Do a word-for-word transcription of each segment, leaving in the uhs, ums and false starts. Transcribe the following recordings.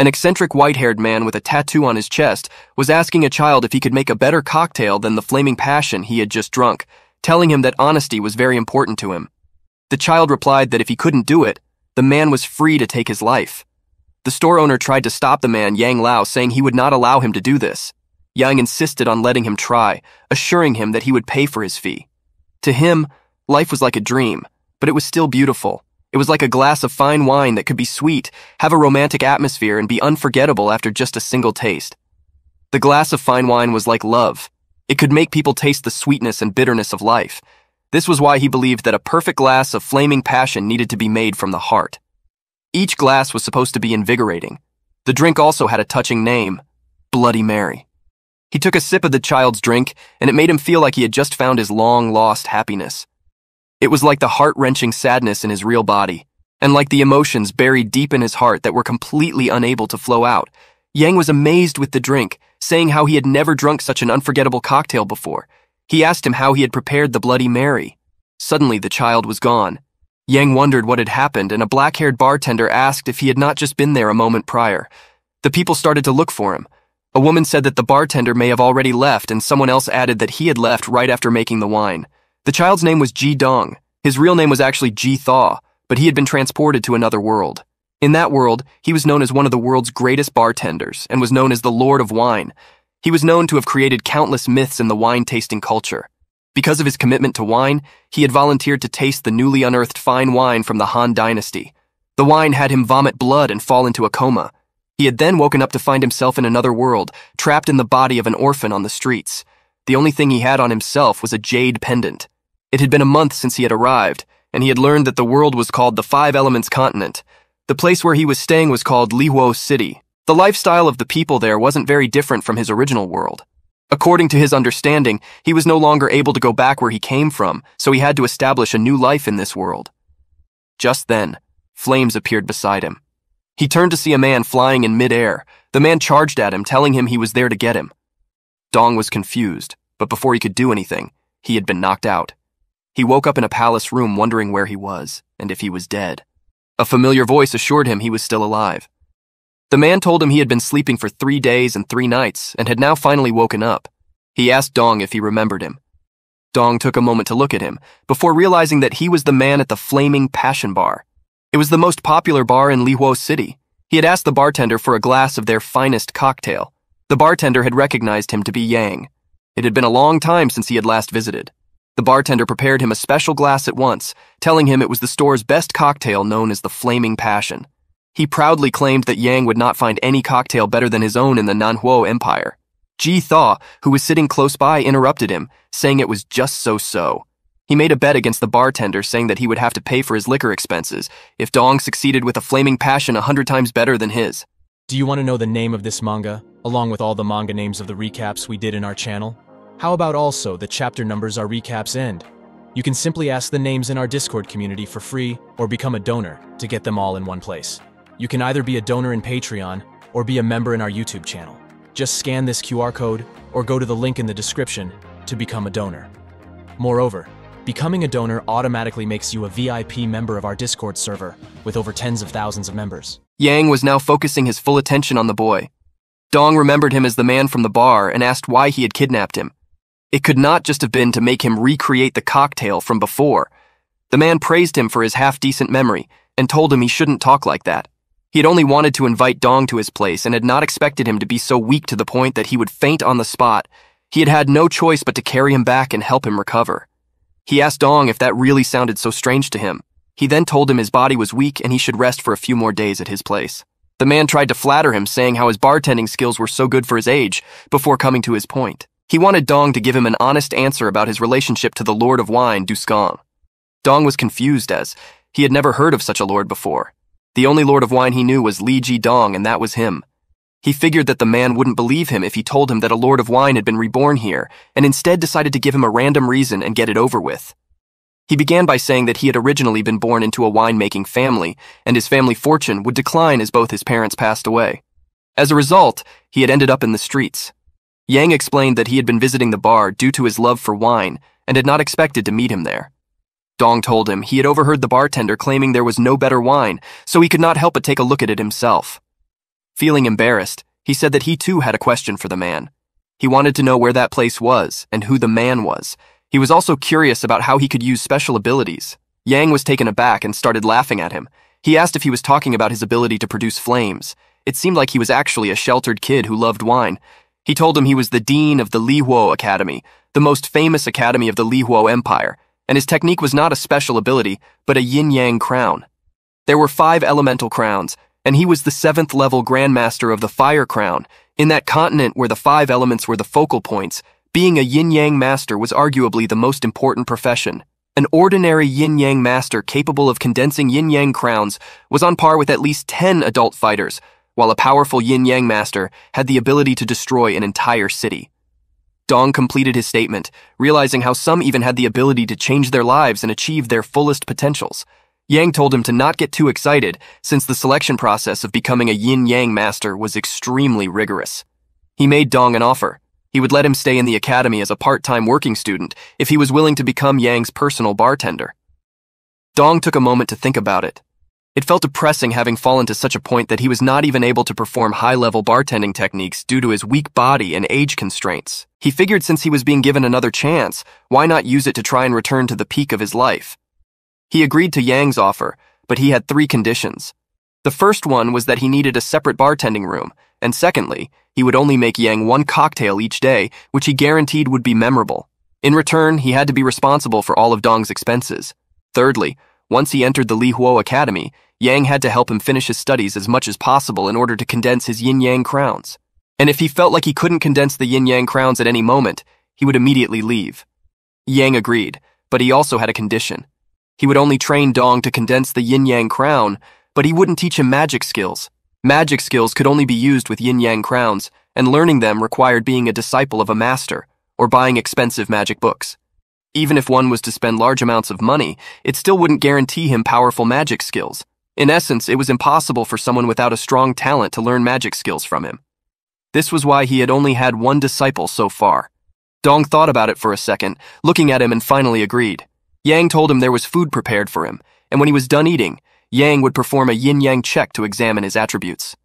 An eccentric white-haired man with a tattoo on his chest was asking a child if he could make a better cocktail than the Flaming Passion he had just drunk, telling him that honesty was very important to him. The child replied that if he couldn't do it, the man was free to take his life. The store owner tried to stop the man, Yang Lao, saying he would not allow him to do this. Yang insisted on letting him try, assuring him that he would pay for his fee. To him, life was like a dream, but it was still beautiful. It was like a glass of fine wine that could be sweet, have a romantic atmosphere, and be unforgettable after just a single taste. The glass of fine wine was like love. It could make people taste the sweetness and bitterness of life. This was why he believed that a perfect glass of Flaming Passion needed to be made from the heart. Each glass was supposed to be invigorating. The drink also had a touching name, Bloody Mary. He took a sip of the child's drink, and it made him feel like he had just found his long-lost happiness. It was like the heart-wrenching sadness in his real body, and like the emotions buried deep in his heart that were completely unable to flow out. Yang was amazed with the drink, saying how he had never drunk such an unforgettable cocktail before. He asked him how he had prepared the Bloody Mary. Suddenly, the child was gone. Yang wondered what had happened, and a black-haired bartender asked if he had not just been there a moment prior. The people started to look for him. A woman said that the bartender may have already left, and someone else added that he had left right after making the wine. The child's name was Ji Dong. His real name was actually Ji Thaw, but he had been transported to another world. In that world, he was known as one of the world's greatest bartenders and was known as the Lord of Wine. He was known to have created countless myths in the wine-tasting culture. Because of his commitment to wine, he had volunteered to taste the newly unearthed fine wine from the Han Dynasty. The wine had him vomit blood and fall into a coma. He had then woken up to find himself in another world, trapped in the body of an orphan on the streets. The only thing he had on himself was a jade pendant. It had been a month since he had arrived, and he had learned that the world was called the Five Elements Continent. The place where he was staying was called Lihuo City. The lifestyle of the people there wasn't very different from his original world. According to his understanding, he was no longer able to go back where he came from, so he had to establish a new life in this world. Just then, flames appeared beside him. He turned to see a man flying in midair. The man charged at him, telling him he was there to get him. Dong was confused, but before he could do anything, he had been knocked out. He woke up in a palace room wondering where he was and if he was dead. A familiar voice assured him he was still alive. The man told him he had been sleeping for three days and three nights and had now finally woken up. He asked Dong if he remembered him. Dong took a moment to look at him before realizing that he was the man at the Flaming Passion Bar. It was the most popular bar in Lihuo City. He had asked the bartender for a glass of their finest cocktail. The bartender had recognized him to be Yang. It had been a long time since he had last visited. The bartender prepared him a special glass at once, telling him it was the store's best cocktail known as the Flaming Passion. He proudly claimed that Yang would not find any cocktail better than his own in the Nanhuo Empire. Ji Thaw, who was sitting close by, interrupted him, saying it was just so-so. He made a bet against the bartender, saying that he would have to pay for his liquor expenses if Dong succeeded with a Flaming Passion a hundred times better than his. Do you want to know the name of this manga, along with all the manga names of the recaps we did in our channel? How about also the chapter numbers our recaps end? You can simply ask the names in our Discord community for free, or become a donor, to get them all in one place. You can either be a donor in Patreon, or be a member in our YouTube channel. Just scan this Q R code, or go to the link in the description, to become a donor. Moreover, becoming a donor automatically makes you a V I P member of our Discord server, with over tens of thousands of members. Yang was now focusing his full attention on the boy. Dong remembered him as the man from the bar and asked why he had kidnapped him. It could not just have been to make him recreate the cocktail from before. The man praised him for his half-decent memory and told him he shouldn't talk like that. He had only wanted to invite Dong to his place and had not expected him to be so weak to the point that he would faint on the spot. He had had no choice but to carry him back and help him recover. He asked Dong if that really sounded so strange to him. He then told him his body was weak and he should rest for a few more days at his place. The man tried to flatter him, saying how his bartending skills were so good for his age, before coming to his point. He wanted Dong to give him an honest answer about his relationship to the Lord of Wine, Duskong. Dong was confused as he had never heard of such a lord before. The only Lord of Wine he knew was Li Ji Dong, and that was him. He figured that the man wouldn't believe him if he told him that a Lord of Wine had been reborn here, and instead decided to give him a random reason and get it over with. He began by saying that he had originally been born into a winemaking family, and his family fortune would decline as both his parents passed away. As a result, he had ended up in the streets. Yang explained that he had been visiting the bar due to his love for wine and had not expected to meet him there. Dong told him he had overheard the bartender claiming there was no better wine, so he could not help but take a look at it himself. Feeling embarrassed, he said that he too had a question for the man. He wanted to know where that place was and who the man was. He was also curious about how he could use special abilities. Yang was taken aback and started laughing at him. He asked if he was talking about his ability to produce flames. It seemed like he was actually a sheltered kid who loved wine. He told him he was the dean of the Lihuo Academy, the most famous academy of the Lihuo Empire, and his technique was not a special ability, but a yin-yang crown. There were five elemental crowns, and he was the seventh level grandmaster of the fire crown. In that continent where the five elements were the focal points, being a yin-yang master was arguably the most important profession. An ordinary yin-yang master capable of condensing yin-yang crowns was on par with at least ten adult fighters, while a powerful yin-yang master had the ability to destroy an entire city. Dong completed his statement, realizing how some even had the ability to change their lives and achieve their fullest potentials. Yang told him to not get too excited, since the selection process of becoming a yin-yang master was extremely rigorous. He made Dong an offer. He would let him stay in the academy as a part-time working student if he was willing to become Yang's personal bartender. Dong took a moment to think about it. It felt depressing having fallen to such a point that he was not even able to perform high-level bartending techniques due to his weak body and age constraints. He figured since he was being given another chance, why not use it to try and return to the peak of his life? He agreed to Yang's offer, but he had three conditions. The first one was that he needed a separate bartending room, and secondly, he would only make Yang one cocktail each day, which he guaranteed would be memorable. In return, he had to be responsible for all of Dong's expenses. Thirdly, once he entered the Lihuo Academy, Yang had to help him finish his studies as much as possible in order to condense his yin-yang crowns. And if he felt like he couldn't condense the yin-yang crowns at any moment, he would immediately leave. Yang agreed, but he also had a condition. He would only train Dong to condense the yin-yang crown, but he wouldn't teach him magic skills. Magic skills could only be used with yin-yang crowns, and learning them required being a disciple of a master or buying expensive magic books. Even if one was to spend large amounts of money, it still wouldn't guarantee him powerful magic skills. In essence, it was impossible for someone without a strong talent to learn magic skills from him. This was why he had only had one disciple so far. Dong thought about it for a second, looking at him, and finally agreed. Yang told him there was food prepared for him, and when he was done eating, Yang would perform a yin-yang check to examine his attributes.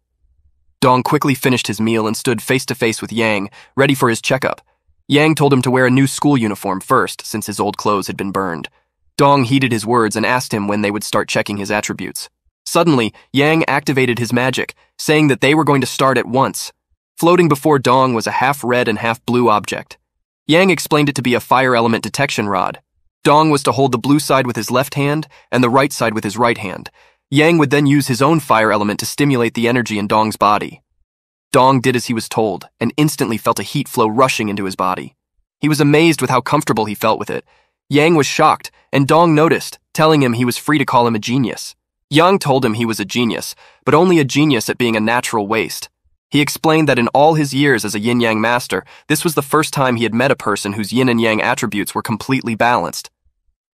Dong quickly finished his meal and stood face-to-face with Yang, ready for his checkup. Yang told him to wear a new school uniform first, since his old clothes had been burned. Dong heeded his words and asked him when they would start checking his attributes. Suddenly, Yang activated his magic, saying that they were going to start at once. Floating before Dong was a half-red and half-blue object. Yang explained it to be a fire element detection rod. Dong was to hold the blue side with his left hand and the right side with his right hand. Yang would then use his own fire element to stimulate the energy in Dong's body. Dong did as he was told and instantly felt a heat flow rushing into his body. He was amazed with how comfortable he felt with it. Yang was shocked, and Dong noticed, telling him he was free to call him a genius. Yang told him he was a genius, but only a genius at being a natural waste. He explained that in all his years as a yin-yang master, this was the first time he had met a person whose yin and yang attributes were completely balanced.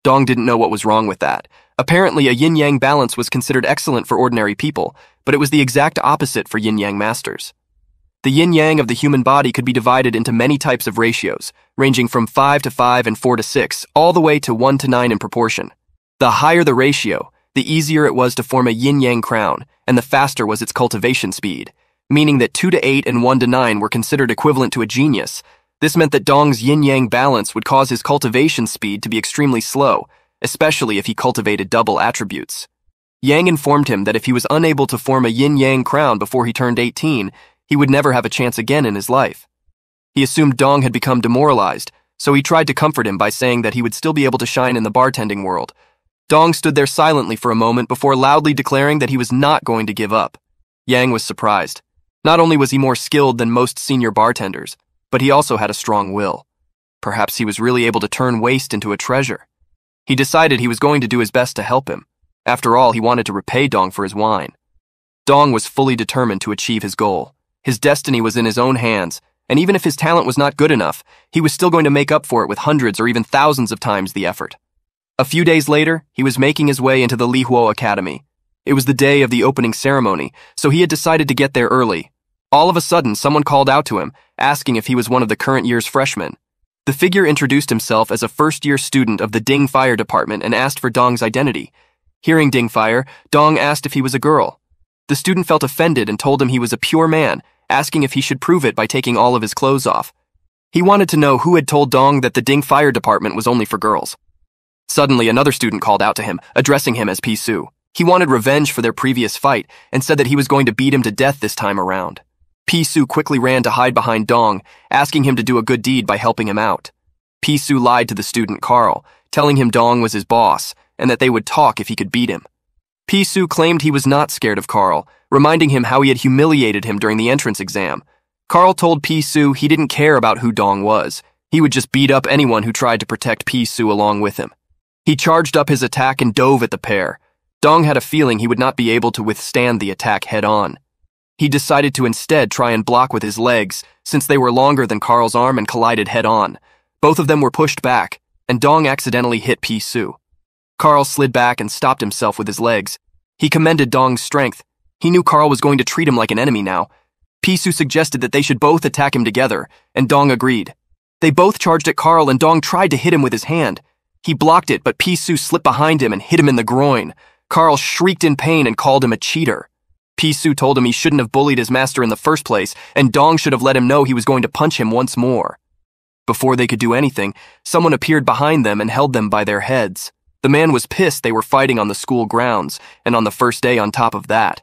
Dong didn't know what was wrong with that. Apparently, a yin-yang balance was considered excellent for ordinary people, but it was the exact opposite for yin-yang masters. The yin-yang of the human body could be divided into many types of ratios, ranging from five to five and four to six, all the way to one to nine in proportion. The higher the ratio, the easier it was to form a yin-yang crown, and the faster was its cultivation speed, meaning that two to eight and one to nine were considered equivalent to a genius. This meant that Dong's yin-yang balance would cause his cultivation speed to be extremely slow, especially if he cultivated double attributes. Yang informed him that if he was unable to form a yin-yang crown before he turned eighteen, he would never have a chance again in his life. He assumed Dong had become demoralized, so he tried to comfort him by saying that he would still be able to shine in the bartending world. Dong stood there silently for a moment before loudly declaring that he was not going to give up. Yang was surprised. Not only was he more skilled than most senior bartenders, but he also had a strong will. Perhaps he was really able to turn waste into a treasure. He decided he was going to do his best to help him. After all, he wanted to repay Dong for his wine. Dong was fully determined to achieve his goal. His destiny was in his own hands, and even if his talent was not good enough, he was still going to make up for it with hundreds or even thousands of times the effort. A few days later, he was making his way into the Lihuo Academy. It was the day of the opening ceremony, so he had decided to get there early. All of a sudden, someone called out to him, asking if he was one of the current year's freshmen. The figure introduced himself as a first-year student of the Ding Fire Department and asked for Dong's identity. Hearing Ding Fire, Dong asked if he was a girl. The student felt offended and told him he was a pure man, asking if he should prove it by taking all of his clothes off. He wanted to know who had told Dong that the Ding Fire Department was only for girls. Suddenly, another student called out to him, addressing him as Pi Su. He wanted revenge for their previous fight and said that he was going to beat him to death this time around. Pi Su quickly ran to hide behind Dong, asking him to do a good deed by helping him out. Pi Su lied to the student Carl, telling him Dong was his boss and that they would talk if he could beat him. Pi Su claimed he was not scared of Carl, reminding him how he had humiliated him during the entrance exam. Carl told Pi Su he didn't care about who Dong was. He would just beat up anyone who tried to protect Pi Su along with him. He charged up his attack and dove at the pair. Dong had a feeling he would not be able to withstand the attack head-on. He decided to instead try and block with his legs, since they were longer than Carl's arm and collided head-on. Both of them were pushed back, and Dong accidentally hit Pi Su. Carl slid back and stopped himself with his legs. He commended Dong's strength. He knew Carl was going to treat him like an enemy now. Pi Su suggested that they should both attack him together, and Dong agreed. They both charged at Carl and Dong tried to hit him with his hand. He blocked it, but Pi Su slipped behind him and hit him in the groin. Carl shrieked in pain and called him a cheater. Pi Su told him he shouldn't have bullied his master in the first place, and Dong should have let him know he was going to punch him once more. Before they could do anything, someone appeared behind them and held them by their heads. The man was pissed they were fighting on the school grounds, and on the first day on top of that.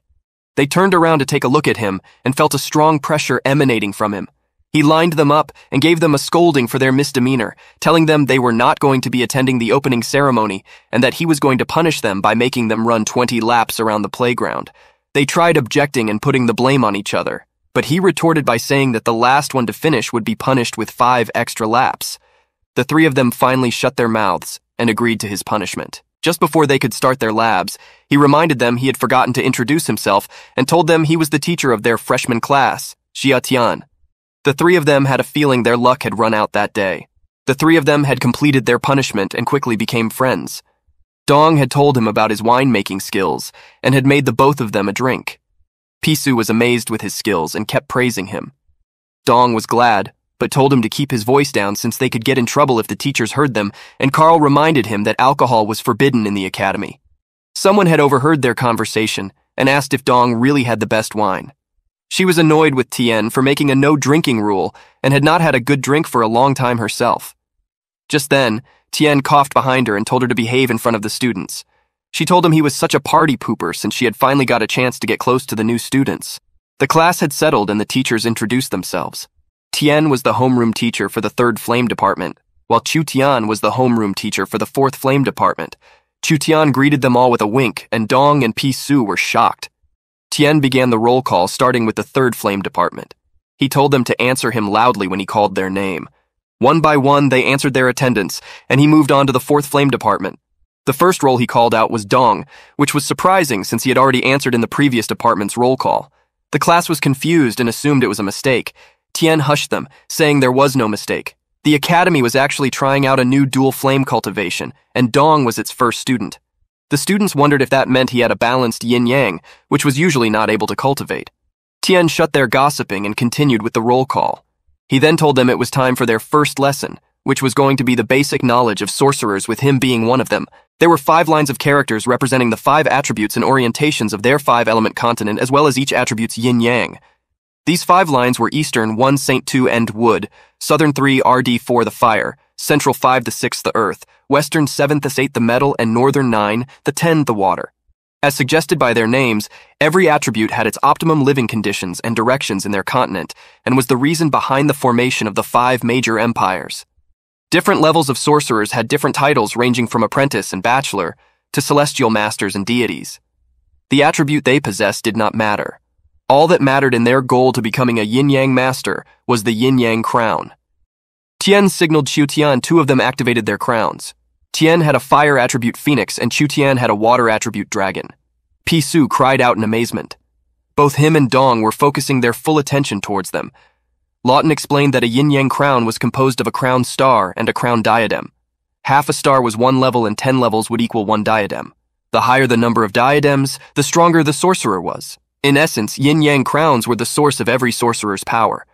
They turned around to take a look at him and felt a strong pressure emanating from him. He lined them up and gave them a scolding for their misdemeanor, telling them they were not going to be attending the opening ceremony and that he was going to punish them by making them run twenty laps around the playground. They tried objecting and putting the blame on each other, but he retorted by saying that the last one to finish would be punished with five extra laps. The three of them finally shut their mouths and agreed to his punishment. Just before they could start their labs, he reminded them he had forgotten to introduce himself and told them he was the teacher of their freshman class, Xia Tian. The three of them had a feeling their luck had run out that day. The three of them had completed their punishment and quickly became friends. Dong had told him about his winemaking skills and had made the both of them a drink. Pi Su was amazed with his skills and kept praising him. Dong was glad, but told him to keep his voice down since they could get in trouble if the teachers heard them, and Carl reminded him that alcohol was forbidden in the academy. Someone had overheard their conversation and asked if Dong really had the best wine. She was annoyed with Tian for making a no-drinking rule and had not had a good drink for a long time herself. Just then, Tian coughed behind her and told her to behave in front of the students. She told him he was such a party pooper since she had finally got a chance to get close to the new students. The class had settled and the teachers introduced themselves. Tian was the homeroom teacher for the third flame department, while Chu Tian was the homeroom teacher for the fourth flame department. Chu Tian greeted them all with a wink, and Dong and Pi Su were shocked. Tian began the roll call, starting with the third flame department. He told them to answer him loudly when he called their name. One by one, they answered their attendance, and he moved on to the fourth flame department. The first roll he called out was Dong, which was surprising since he had already answered in the previous department's roll call. The class was confused and assumed it was a mistake. Tian hushed them, saying there was no mistake. The academy was actually trying out a new dual flame cultivation, and Dong was its first student. The students wondered if that meant he had a balanced yin-yang, which was usually not able to cultivate. Tian shut their gossiping and continued with the roll call. He then told them it was time for their first lesson, which was going to be the basic knowledge of sorcerers, with him being one of them. There were five lines of characters representing the five attributes and orientations of their five-element continent, as well as each attribute's yin-yang. These five lines were Eastern one Saint two and Wood, Southern three R D four the Fire, Central five to six the Earth, Western seven to eight the Metal, and Northern nine to ten the Water. As suggested by their names, every attribute had its optimum living conditions and directions in their continent, and was the reason behind the formation of the five major empires. Different levels of sorcerers had different titles, ranging from apprentice and bachelor to celestial masters and deities. The attribute they possessed did not matter. All that mattered in their goal to becoming a yin-yang master was the yin-yang crown. Tian signaled Chu Tian. Two of them activated their crowns. Tian had a fire attribute phoenix, and Chu Tian had a water attribute dragon. Pi Su cried out in amazement. Both him and Dong were focusing their full attention towards them. Lawton explained that a yin-yang crown was composed of a crown star and a crown diadem. Half a star was one level and ten levels would equal one diadem. The higher the number of diadems, the stronger the sorcerer was. In essence, yin-yang crowns were the source of every sorcerer's power.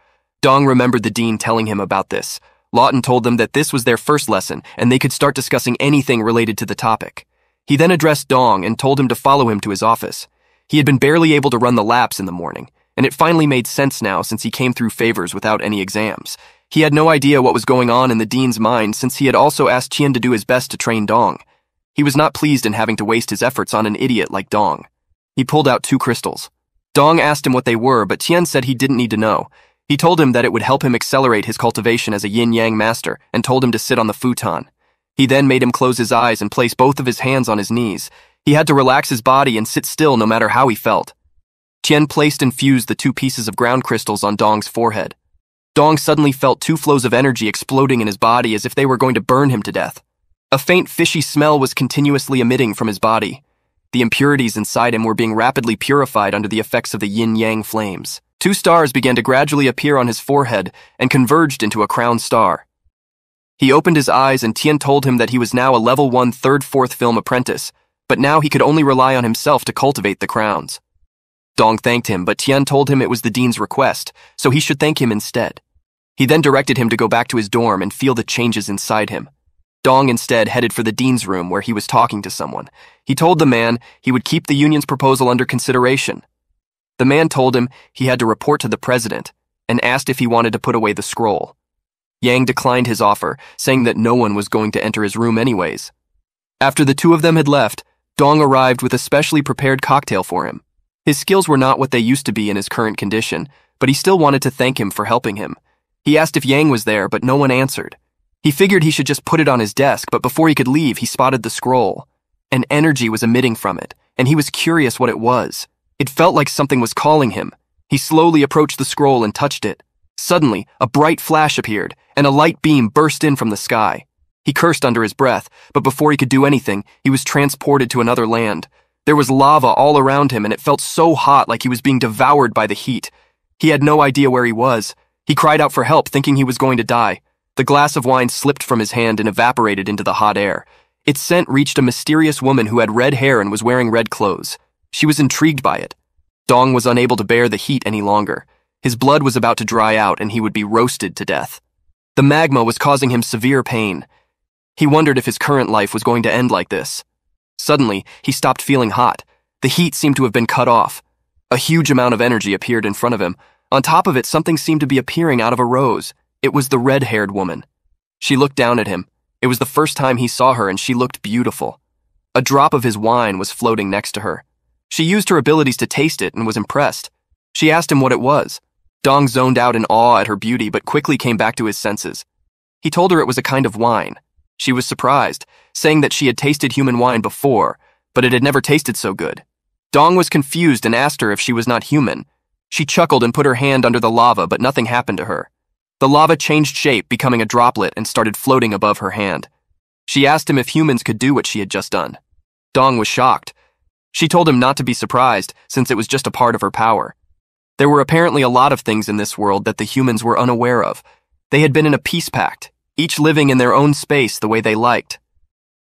Dong remembered the dean telling him about this. Lawton told them that this was their first lesson and they could start discussing anything related to the topic. He then addressed Dong and told him to follow him to his office. He had been barely able to run the laps in the morning, and it finally made sense now since he came through favors without any exams. He had no idea what was going on in the dean's mind since he had also asked Qian to do his best to train Dong. He was not pleased in having to waste his efforts on an idiot like Dong. He pulled out two crystals. Dong asked him what they were, but Qian said he didn't need to know. He told him that it would help him accelerate his cultivation as a yin-yang master and told him to sit on the futon. He then made him close his eyes and place both of his hands on his knees. He had to relax his body and sit still no matter how he felt. Qian placed and fused the two pieces of ground crystals on Dong's forehead. Dong suddenly felt two flows of energy exploding in his body as if they were going to burn him to death. A faint fishy smell was continuously emitting from his body. The impurities inside him were being rapidly purified under the effects of the yin-yang flames. Two stars began to gradually appear on his forehead and converged into a crown star. He opened his eyes and Qian told him that he was now a level one third-fourth film apprentice, but now he could only rely on himself to cultivate the crowns. Dong thanked him, but Qian told him it was the dean's request, so he should thank him instead. He then directed him to go back to his dorm and feel the changes inside him. Dong instead headed for the dean's room where he was talking to someone. He told the man he would keep the union's proposal under consideration. The man told him he had to report to the president and asked if he wanted to put away the scroll. Yang declined his offer, saying that no one was going to enter his room anyways. After the two of them had left, Dong arrived with a specially prepared cocktail for him. His skills were not what they used to be in his current condition, but he still wanted to thank him for helping him. He asked if Yang was there, but no one answered. He figured he should just put it on his desk, but before he could leave, he spotted the scroll. An energy was emitting from it, and he was curious what it was. It felt like something was calling him. He slowly approached the scroll and touched it. Suddenly, a bright flash appeared, and a light beam burst in from the sky. He cursed under his breath, but before he could do anything, he was transported to another land. There was lava all around him, and it felt so hot like he was being devoured by the heat. He had no idea where he was. He cried out for help, thinking he was going to die. The glass of wine slipped from his hand and evaporated into the hot air. Its scent reached a mysterious woman who had red hair and was wearing red clothes. She was intrigued by it. Dong was unable to bear the heat any longer. His blood was about to dry out and he would be roasted to death. The magma was causing him severe pain. He wondered if his current life was going to end like this. Suddenly, he stopped feeling hot. The heat seemed to have been cut off. A huge amount of energy appeared in front of him. On top of it, something seemed to be appearing out of a rose. It was the red-haired woman. She looked down at him. It was the first time he saw her and she looked beautiful. A drop of his wine was floating next to her. She used her abilities to taste it and was impressed. She asked him what it was. Dong zoned out in awe at her beauty but quickly came back to his senses. He told her it was a kind of wine. She was surprised, saying that she had tasted human wine before, but it had never tasted so good. Dong was confused and asked her if she was not human. She chuckled and put her hand under the lava, but nothing happened to her. The lava changed shape, becoming a droplet, and started floating above her hand. She asked him if humans could do what she had just done. Dong was shocked. She told him not to be surprised, since it was just a part of her power. There were apparently a lot of things in this world that the humans were unaware of. They had been in a peace pact, each living in their own space the way they liked.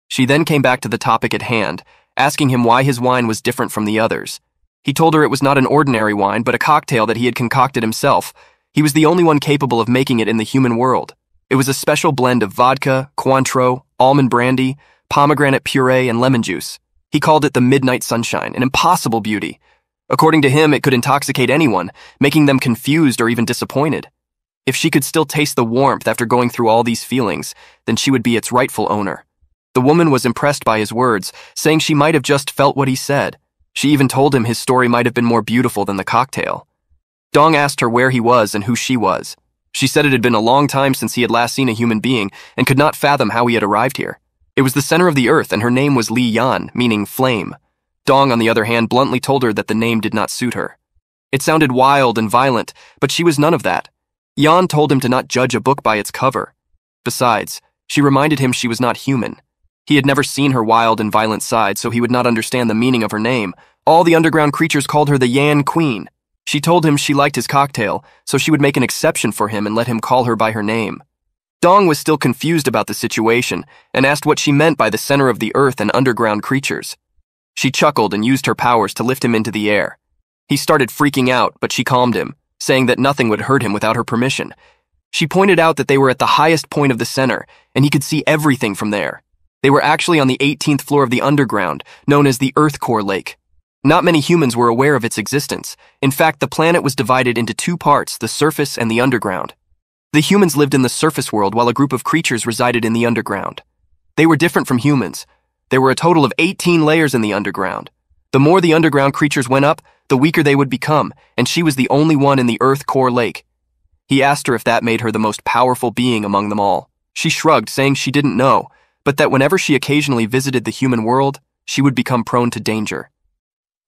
She then came back to the topic at hand, asking him why his wine was different from the others. He told her it was not an ordinary wine, but a cocktail that he had concocted himself. He was the only one capable of making it in the human world. It was a special blend of vodka, Cointreau, almond brandy, pomegranate puree, and lemon juice. He called it the Midnight Sunshine, an impossible beauty. According to him, it could intoxicate anyone, making them confused or even disappointed. If she could still taste the warmth after going through all these feelings, then she would be its rightful owner. The woman was impressed by his words, saying she might have just felt what he said. She even told him his story might have been more beautiful than the cocktail. Dong asked her where he was and who she was. She said it had been a long time since he had last seen a human being and could not fathom how he had arrived here. It was the center of the earth and her name was Li Yan, meaning flame. Dong, on the other hand, bluntly told her that the name did not suit her. It sounded wild and violent, but she was none of that. Yan told him to not judge a book by its cover. Besides, she reminded him she was not human. He had never seen her wild and violent side, so he would not understand the meaning of her name. All the underground creatures called her the Yan Queen. She told him she liked his cocktail, so she would make an exception for him and let him call her by her name. Dong was still confused about the situation and asked what she meant by the center of the earth and underground creatures. She chuckled and used her powers to lift him into the air. He started freaking out, but she calmed him, saying that nothing would hurt him without her permission. She pointed out that they were at the highest point of the center, and he could see everything from there. They were actually on the eighteenth floor of the underground, known as the Earth Core Lake. Not many humans were aware of its existence. In fact, the planet was divided into two parts, the surface and the underground. The humans lived in the surface world while a group of creatures resided in the underground. They were different from humans. There were a total of eighteen layers in the underground. The more the underground creatures went up, the weaker they would become, and she was the only one in the Earth Core Lake. He asked her if that made her the most powerful being among them all. She shrugged, saying she didn't know, but that whenever she occasionally visited the human world, she would become prone to danger.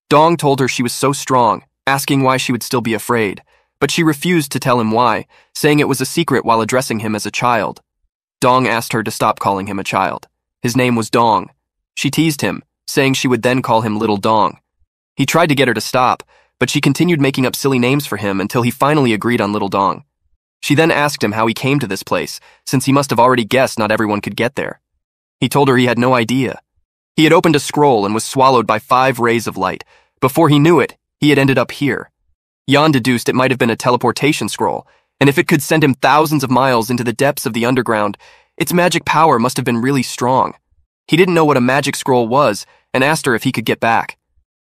Dong told her she was so strong, asking why she would still be afraid, but she refused to tell him why, saying it was a secret while addressing him as a child. Dong asked her to stop calling him a child. His name was Dong. She teased him, saying she would then call him Little Dong. He tried to get her to stop, but she continued making up silly names for him until he finally agreed on Little Dong. She then asked him how he came to this place, since he must have already guessed not everyone could get there. He told her he had no idea. He had opened a scroll and was swallowed by five rays of light. Before he knew it, he had ended up here. Yan deduced it might have been a teleportation scroll, and if it could send him thousands of miles into the depths of the underground, its magic power must have been really strong. He didn't know what a magic scroll was and asked her if he could get back.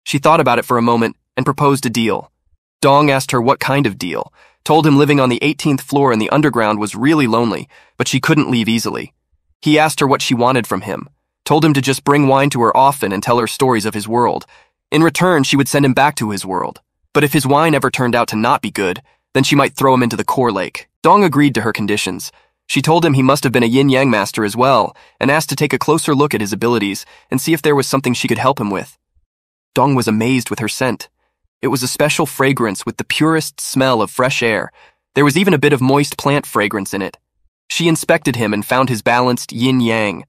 She thought about it for a moment and proposed a deal. Dong asked her what kind of deal, told him living on the eighteenth floor in the underground was really lonely, but she couldn't leave easily. He asked her what she wanted from him, told him to just bring wine to her often and tell her stories of his world. In return, she would send him back to his world. But if his wine ever turned out to not be good, then she might throw him into the core lake. Dong agreed to her conditions. She told him he must have been a yin-yang master as well, and asked to take a closer look at his abilities and see if there was something she could help him with. Dong was amazed with her scent. It was a special fragrance with the purest smell of fresh air. There was even a bit of moist plant fragrance in it. She inspected him and found his balanced yin-yang.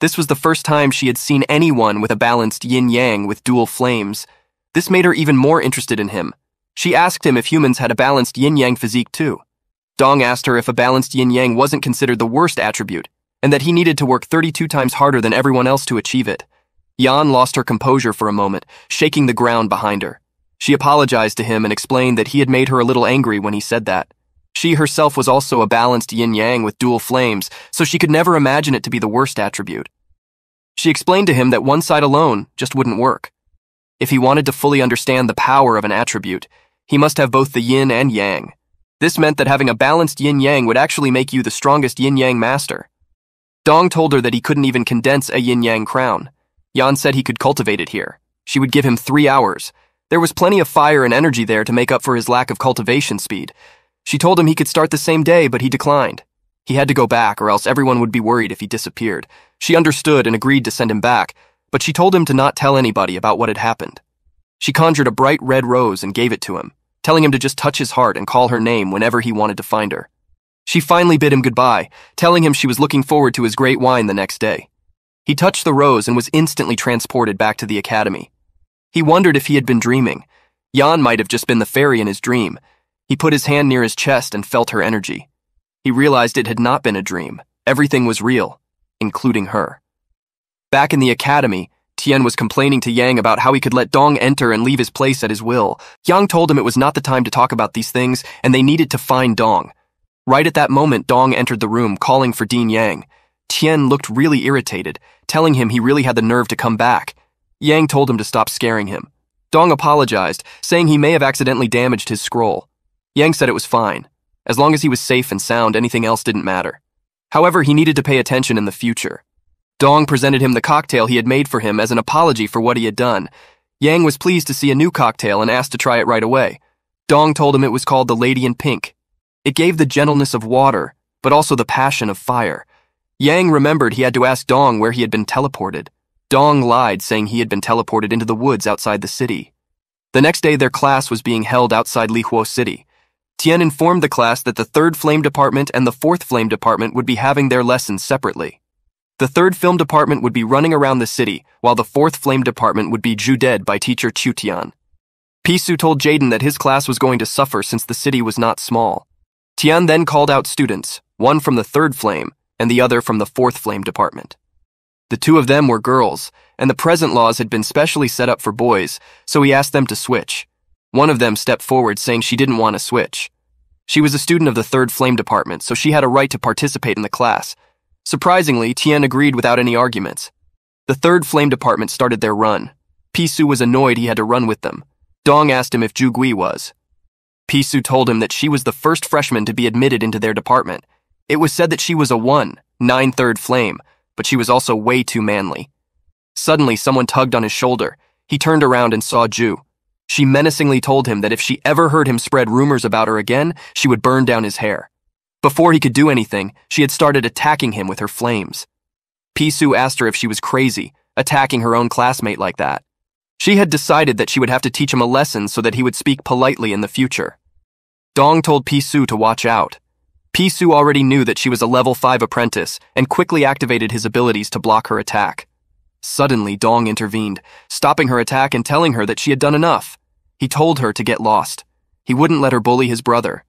This was the first time she had seen anyone with a balanced yin-yang with dual flames. This made her even more interested in him. She asked him if humans had a balanced yin-yang physique too. Dong asked her if a balanced yin-yang wasn't considered the worst attribute, and that he needed to work thirty-two times harder than everyone else to achieve it. Yan lost her composure for a moment, shaking the ground behind her. She apologized to him and explained that he had made her a little angry when he said that. She herself was also a balanced yin-yang with dual flames, so she could never imagine it to be the worst attribute. She explained to him that one side alone just wouldn't work. If he wanted to fully understand the power of an attribute, he must have both the yin and yang. This meant that having a balanced yin-yang would actually make you the strongest yin-yang master. Dong told her that he couldn't even condense a yin-yang crown. Yan said he could cultivate it here. She would give him three hours. There was plenty of fire and energy there to make up for his lack of cultivation speed. She told him he could start the same day, but he declined. He had to go back, or else everyone would be worried if he disappeared. She understood and agreed to send him back, but she told him to not tell anybody about what had happened. She conjured a bright red rose and gave it to him, telling him to just touch his heart and call her name whenever he wanted to find her. She finally bid him goodbye, telling him she was looking forward to his great wine the next day. He touched the rose and was instantly transported back to the academy. He wondered if he had been dreaming. Yan might have just been the fairy in his dream. He put his hand near his chest and felt her energy. He realized it had not been a dream. Everything was real, including her. Back in the academy, Tian was complaining to Yang about how he could let Dong enter and leave his place at his will. Yang told him it was not the time to talk about these things, and they needed to find Dong. Right at that moment, Dong entered the room, calling for Dean Yang. Tian looked really irritated, telling him he really had the nerve to come back. Yang told him to stop scaring him. Dong apologized, saying he may have accidentally damaged his scroll. Yang said it was fine. As long as he was safe and sound, anything else didn't matter. However, he needed to pay attention in the future. Dong presented him the cocktail he had made for him as an apology for what he had done. Yang was pleased to see a new cocktail and asked to try it right away. Dong told him it was called the Lady in Pink. It gave the gentleness of water, but also the passion of fire. Yang remembered he had to ask Dong where he had been teleported. Dong lied, saying he had been teleported into the woods outside the city. The next day, their class was being held outside Lihuo City. Tian informed the class that the third flame department and the fourth flame department would be having their lessons separately. The third film department would be running around the city, while the fourth flame department would be judged by teacher Chu Tian. Pi Su told Jaden that his class was going to suffer since the city was not small. Tian then called out students, one from the third flame and the other from the fourth flame department. The two of them were girls, and the present laws had been specially set up for boys, so he asked them to switch. One of them stepped forward, saying she didn't want to switch. She was a student of the third flame department, so she had a right to participate in the class. Surprisingly, Tian agreed without any arguments. The third flame department started their run. Pi Su was annoyed he had to run with them. Dong asked him if Zhu Gui was. Pi Su told him that she was the first freshman to be admitted into their department. It was said that she was a one, nine-third flame, but she was also way too manly. Suddenly, someone tugged on his shoulder. He turned around and saw Zhu. She menacingly told him that if she ever heard him spread rumors about her again, she would burn down his hair. Before he could do anything, she had started attacking him with her flames. Pi Su asked her if she was crazy, attacking her own classmate like that. She had decided that she would have to teach him a lesson so that he would speak politely in the future. Dong told Pi Su to watch out. Pi Su already knew that she was a level five apprentice and quickly activated his abilities to block her attack. Suddenly, Dong intervened, stopping her attack and telling her that she had done enough. He told her to get lost. He wouldn't let her bully his brother.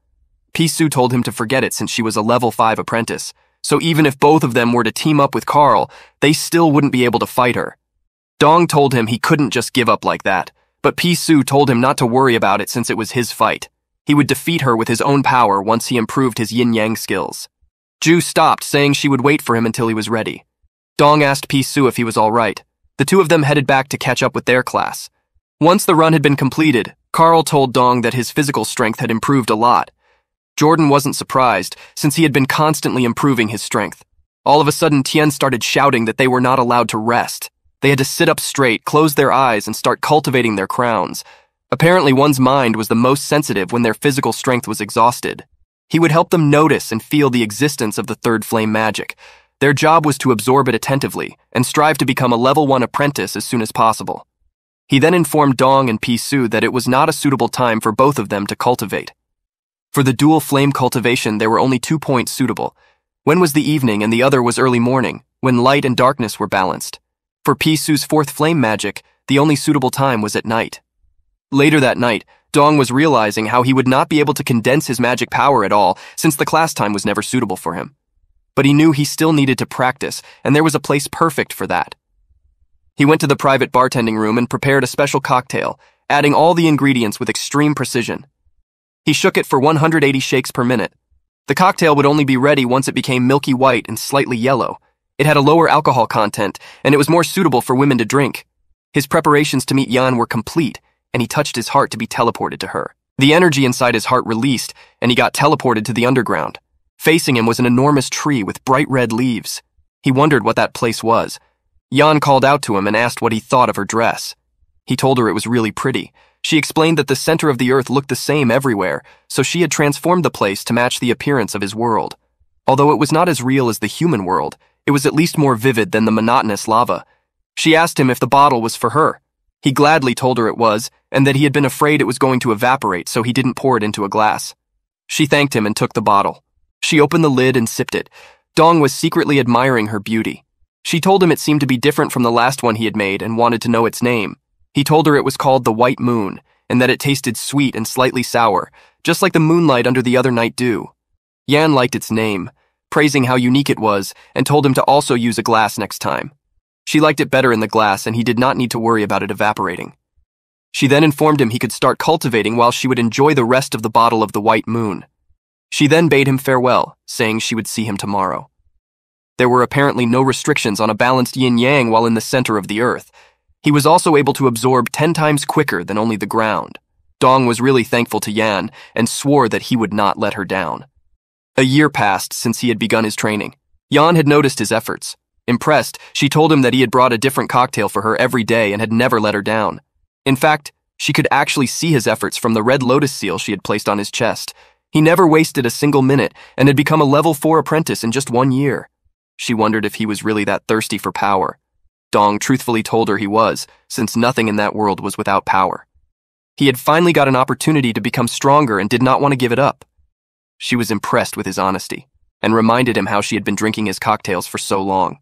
Pi Su told him to forget it since she was a level five apprentice, so even if both of them were to team up with Carl, they still wouldn't be able to fight her. Dong told him he couldn't just give up like that, but Pi Su told him not to worry about it since it was his fight. He would defeat her with his own power once he improved his yin-yang skills. Zhu stopped, saying she would wait for him until he was ready. Dong asked Pi Su if he was all right. The two of them headed back to catch up with their class. Once the run had been completed, Carl told Dong that his physical strength had improved a lot. Jordan wasn't surprised, since he had been constantly improving his strength. All of a sudden, Tian started shouting that they were not allowed to rest. They had to sit up straight, close their eyes, and start cultivating their crowns. Apparently, one's mind was the most sensitive when their physical strength was exhausted. He would help them notice and feel the existence of the third flame magic. Their job was to absorb it attentively and strive to become a level one apprentice as soon as possible. He then informed Dong and Pi Su that it was not a suitable time for both of them to cultivate. For the dual flame cultivation, there were only two points suitable. One was the evening and the other was early morning, when light and darkness were balanced. For Pi Su's fourth flame magic, the only suitable time was at night. Later that night, Dong was realizing how he would not be able to condense his magic power at all since the class time was never suitable for him. But he knew he still needed to practice, and there was a place perfect for that. He went to the private bartending room and prepared a special cocktail, adding all the ingredients with extreme precision. He shook it for one hundred eighty shakes per minute. The cocktail would only be ready once it became milky white and slightly yellow. It had a lower alcohol content, and it was more suitable for women to drink. His preparations to meet Yan were complete, and he touched his heart to be teleported to her. The energy inside his heart released, and he got teleported to the underground. Facing him was an enormous tree with bright red leaves. He wondered what that place was. Yan called out to him and asked what he thought of her dress. He told her it was really pretty. She explained that the center of the earth looked the same everywhere, so she had transformed the place to match the appearance of his world. Although it was not as real as the human world, it was at least more vivid than the monotonous lava. She asked him if the bottle was for her. He gladly told her it was, and that he had been afraid it was going to evaporate, so he didn't pour it into a glass. She thanked him and took the bottle. She opened the lid and sipped it. Dong was secretly admiring her beauty. She told him it seemed to be different from the last one he had made and wanted to know its name. He told her it was called the White Moon and that it tasted sweet and slightly sour, just like the moonlight under the other night dew. Yan liked its name, praising how unique it was, and told him to also use a glass next time. She liked it better in the glass and he did not need to worry about it evaporating. She then informed him he could start cultivating while she would enjoy the rest of the bottle of the White Moon. She then bade him farewell, saying she would see him tomorrow. There were apparently no restrictions on a balanced yin-yang while in the center of the earth. He was also able to absorb ten times quicker than only the ground. Dong was really thankful to Yan and swore that he would not let her down. A year passed since he had begun his training. Yan had noticed his efforts. Impressed, she told him that he had brought a different cocktail for her every day and had never let her down. In fact, she could actually see his efforts from the Red Lotus seal she had placed on his chest. He never wasted a single minute and had become a level four apprentice in just one year. She wondered if he was really that thirsty for power. Dong truthfully told her he was, since nothing in that world was without power. He had finally got an opportunity to become stronger and did not want to give it up. She was impressed with his honesty and reminded him how she had been drinking his cocktails for so long.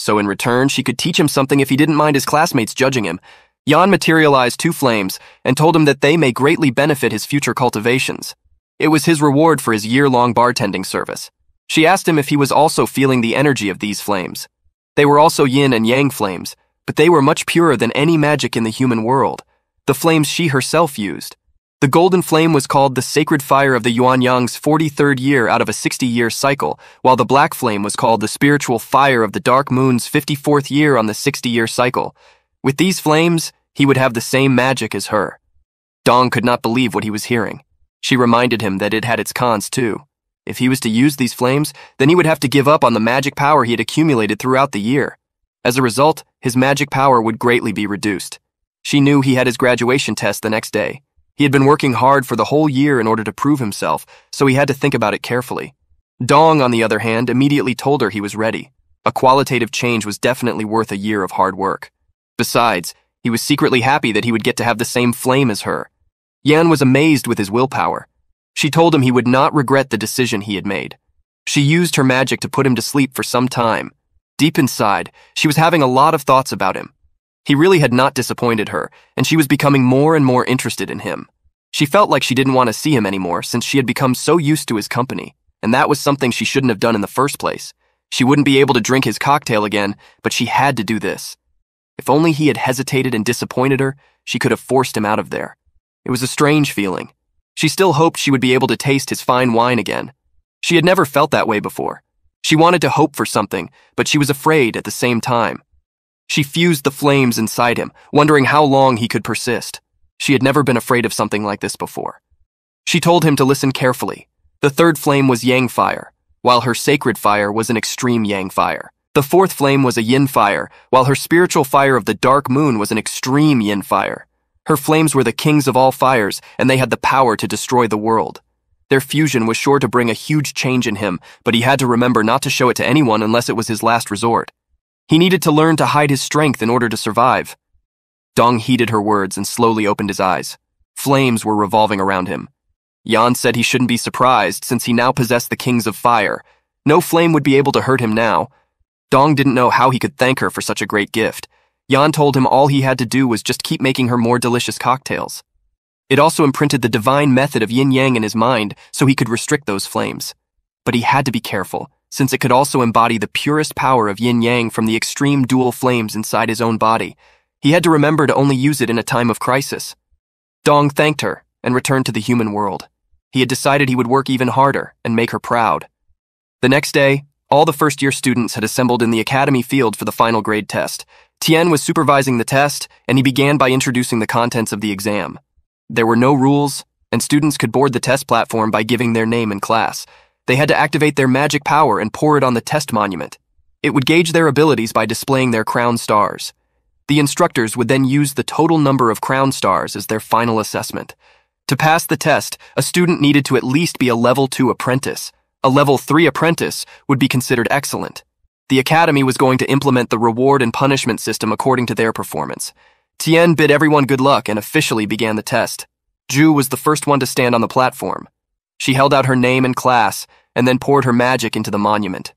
So in return, she could teach him something if he didn't mind his classmates judging him. Yan materialized two flames and told him that they may greatly benefit his future cultivations. It was his reward for his year-long bartending service. She asked him if he was also feeling the energy of these flames. They were also yin and yang flames, but they were much purer than any magic in the human world, the flames she herself used. The golden flame was called the sacred fire of the Yuan Yang's forty-third year out of a sixty-year cycle, while the black flame was called the spiritual fire of the Dark Moon's fifty-fourth year on the sixty-year cycle. With these flames, He would have the same magic as her. Dong could not believe what he was hearing. She reminded him that it had its cons too. If he was to use these flames, then he would have to give up on the magic power he had accumulated throughout the year. As a result, his magic power would greatly be reduced. She knew he had his graduation test the next day. He had been working hard for the whole year in order to prove himself, so he had to think about it carefully. Dong, on the other hand, immediately told her he was ready. A qualitative change was definitely worth a year of hard work. Besides, he was secretly happy that he would get to have the same flame as her. Yan was amazed with his willpower. She told him he would not regret the decision he had made. She used her magic to put him to sleep for some time. Deep inside, she was having a lot of thoughts about him. He really had not disappointed her, and she was becoming more and more interested in him. She felt like she didn't want to see him anymore since she had become so used to his company, and that was something she shouldn't have done in the first place. She wouldn't be able to drink his cocktail again, but she had to do this. If only he had hesitated and disappointed her, she could have forced him out of there. It was a strange feeling. She still hoped she would be able to taste his fine wine again. She had never felt that way before. She wanted to hope for something, but she was afraid at the same time. She fused the flames inside him, wondering how long he could persist. She had never been afraid of something like this before. She told him to listen carefully. The third flame was yang fire, while her sacred fire was an extreme yang fire. The fourth flame was a yin fire, while her spiritual fire of the dark moon was an extreme yin fire. Her flames were the kings of all fires, and they had the power to destroy the world. Their fusion was sure to bring a huge change in him, but he had to remember not to show it to anyone unless it was his last resort. He needed to learn to hide his strength in order to survive. Dong heeded her words and slowly opened his eyes. Flames were revolving around him. Yan said he shouldn't be surprised since he now possessed the kings of fire. No flame would be able to hurt him now. Dong didn't know how he could thank her for such a great gift. Yan told him all he had to do was just keep making her more delicious cocktails. It also imprinted the divine method of yin-yang in his mind so he could restrict those flames. But he had to be careful, since it could also embody the purest power of yin-yang from the extreme dual flames inside his own body. He had to remember to only use it in a time of crisis. Dong thanked her and returned to the human world. He had decided he would work even harder and make her proud. The next day, all the first-year students had assembled in the academy field for the final grade test. Tian was supervising the test, and he began by introducing the contents of the exam. There were no rules, and students could board the test platform by giving their name and class. They had to activate their magic power and pour it on the test monument. It would gauge their abilities by displaying their crown stars. The instructors would then use the total number of crown stars as their final assessment. To pass the test, a student needed to at least be a level two apprentice. A level three apprentice would be considered excellent. The academy was going to implement the reward and punishment system according to their performance. Tian bid everyone good luck and officially began the test. Zhu was the first one to stand on the platform. She held out her name and class and then poured her magic into the monument.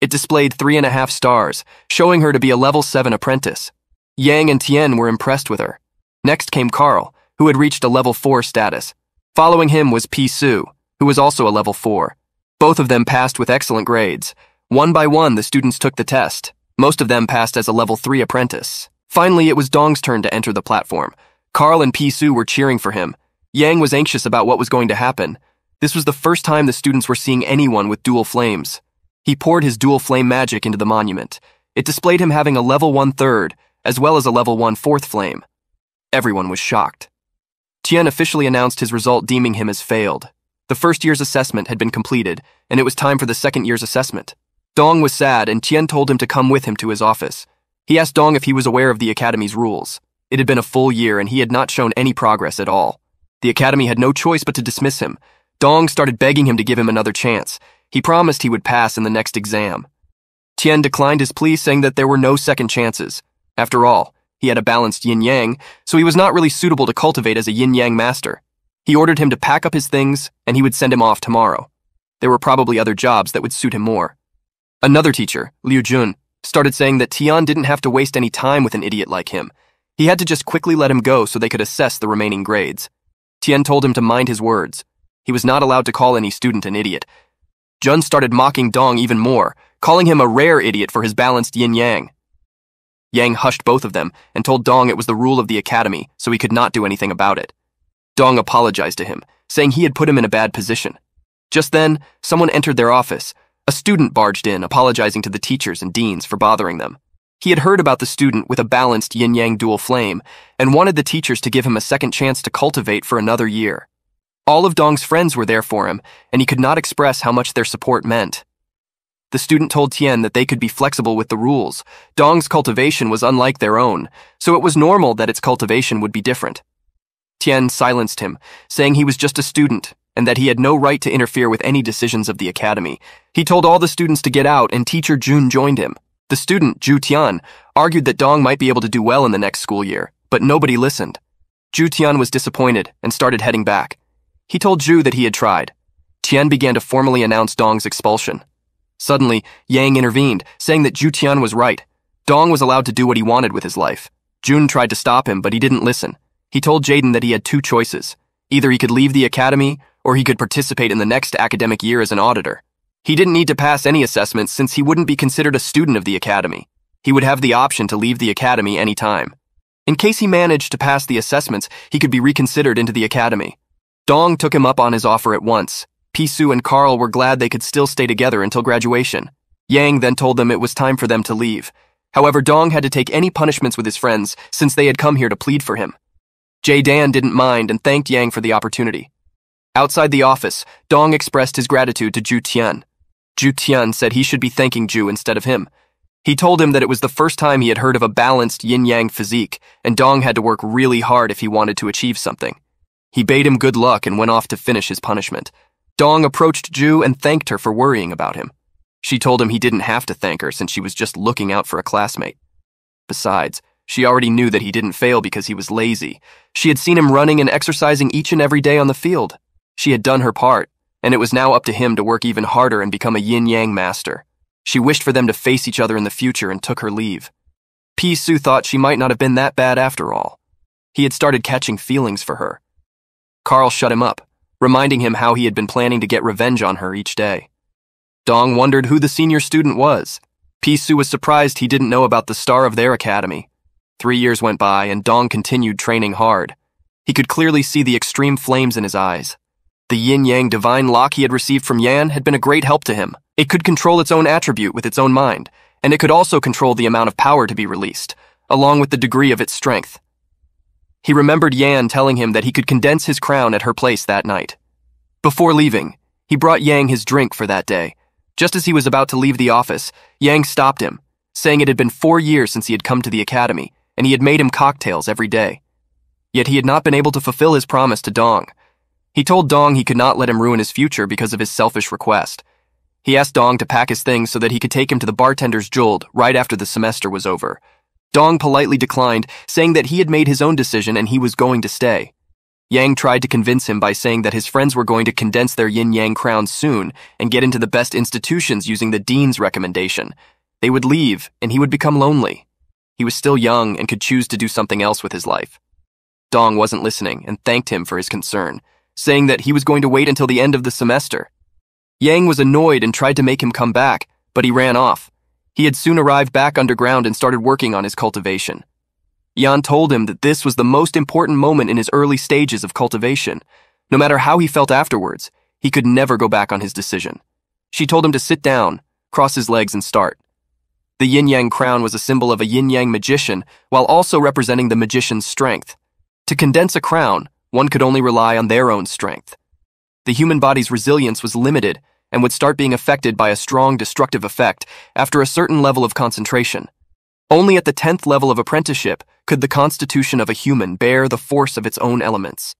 It displayed three and a half stars, showing her to be a level seven apprentice. Yang and Tian were impressed with her. Next came Carl, who had reached a level four status. Following him was Pi Su, who was also a level four. Both of them passed with excellent grades. One by one, the students took the test. Most of them passed as a level three apprentice. Finally, it was Dong's turn to enter the platform. Carl and Pi Su were cheering for him. Yang was anxious about what was going to happen. This was the first time the students were seeing anyone with dual flames. He poured his dual flame magic into the monument. It displayed him having a level one third, as well as a level one fourth flame. Everyone was shocked. Tian officially announced his result, deeming him as failed. The first year's assessment had been completed, and it was time for the second year's assessment. Dong was sad, and Tian told him to come with him to his office. He asked Dong if he was aware of the academy's rules. It had been a full year, and he had not shown any progress at all. The academy had no choice but to dismiss him. Dong started begging him to give him another chance. He promised he would pass in the next exam. Tian declined his plea, saying that there were no second chances. After all, he had a balanced yin-yang, so he was not really suitable to cultivate as a yin-yang master. He ordered him to pack up his things, and he would send him off tomorrow. There were probably other jobs that would suit him more. Another teacher, Liu Jun, started saying that Tian didn't have to waste any time with an idiot like him. He had to just quickly let him go so they could assess the remaining grades. Tian told him to mind his words. He was not allowed to call any student an idiot. Jun started mocking Dong even more, calling him a rare idiot for his balanced yin-yang. Yang hushed both of them and told Dong it was the rule of the academy, so he could not do anything about it. Dong apologized to him, saying he had put him in a bad position. Just then, someone entered their office. A student barged in, apologizing to the teachers and deans for bothering them. He had heard about the student with a balanced yin-yang dual flame and wanted the teachers to give him a second chance to cultivate for another year. All of Dong's friends were there for him, and he could not express how much their support meant. The student told Tian that they could be flexible with the rules. Dong's cultivation was unlike their own, so it was normal that its cultivation would be different. Tian silenced him, saying he was just a student and that he had no right to interfere with any decisions of the academy. He told all the students to get out, and teacher Jun joined him. The student, Zhu Tian, argued that Dong might be able to do well in the next school year, but nobody listened. Zhu Tian was disappointed and started heading back. He told Zhu that he had tried. Tian began to formally announce Dong's expulsion. Suddenly, Yang intervened, saying that Zhu Tian was right. Dong was allowed to do what he wanted with his life. Jun tried to stop him, but he didn't listen. He told Jaden that he had two choices. Either he could leave the academy, or he could participate in the next academic year as an auditor. He didn't need to pass any assessments since he wouldn't be considered a student of the academy. He would have the option to leave the academy any time. In case he managed to pass the assessments, he could be reconsidered into the academy. Dong took him up on his offer at once. Pi Su and Carl were glad they could still stay together until graduation. Yang then told them it was time for them to leave. However, Dong had to take any punishments with his friends since they had come here to plead for him. Jay Dan didn't mind and thanked Yang for the opportunity. Outside the office, Dong expressed his gratitude to Zhu Tian. Zhu Tian said he should be thanking Zhu instead of him. He told him that it was the first time he had heard of a balanced yin-yang physique, and Dong had to work really hard if he wanted to achieve something. He bade him good luck and went off to finish his punishment. Dong approached Zhu and thanked her for worrying about him. She told him he didn't have to thank her since she was just looking out for a classmate. Besides, she already knew that he didn't fail because he was lazy. She had seen him running and exercising each and every day on the field. She had done her part, and it was now up to him to work even harder and become a yin-yang master. She wished for them to face each other in the future and took her leave. Pi Su thought she might not have been that bad after all. He had started catching feelings for her. Carl shut him up, reminding him how he had been planning to get revenge on her each day. Dong wondered who the senior student was. Pi Su was surprised he didn't know about the star of their academy. Three years went by, and Dong continued training hard. He could clearly see the extreme flames in his eyes. The yin-yang divine lock he had received from Yan had been a great help to him. It could control its own attribute with its own mind, and it could also control the amount of power to be released, along with the degree of its strength. He remembered Yan telling him that he could condense his crown at her place that night. Before leaving, he brought Yang his drink for that day. Just as he was about to leave the office, Yang stopped him, saying it had been four years since he had come to the academy, and he had made him cocktails every day. Yet he had not been able to fulfill his promise to Dong. He told Dong he could not let him ruin his future because of his selfish request. He asked Dong to pack his things so that he could take him to the Bartender's Juld right after the semester was over. Dong politely declined, saying that he had made his own decision and he was going to stay. Yang tried to convince him by saying that his friends were going to condense their yin-yang crowns soon and get into the best institutions using the dean's recommendation. They would leave, and he would become lonely. He was still young and could choose to do something else with his life. Dong wasn't listening and thanked him for his concern, saying that he was going to wait until the end of the semester. Yang was annoyed and tried to make him come back, but he ran off. He had soon arrived back underground and started working on his cultivation. Yan told him that this was the most important moment in his early stages of cultivation. No matter how he felt afterwards, he could never go back on his decision. She told him to sit down, cross his legs, and start. The yin-yang crown was a symbol of a yin-yang magician, while also representing the magician's strength. To condense a crown, one could only rely on their own strength. The human body's resilience was limited and would start being affected by a strong destructive effect after a certain level of concentration. Only at the tenth level of apprenticeship could the constitution of a human bear the force of its own elements.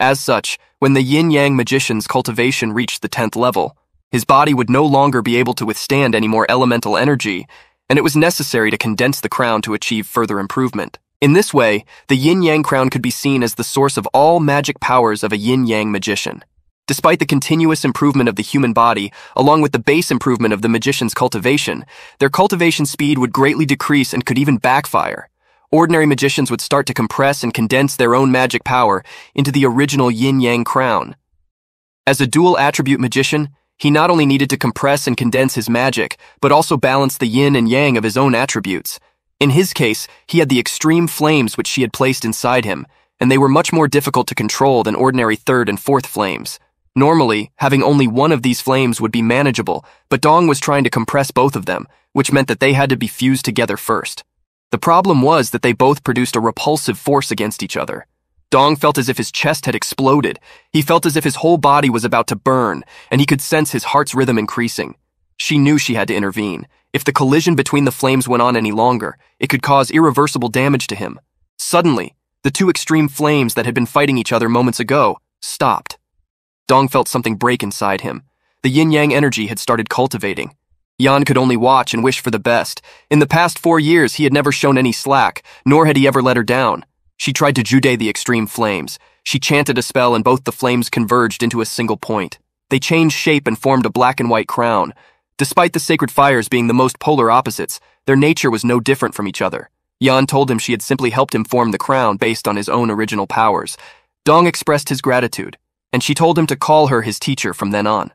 As such, when the yin-yang magician's cultivation reached the tenth level, his body would no longer be able to withstand any more elemental energy, and it was necessary to condense the crown to achieve further improvement. In this way, the yin-yang crown could be seen as the source of all magic powers of a yin-yang magician. Despite the continuous improvement of the human body, along with the base improvement of the magician's cultivation, their cultivation speed would greatly decrease and could even backfire. Ordinary magicians would start to compress and condense their own magic power into the original yin-yang crown. As a dual-attribute magician, he not only needed to compress and condense his magic, but also balance the yin and yang of his own attributes. In his case, he had the extreme flames which she had placed inside him, and they were much more difficult to control than ordinary third and fourth flames. Normally, having only one of these flames would be manageable, but Dong was trying to compress both of them, which meant that they had to be fused together first. The problem was that they both produced a repulsive force against each other. Dong felt as if his chest had exploded. He felt as if his whole body was about to burn, and he could sense his heart's rhythm increasing. She knew she had to intervene. If the collision between the flames went on any longer, it could cause irreversible damage to him. Suddenly, the two extreme flames that had been fighting each other moments ago stopped. Dong felt something break inside him. The yin-yang energy had started cultivating. Yan could only watch and wish for the best. In the past four years, he had never shown any slack, nor had he ever let her down. She tried to jude the extreme flames. She chanted a spell and both the flames converged into a single point. They changed shape and formed a black and white crown. Despite the sacred fires being the most polar opposites, their nature was no different from each other. Yan told him she had simply helped him form the crown based on his own original powers. Dong expressed his gratitude, and she told him to call her his teacher from then on.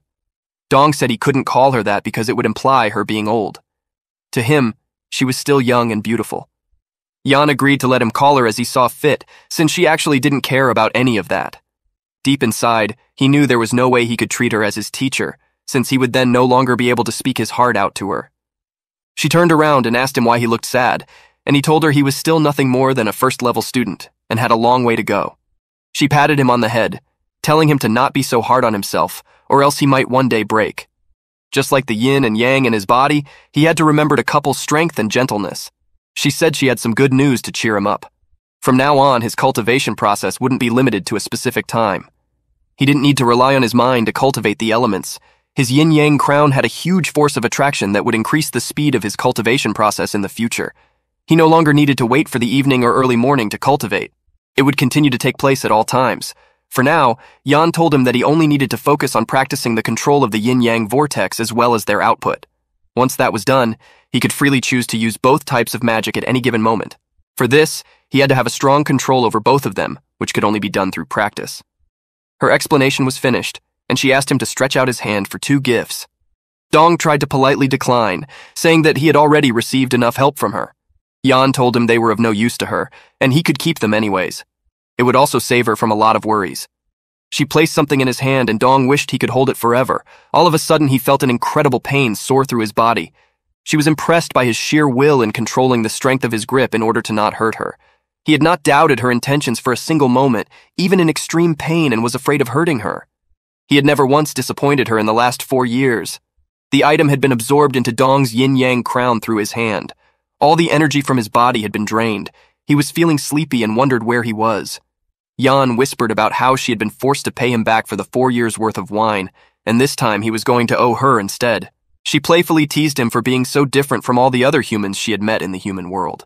Dong said he couldn't call her that because it would imply her being old. To him, she was still young and beautiful. Yan agreed to let him call her as he saw fit, since she actually didn't care about any of that. Deep inside, he knew there was no way he could treat her as his teacher, since he would then no longer be able to speak his heart out to her. She turned around and asked him why he looked sad, and he told her he was still nothing more than a first-level student and had a long way to go. She patted him on the head, telling him to not be so hard on himself, or else he might one day break. Just like the yin and yang in his body, he had to remember to couple strength and gentleness. She said she had some good news to cheer him up. From now on, his cultivation process wouldn't be limited to a specific time. He didn't need to rely on his mind to cultivate the elements. His yin-yang crown had a huge force of attraction that would increase the speed of his cultivation process in the future. He no longer needed to wait for the evening or early morning to cultivate. It would continue to take place at all times. For now, Yan told him that he only needed to focus on practicing the control of the yin-yang vortex as well as their output. Once that was done, he could freely choose to use both types of magic at any given moment. For this, he had to have a strong control over both of them, which could only be done through practice. Her explanation was finished, and she asked him to stretch out his hand for two gifts. Dong tried to politely decline, saying that he had already received enough help from her. Yan told him they were of no use to her, and he could keep them anyways. It would also save her from a lot of worries. She placed something in his hand and Dong wished he could hold it forever. All of a sudden, he felt an incredible pain soar through his body. She was impressed by his sheer will in controlling the strength of his grip in order to not hurt her. He had not doubted her intentions for a single moment, even in extreme pain, and was afraid of hurting her. He had never once disappointed her in the last four years. The item had been absorbed into Dong's yin-yang crown through his hand. All the energy from his body had been drained. He was feeling sleepy and wondered where he was. Yan whispered about how she had been forced to pay him back for the four years' worth of wine, and this time he was going to owe her instead. She playfully teased him for being so different from all the other humans she had met in the human world.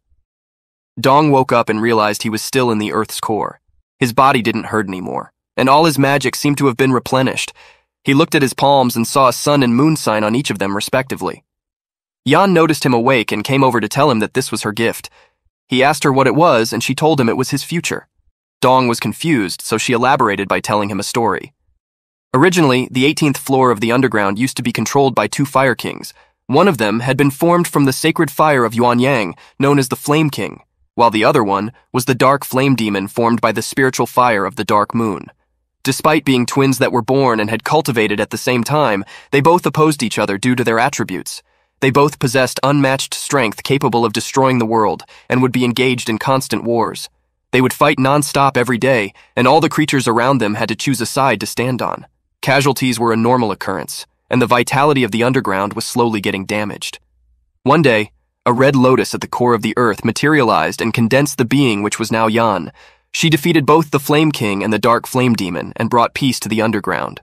Dong woke up and realized he was still in the Earth's core. His body didn't hurt anymore, and all his magic seemed to have been replenished. He looked at his palms and saw a sun and moon sign on each of them respectively. Yan noticed him awake and came over to tell him that this was her gift. He asked her what it was, and she told him it was his future. Dong was confused, so she elaborated by telling him a story. Originally, the eighteenth floor of the underground used to be controlled by two fire kings. One of them had been formed from the sacred fire of Yuanyang, known as the Flame King, while the other one was the dark flame demon formed by the spiritual fire of the Dark Moon. Despite being twins that were born and had cultivated at the same time, they both opposed each other due to their attributes. They both possessed unmatched strength capable of destroying the world and would be engaged in constant wars. They would fight non-stop every day, and all the creatures around them had to choose a side to stand on. Casualties were a normal occurrence, and the vitality of the underground was slowly getting damaged. One day, a red lotus at the core of the earth materialized and condensed the being which was now Yan. She defeated both the Flame King and the Dark Flame Demon and brought peace to the underground.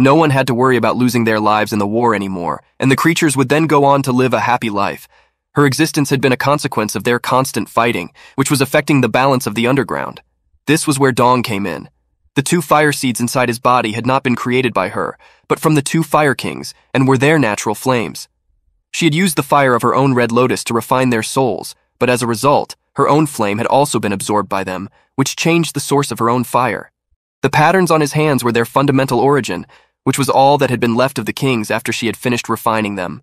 No one had to worry about losing their lives in the war anymore, and the creatures would then go on to live a happy life. Her existence had been a consequence of their constant fighting, which was affecting the balance of the underground. This was where Dong came in. The two fire seeds inside his body had not been created by her, but from the two fire kings, and were their natural flames. She had used the fire of her own red lotus to refine their souls, but as a result, her own flame had also been absorbed by them, which changed the source of her own fire. The patterns on his hands were their fundamental origin, which was all that had been left of the kings after she had finished refining them.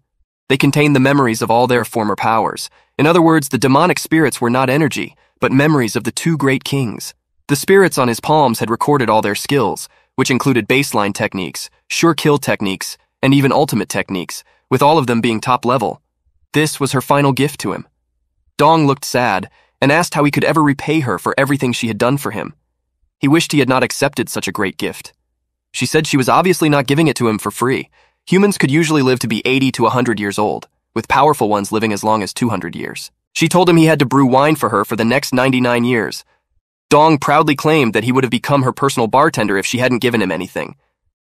They contained the memories of all their former powers. In other words, the demonic spirits were not energy, but memories of the two great kings. The spirits on his palms had recorded all their skills, which included baseline techniques, sure-kill techniques, and even ultimate techniques, with all of them being top-level. This was her final gift to him. Dong looked sad and asked how he could ever repay her for everything she had done for him. He wished he had not accepted such a great gift. She said she was obviously not giving it to him for free. Humans could usually live to be eighty to one hundred years old, with powerful ones living as long as two hundred years. She told him he had to brew wine for her for the next ninety-nine years. Dong proudly claimed that he would have become her personal bartender if she hadn't given him anything.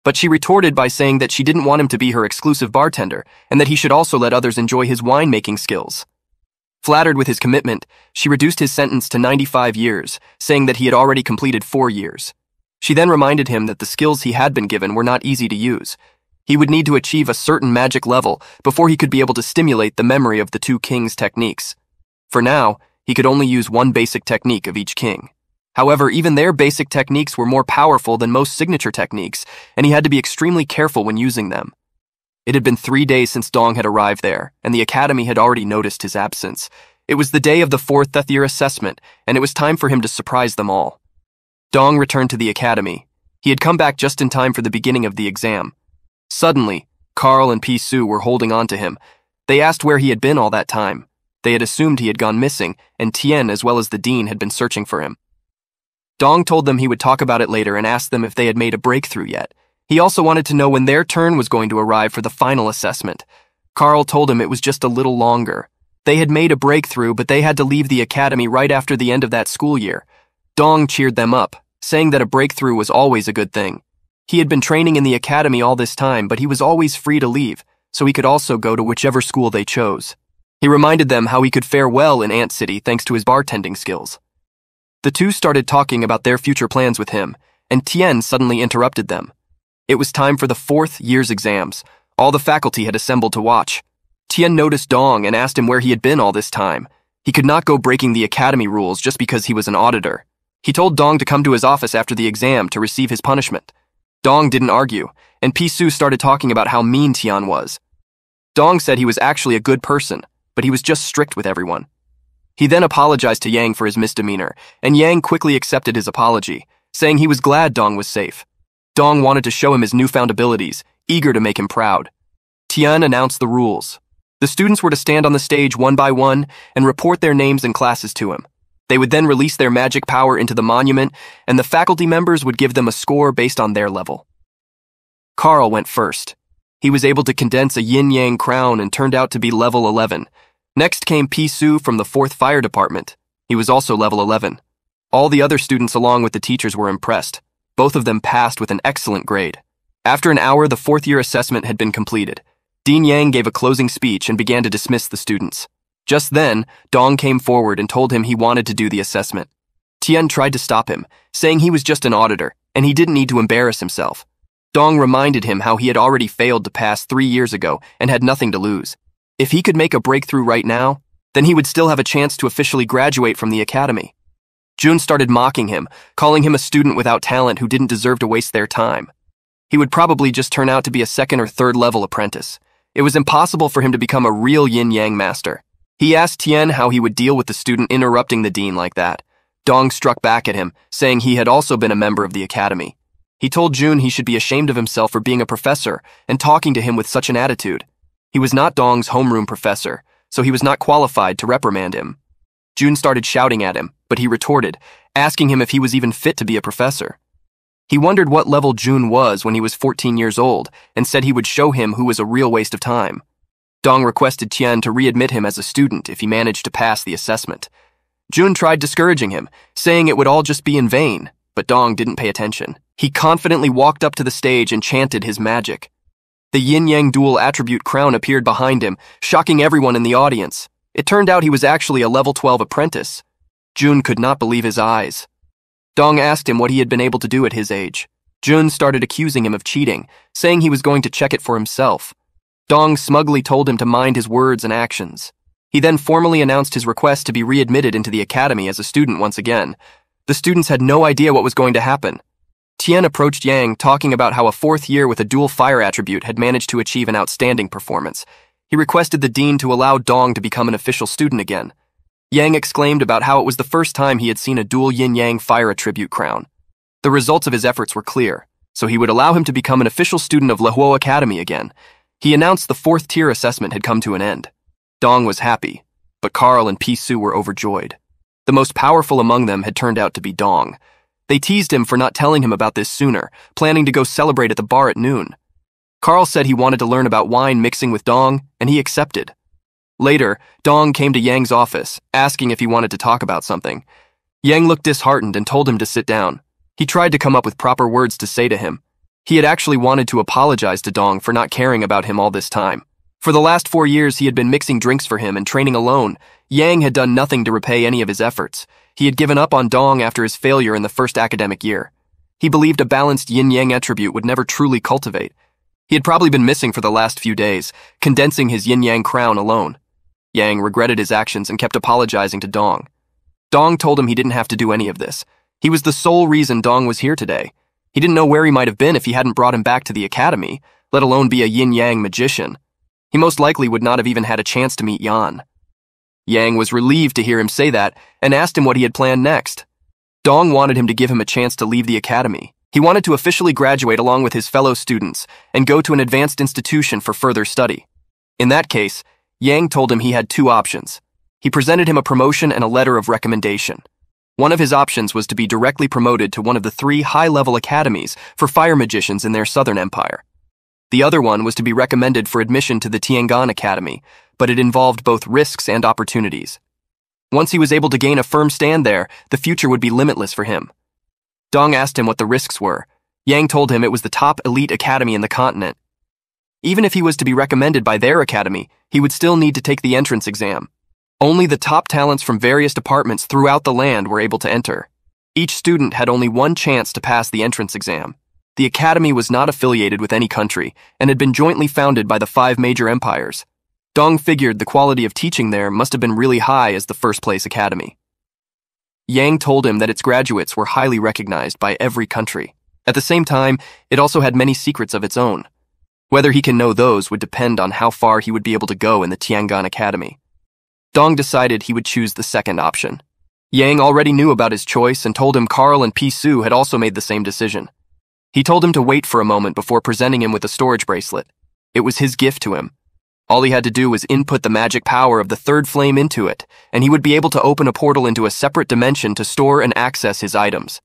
But she retorted by saying that she didn't want him to be her exclusive bartender and that he should also let others enjoy his winemaking skills. Flattered with his commitment, she reduced his sentence to ninety-five years, saying that he had already completed four years. She then reminded him that the skills he had been given were not easy to use. He would need to achieve a certain magic level before he could be able to stimulate the memory of the two kings' techniques. For now, he could only use one basic technique of each king. However, even their basic techniques were more powerful than most signature techniques, and he had to be extremely careful when using them. It had been three days since Dong had arrived there, and the academy had already noticed his absence. It was the day of the fourth Thethier assessment, and it was time for him to surprise them all. Dong returned to the academy. He had come back just in time for the beginning of the exam. Suddenly, Carl and Pi Su were holding on to him. They asked where he had been all that time. They had assumed he had gone missing, and Tian as well as the dean had been searching for him. Dong told them he would talk about it later and asked them if they had made a breakthrough yet. He also wanted to know when their turn was going to arrive for the final assessment. Carl told him it was just a little longer. They had made a breakthrough, but they had to leave the academy right after the end of that school year. Dong cheered them up, saying that a breakthrough was always a good thing. He had been training in the academy all this time, but he was always free to leave, so he could also go to whichever school they chose. He reminded them how he could fare well in Ant City thanks to his bartending skills. The two started talking about their future plans with him, and Tian suddenly interrupted them. It was time for the fourth year's exams. All the faculty had assembled to watch. Tian noticed Dong and asked him where he had been all this time. He could not go breaking the academy rules just because he was an auditor. He told Dong to come to his office after the exam to receive his punishment. Dong didn't argue, and Pi Su started talking about how mean Tian was. Dong said he was actually a good person, but he was just strict with everyone. He then apologized to Yang for his misdemeanor, and Yang quickly accepted his apology, saying he was glad Dong was safe. Dong wanted to show him his newfound abilities, eager to make him proud. Tian announced the rules. The students were to stand on the stage one by one and report their names and classes to him. They would then release their magic power into the monument, and the faculty members would give them a score based on their level. Carl went first. He was able to condense a yin-yang crown and turned out to be level eleven. Next came Pi Su from the fourth Fire Department. He was also level eleven. All the other students along with the teachers were impressed. Both of them passed with an excellent grade. After an hour, the fourth-year assessment had been completed. Dean Yang gave a closing speech and began to dismiss the students. Just then, Dong came forward and told him he wanted to do the assessment. Tian tried to stop him, saying he was just an auditor, and he didn't need to embarrass himself. Dong reminded him how he had already failed to pass three years ago and had nothing to lose. If he could make a breakthrough right now, then he would still have a chance to officially graduate from the academy. June started mocking him, calling him a student without talent who didn't deserve to waste their time. He would probably just turn out to be a second or third level apprentice. It was impossible for him to become a real yin-yang master. He asked Tian how he would deal with the student interrupting the dean like that. Dong struck back at him, saying he had also been a member of the academy. He told June he should be ashamed of himself for being a professor and talking to him with such an attitude. He was not Dong's homeroom professor, so he was not qualified to reprimand him. June started shouting at him, but he retorted, asking him if he was even fit to be a professor. He wondered what level June was when he was fourteen years old and said he would show him who was a real waste of time. Dong requested Tian to readmit him as a student if he managed to pass the assessment. Jun tried discouraging him, saying it would all just be in vain, but Dong didn't pay attention. He confidently walked up to the stage and chanted his magic. The yin-yang dual attribute crown appeared behind him, shocking everyone in the audience. It turned out he was actually a level twelve apprentice. Jun could not believe his eyes. Dong asked him what he had been able to do at his age. Jun started accusing him of cheating, saying he was going to check it for himself. Dong smugly told him to mind his words and actions. He then formally announced his request to be readmitted into the academy as a student once again. The students had no idea what was going to happen. Tian approached Yang, talking about how a fourth year with a dual fire attribute had managed to achieve an outstanding performance. He requested the dean to allow Dong to become an official student again. Yang exclaimed about how it was the first time he had seen a dual yin-yang fire attribute crown. The results of his efforts were clear. so he would allow him to become an official student of Lihuo Academy again. He announced the fourth-tier assessment had come to an end. Dong was happy, but Carl and Pi Su were overjoyed. The most powerful among them had turned out to be Dong. They teased him for not telling him about this sooner, planning to go celebrate at the bar at noon. Carl said he wanted to learn about wine mixing with Dong, and he accepted. Later, Dong came to Yang's office, asking if he wanted to talk about something. Yang looked disheartened and told him to sit down. He tried to come up with proper words to say to him. He had actually wanted to apologize to Dong for not caring about him all this time. For the last four years, he had been mixing drinks for him and training alone. Yang had done nothing to repay any of his efforts. He had given up on Dong after his failure in the first academic year. He believed a balanced yin-yang attribute would never truly cultivate. He had probably been missing for the last few days, condensing his yin-yang crown alone. Yang regretted his actions and kept apologizing to Dong. Dong told him he didn't have to do any of this. He was the sole reason Dong was here today. He didn't know where he might have been if he hadn't brought him back to the academy, let alone be a yin-yang magician. He most likely would not have even had a chance to meet Yan. Yang was relieved to hear him say that and asked him what he had planned next. Dong wanted him to give him a chance to leave the academy. He wanted to officially graduate along with his fellow students and go to an advanced institution for further study. In that case, Yang told him he had two options. He presented him a promotion and a letter of recommendation. One of his options was to be directly promoted to one of the three high-level academies for fire magicians in their southern empire. The other one was to be recommended for admission to the Tiangong Academy, but it involved both risks and opportunities. Once he was able to gain a firm stand there, the future would be limitless for him. Dong asked him what the risks were. Yang told him it was the top elite academy in the continent. Even if he was to be recommended by their academy, he would still need to take the entrance exam. Only the top talents from various departments throughout the land were able to enter. Each student had only one chance to pass the entrance exam. The academy was not affiliated with any country and had been jointly founded by the five major empires. Dong figured the quality of teaching there must have been really high as the first-place academy. Yang told him that its graduates were highly recognized by every country. At the same time, it also had many secrets of its own. Whether he can know those would depend on how far he would be able to go in the Tiangong Academy. Dong decided he would choose the second option. Yang already knew about his choice and told him Carl and Pi Su had also made the same decision. He told him to wait for a moment before presenting him with a storage bracelet. It was his gift to him. All he had to do was input the magic power of the third flame into it, and he would be able to open a portal into a separate dimension to store and access his items.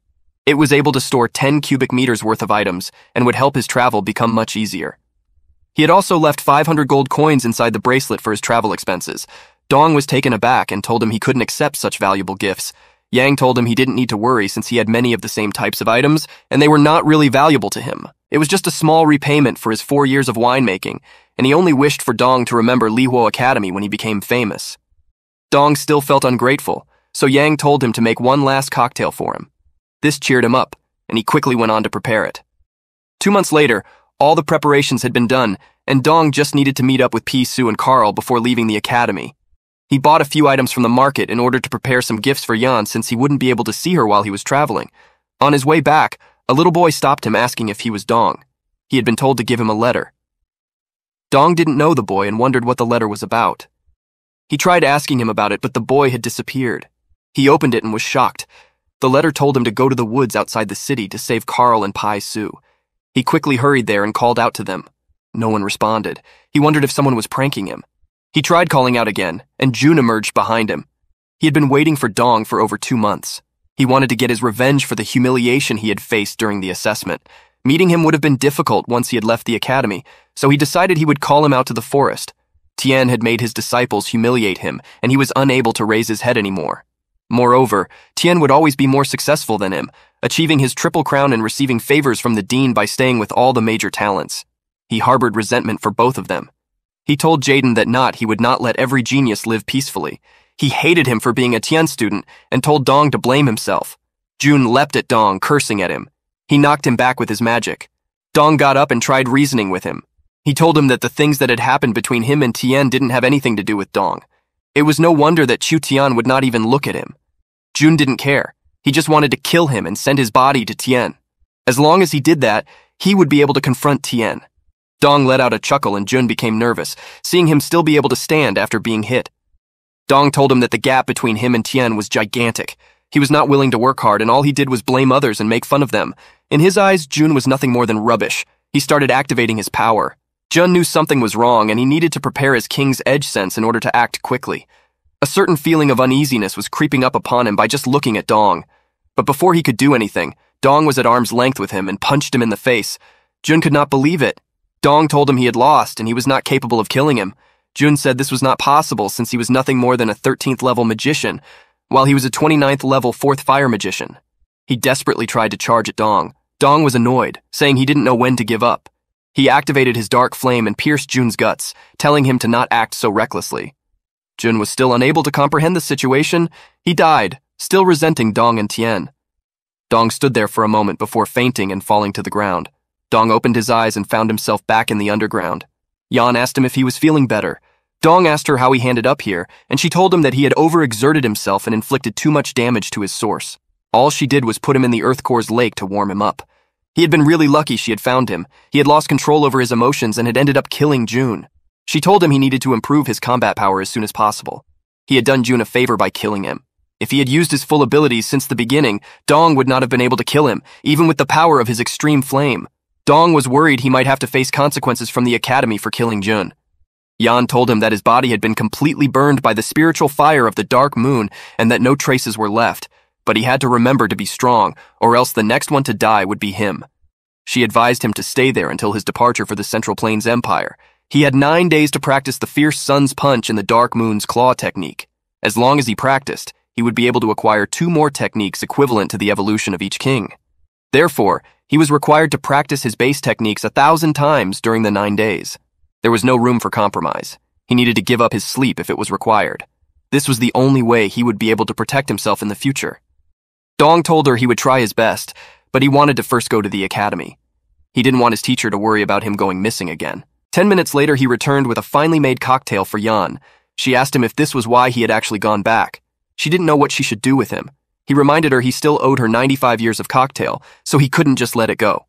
It was able to store ten cubic meters worth of items and would help his travel become much easier. He had also left five hundred gold coins inside the bracelet for his travel expenses. Dong was taken aback and told him he couldn't accept such valuable gifts. Yang told him he didn't need to worry since he had many of the same types of items, and they were not really valuable to him. It was just a small repayment for his four years of winemaking, and he only wished for Dong to remember Lihuo Academy when he became famous. Dong still felt ungrateful, so Yang told him to make one last cocktail for him. This cheered him up, and he quickly went on to prepare it. Two months later, all the preparations had been done, and Dong just needed to meet up with Pi Su and Carl before leaving the academy. He bought a few items from the market in order to prepare some gifts for Yan since he wouldn't be able to see her while he was traveling. On his way back, a little boy stopped him asking if he was Dong. He had been told to give him a letter. Dong didn't know the boy and wondered what the letter was about. He tried asking him about it, but the boy had disappeared. He opened it and was shocked. The letter told him to go to the woods outside the city to save Carl and Pi Su. He quickly hurried there and called out to them. No one responded. He wondered if someone was pranking him. He tried calling out again, and June emerged behind him. He had been waiting for Dong for over two months. He wanted to get his revenge for the humiliation he had faced during the assessment. Meeting him would have been difficult once he had left the academy, so he decided he would call him out to the forest. Tian had made his disciples humiliate him, and he was unable to raise his head anymore. Moreover, Tian would always be more successful than him, achieving his triple crown and receiving favors from the dean by staying with all the major talents. He harbored resentment for both of them. He told Jaden that not, he would not let every genius live peacefully. He hated him for being a Tian student and told Dong to blame himself. June leapt at Dong, cursing at him. He knocked him back with his magic. Dong got up and tried reasoning with him. He told him that the things that had happened between him and Tian didn't have anything to do with Dong. It was no wonder that Chu Tian would not even look at him. June didn't care. He just wanted to kill him and send his body to Tian. As long as he did that, he would be able to confront Tian. Dong let out a chuckle and Jun became nervous, seeing him still be able to stand after being hit. Dong told him that the gap between him and Tian was gigantic. He was not willing to work hard, and all he did was blame others and make fun of them. In his eyes, Jun was nothing more than rubbish. He started activating his power. Jun knew something was wrong, and he needed to prepare his King's Edge sense in order to act quickly. A certain feeling of uneasiness was creeping up upon him by just looking at Dong. But before he could do anything, Dong was at arm's length with him and punched him in the face. Jun could not believe it. Dong told him he had lost and he was not capable of killing him. Jun said this was not possible since he was nothing more than a thirteenth level magician, while he was a twenty-ninth level fourth fire magician. He desperately tried to charge at Dong. Dong was annoyed, saying he didn't know when to give up. He activated his dark flame and pierced Jun's guts, telling him to not act so recklessly. Jun was still unable to comprehend the situation. He died, still resenting Dong and Tian. Dong stood there for a moment before fainting and falling to the ground. Dong opened his eyes and found himself back in the underground. Yan asked him if he was feeling better. Dong asked her how he handed up here, and she told him that he had overexerted himself and inflicted too much damage to his source. All she did was put him in the Earth Core's lake to warm him up. He had been really lucky she had found him. He had lost control over his emotions and had ended up killing Jun. She told him he needed to improve his combat power as soon as possible. He had done Jun a favor by killing him. If he had used his full abilities since the beginning, Dong would not have been able to kill him, even with the power of his extreme flame. Dong was worried he might have to face consequences from the academy for killing Jun. Yan told him that his body had been completely burned by the spiritual fire of the Dark Moon and that no traces were left, but he had to remember to be strong, or else the next one to die would be him. She advised him to stay there until his departure for the Central Plains Empire. He had nine days to practice the Fierce Sun's Punch and the Dark Moon's Claw technique. As long as he practiced, he would be able to acquire two more techniques equivalent to the evolution of each king. Therefore, he was required to practice his base techniques a thousand times during the nine days. There was no room for compromise. He needed to give up his sleep if it was required. This was the only way he would be able to protect himself in the future. Dong told her he would try his best, but he wanted to first go to the academy. He didn't want his teacher to worry about him going missing again. Ten minutes later, he returned with a finely made cocktail for Yan. She asked him if this was why he had actually gone back. She didn't know what she should do with him. He reminded her he still owed her ninety-five years of cocktail, so he couldn't just let it go.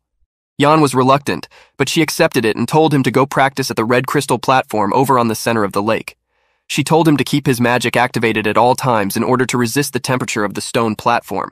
Yan was reluctant, but she accepted it and told him to go practice at the red crystal platform over on the center of the lake. She told him to keep his magic activated at all times in order to resist the temperature of the stone platform.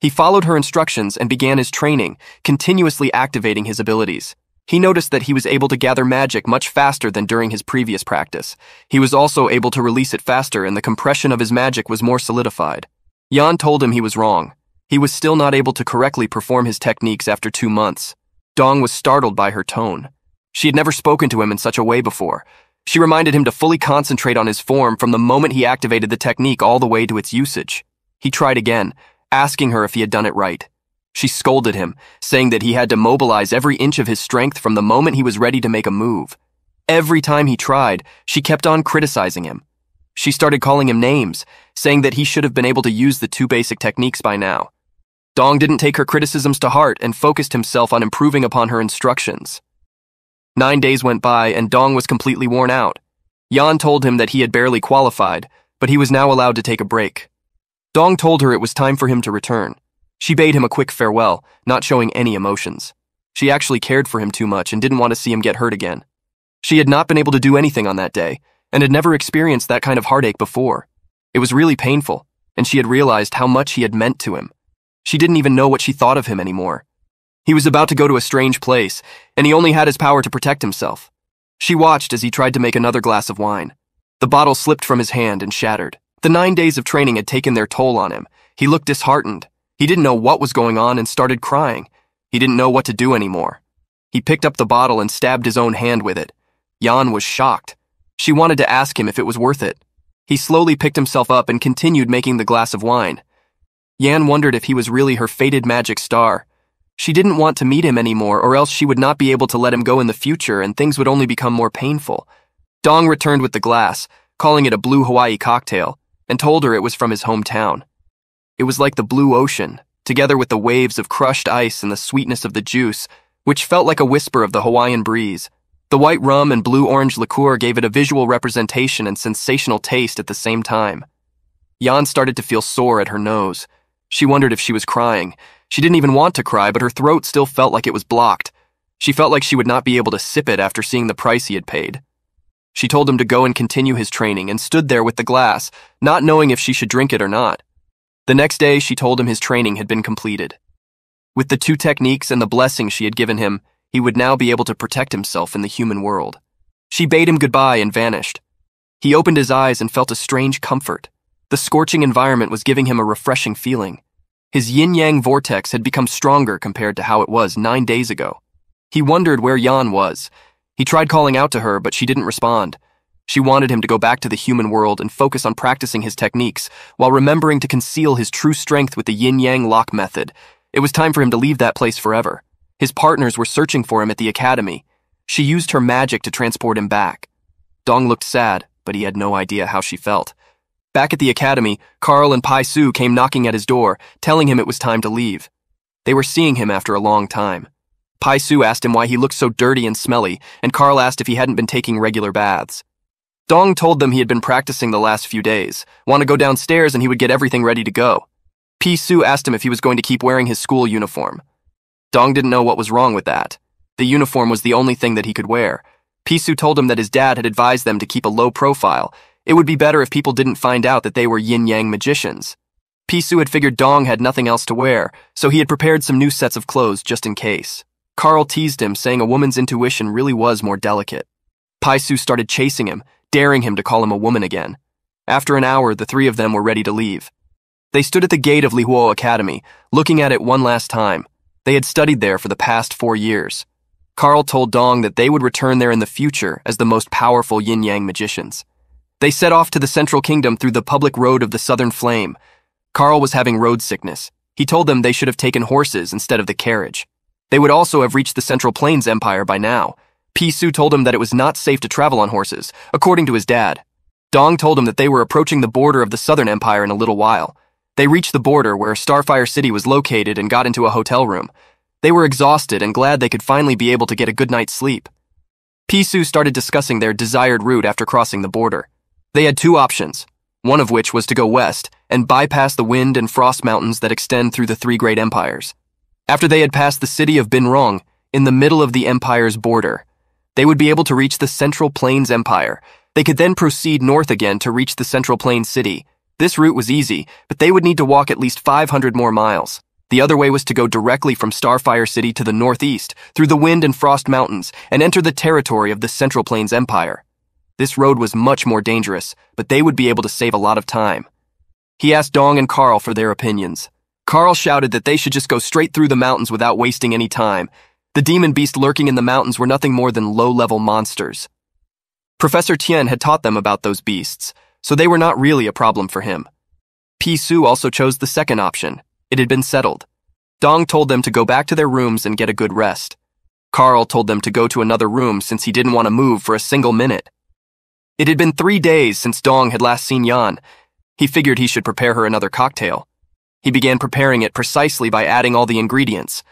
He followed her instructions and began his training, continuously activating his abilities. He noticed that he was able to gather magic much faster than during his previous practice. He was also able to release it faster, and the compression of his magic was more solidified. Yan told him he was wrong. He was still not able to correctly perform his techniques after two months. Dong was startled by her tone. She had never spoken to him in such a way before. She reminded him to fully concentrate on his form from the moment he activated the technique all the way to its usage. He tried again, asking her if he had done it right. She scolded him, saying that he had to mobilize every inch of his strength from the moment he was ready to make a move. Every time he tried, she kept on criticizing him. She started calling him names, saying that he should have been able to use the two basic techniques by now. Dong didn't take her criticisms to heart and focused himself on improving upon her instructions. Nine days went by and Dong was completely worn out. Yan told him that he had barely qualified, but he was now allowed to take a break. Dong told her it was time for him to return. She bade him a quick farewell, not showing any emotions. She actually cared for him too much and didn't want to see him get hurt again. She had not been able to do anything on that day, and had never experienced that kind of heartache before. It was really painful, and she had realized how much he had meant to him. She didn't even know what she thought of him anymore. He was about to go to a strange place, and he only had his power to protect himself. She watched as he tried to make another glass of wine. The bottle slipped from his hand and shattered. The nine days of training had taken their toll on him. He looked disheartened. He didn't know what was going on and started crying. He didn't know what to do anymore. He picked up the bottle and stabbed his own hand with it. Yan was shocked. She wanted to ask him if it was worth it. He slowly picked himself up and continued making the glass of wine. Yan wondered if he was really her fated magic star. She didn't want to meet him anymore, or else she would not be able to let him go in the future and things would only become more painful. Dong returned with the glass, calling it a blue Hawaii cocktail, and told her it was from his hometown. It was like the blue ocean, together with the waves of crushed ice and the sweetness of the juice, which felt like a whisper of the Hawaiian breeze. The white rum and blue-orange liqueur gave it a visual representation and sensational taste at the same time. Yan started to feel sore at her nose. She wondered if she was crying. She didn't even want to cry, but her throat still felt like it was blocked. She felt like she would not be able to sip it after seeing the price he had paid. She told him to go and continue his training and stood there with the glass, not knowing if she should drink it or not. The next day, she told him his training had been completed. With the two techniques and the blessing she had given him, he would now be able to protect himself in the human world. She bade him goodbye and vanished. He opened his eyes and felt a strange comfort. The scorching environment was giving him a refreshing feeling. His yin-yang vortex had become stronger compared to how it was nine days ago. He wondered where Yan was. He tried calling out to her, but she didn't respond. She wanted him to go back to the human world and focus on practicing his techniques, while remembering to conceal his true strength with the yin-yang lock method. It was time for him to leave that place forever. His partners were searching for him at the academy. She used her magic to transport him back. Dong looked sad, but he had no idea how she felt. Back at the academy, Carl and Pi Su came knocking at his door, telling him it was time to leave. They were seeing him after a long time. Pai Su asked him why he looked so dirty and smelly, and Carl asked if he hadn't been taking regular baths. Dong told them he had been practicing the last few days, want to go downstairs and he would get everything ready to go. Pi Su asked him if he was going to keep wearing his school uniform. Dong didn't know what was wrong with that. The uniform was the only thing that he could wear. Pi Su told him that his dad had advised them to keep a low profile. It would be better if people didn't find out that they were yin-yang magicians. Pi Su had figured Dong had nothing else to wear, so he had prepared some new sets of clothes just in case. Carl teased him, saying a woman's intuition really was more delicate. Pi Su started chasing him, daring him to call him a woman again. After an hour, the three of them were ready to leave. They stood at the gate of Lihuo Academy, looking at it one last time. They had studied there for the past four years. Carl told Dong that they would return there in the future as the most powerful yin-yang magicians. They set off to the Central Kingdom through the public road of the Southern Flame. Carl was having road sickness. He told them they should have taken horses instead of the carriage. They would also have reached the Central Plains Empire by now. Pi Su told him that it was not safe to travel on horses, according to his dad. Dong told him that they were approaching the border of the Southern Empire in a little while. They reached the border where Starfire City was located and got into a hotel room. They were exhausted and glad they could finally be able to get a good night's sleep. Pi Su started discussing their desired route after crossing the border. They had two options, one of which was to go west and bypass the Wind and Frost Mountains that extend through the three great empires. After they had passed the city of Binrong, in the middle of the empire's border, they would be able to reach the Central Plains Empire. They could then proceed north again to reach the Central Plains City. This route was easy, but they would need to walk at least five hundred more miles. The other way was to go directly from Starfire City to the northeast, through the Wind and Frost Mountains, and enter the territory of the Central Plains Empire. This road was much more dangerous, but they would be able to save a lot of time. He asked Dong and Carl for their opinions. Carl shouted that they should just go straight through the mountains without wasting any time. The demon beasts lurking in the mountains were nothing more than low-level monsters. Professor Tian had taught them about those beasts, so they were not really a problem for him. Pi Su also chose the second option. It had been settled. Dong told them to go back to their rooms and get a good rest. Carl told them to go to another room since he didn't want to move for a single minute. It had been three days since Dong had last seen Yan. He figured he should prepare her another cocktail. He began preparing it precisely by adding all the ingredients.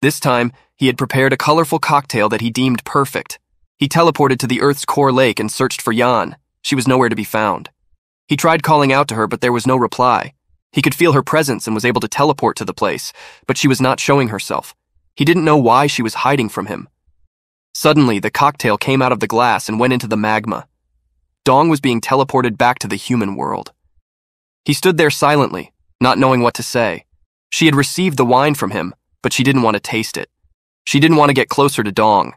This time, he had prepared a colorful cocktail that he deemed perfect. He teleported to the Earth's Core Lake and searched for Yan. She was nowhere to be found. He tried calling out to her, but there was no reply. He could feel her presence and was able to teleport to the place, but she was not showing herself. He didn't know why she was hiding from him. Suddenly, the cocktail came out of the glass and went into the magma. Dong was being teleported back to the human world. He stood there silently, not knowing what to say. She had received the wine from him, but she didn't want to taste it. She didn't want to get closer to Dong.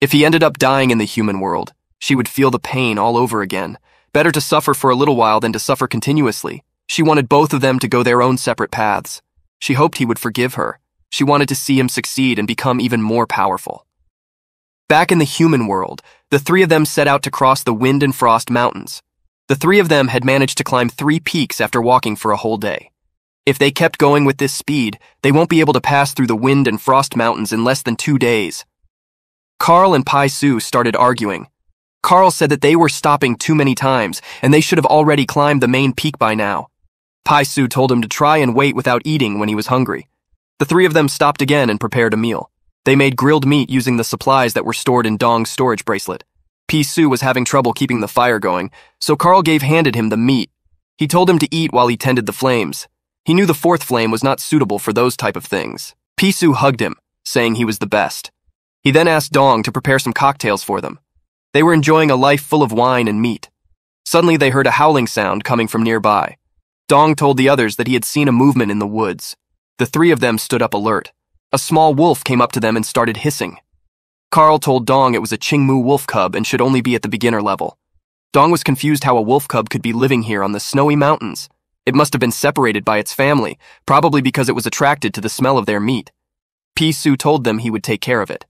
If he ended up dying in the human world, she would feel the pain all over again. Better to suffer for a little while than to suffer continuously. She wanted both of them to go their own separate paths. She hoped he would forgive her. She wanted to see him succeed and become even more powerful. Back in the human world, the three of them set out to cross the Wind and Frost Mountains. The three of them had managed to climb three peaks after walking for a whole day. If they kept going with this speed, they won't be able to pass through the Wind and Frost Mountains in less than two days. Carl and Pi Su started arguing. Carl said that they were stopping too many times, and they should have already climbed the main peak by now. Pi Su told him to try and wait without eating when he was hungry. The three of them stopped again and prepared a meal. They made grilled meat using the supplies that were stored in Dong's storage bracelet. Pi Su was having trouble keeping the fire going, so Carl gave handed him the meat. He told him to eat while he tended the flames. He knew the fourth flame was not suitable for those type of things. Pi Su hugged him, saying he was the best. He then asked Dong to prepare some cocktails for them. They were enjoying a life full of wine and meat. Suddenly they heard a howling sound coming from nearby. Dong told the others that he had seen a movement in the woods. The three of them stood up alert. A small wolf came up to them and started hissing. Carl told Dong it was a Qingmu wolf cub and should only be at the beginner level. Dong was confused how a wolf cub could be living here on the snowy mountains. It must have been separated by its family, probably because it was attracted to the smell of their meat. Pi Su told them he would take care of it.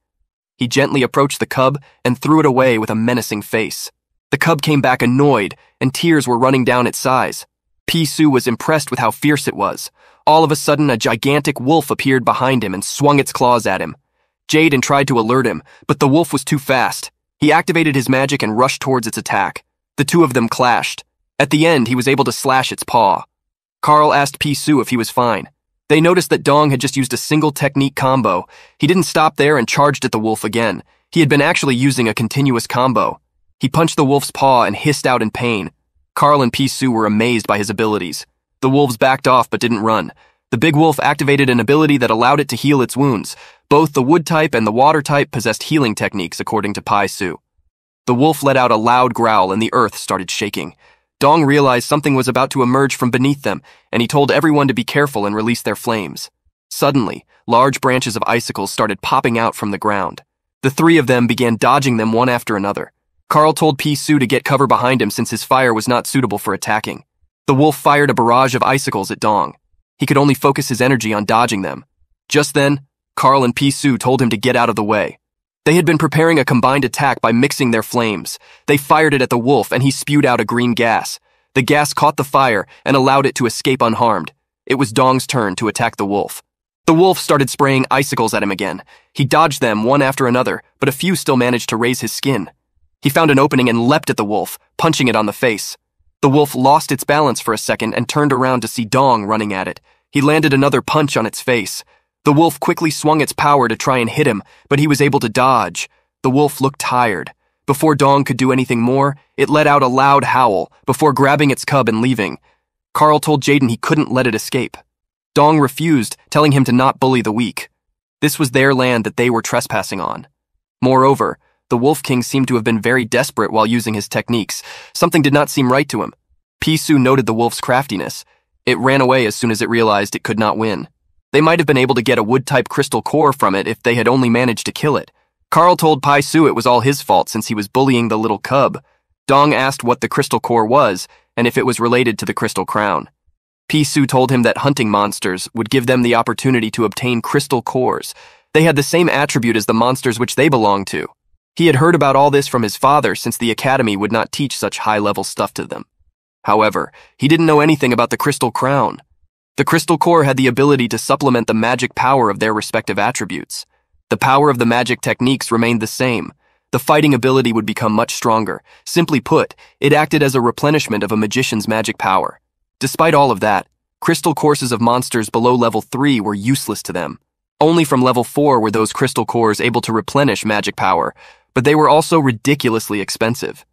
He gently approached the cub and threw it away with a menacing face. The cub came back annoyed, and tears were running down its sides. Pi Su was impressed with how fierce it was. All of a sudden, a gigantic wolf appeared behind him and swung its claws at him. Jaden tried to alert him, but the wolf was too fast. He activated his magic and rushed towards its attack. The two of them clashed. At the end, he was able to slash its paw. Carl asked Pi Su if he was fine. They noticed that Dong had just used a single technique combo. He didn't stop there and charged at the wolf again. He had been actually using a continuous combo. He punched the wolf's paw and hissed out in pain. Carl and Pi Su were amazed by his abilities. The wolves backed off but didn't run. The big wolf activated an ability that allowed it to heal its wounds. Both the wood type and the water type possessed healing techniques, according to Pi Su. The wolf let out a loud growl and the earth started shaking. Dong realized something was about to emerge from beneath them, and he told everyone to be careful and release their flames. Suddenly, large branches of icicles started popping out from the ground. The three of them began dodging them one after another. Carl told Pi Su to get cover behind him since his fire was not suitable for attacking. The wolf fired a barrage of icicles at Dong. He could only focus his energy on dodging them. Just then, Carl and Pi Su told him to get out of the way. They had been preparing a combined attack by mixing their flames. They fired it at the wolf and he spewed out a green gas. The gas caught the fire and allowed it to escape unharmed. It was Dong's turn to attack the wolf. The wolf started spraying icicles at him again. He dodged them one after another, but a few still managed to raise his skin. He found an opening and leapt at the wolf, punching it on the face. The wolf lost its balance for a second and turned around to see Dong running at it. He landed another punch on its face. The wolf quickly swung its power to try and hit him, but he was able to dodge. The wolf looked tired. Before Dong could do anything more, it let out a loud howl before grabbing its cub and leaving. Carl told Jaden he couldn't let it escape. Dong refused, telling him to not bully the weak. This was their land that they were trespassing on. Moreover, the Wolf King seemed to have been very desperate while using his techniques. Something did not seem right to him. Pi Su noted the wolf's craftiness. It ran away as soon as it realized it could not win. They might have been able to get a wood-type crystal core from it if they had only managed to kill it. Carl told Pi Su it was all his fault since he was bullying the little cub. Dong asked what the crystal core was and if it was related to the crystal crown. Pi Su told him that hunting monsters would give them the opportunity to obtain crystal cores. They had the same attribute as the monsters which they belonged to. He had heard about all this from his father since the academy would not teach such high-level stuff to them. However, he didn't know anything about the crystal crown. The crystal core had the ability to supplement the magic power of their respective attributes. The power of the magic techniques remained the same. The fighting ability would become much stronger. Simply put, it acted as a replenishment of a magician's magic power. Despite all of that, crystal cores of monsters below level three were useless to them. Only from level four were those crystal cores able to replenish magic power, but they were also ridiculously expensive.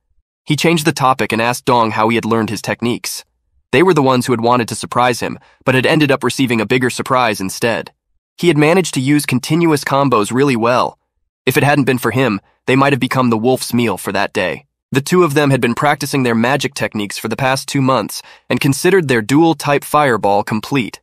He changed the topic and asked Dong how he had learned his techniques. They were the ones who had wanted to surprise him, but had ended up receiving a bigger surprise instead. He had managed to use continuous combos really well. If it hadn't been for him, they might have become the wolf's meal for that day. The two of them had been practicing their magic techniques for the past two months and considered their dual-type fireball complete.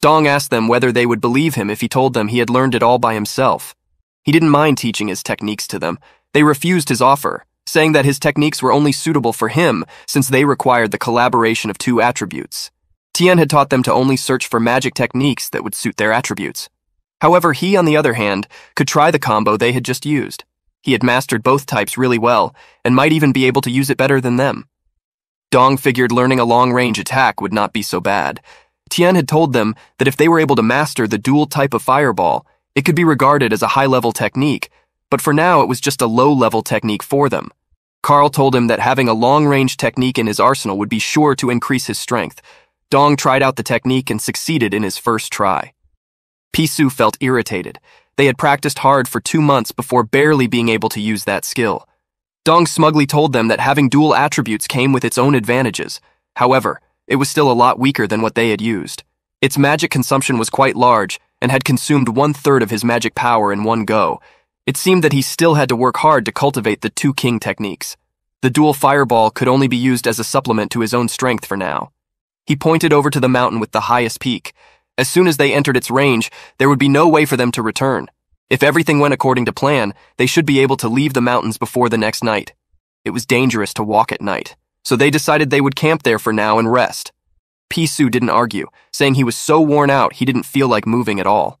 Dong asked them whether they would believe him if he told them he had learned it all by himself. He didn't mind teaching his techniques to them. They refused his offer, saying that his techniques were only suitable for him since they required the collaboration of two attributes. Tian had taught them to only search for magic techniques that would suit their attributes. However, he, on the other hand, could try the combo they had just used. He had mastered both types really well and might even be able to use it better than them. Dong figured learning a long-range attack would not be so bad. Tian had told them that if they were able to master the dual type of fireball, it could be regarded as a high-level technique, but for now it was just a low-level technique for them. Carl told him that having a long-range technique in his arsenal would be sure to increase his strength. Dong tried out the technique and succeeded in his first try. Pi Su felt irritated. They had practiced hard for two months before barely being able to use that skill. Dong smugly told them that having dual attributes came with its own advantages. However, it was still a lot weaker than what they had used. Its magic consumption was quite large and had consumed one-third of his magic power in one go. It seemed that he still had to work hard to cultivate the two king techniques. The dual fireball could only be used as a supplement to his own strength for now. He pointed over to the mountain with the highest peak. As soon as they entered its range, there would be no way for them to return. If everything went according to plan, they should be able to leave the mountains before the next night. It was dangerous to walk at night, so they decided they would camp there for now and rest. Pi Su didn't argue, saying he was so worn out he didn't feel like moving at all.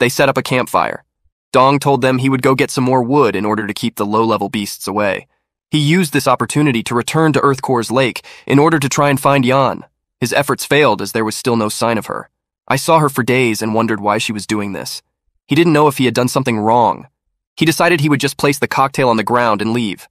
They set up a campfire. Dong told them he would go get some more wood in order to keep the low-level beasts away. He used this opportunity to return to Earth Core's Lake in order to try and find Yan. His efforts failed as there was still no sign of her. I saw her for days and wondered why she was doing this. He didn't know if he had done something wrong. He decided he would just place the cocktail on the ground and leave.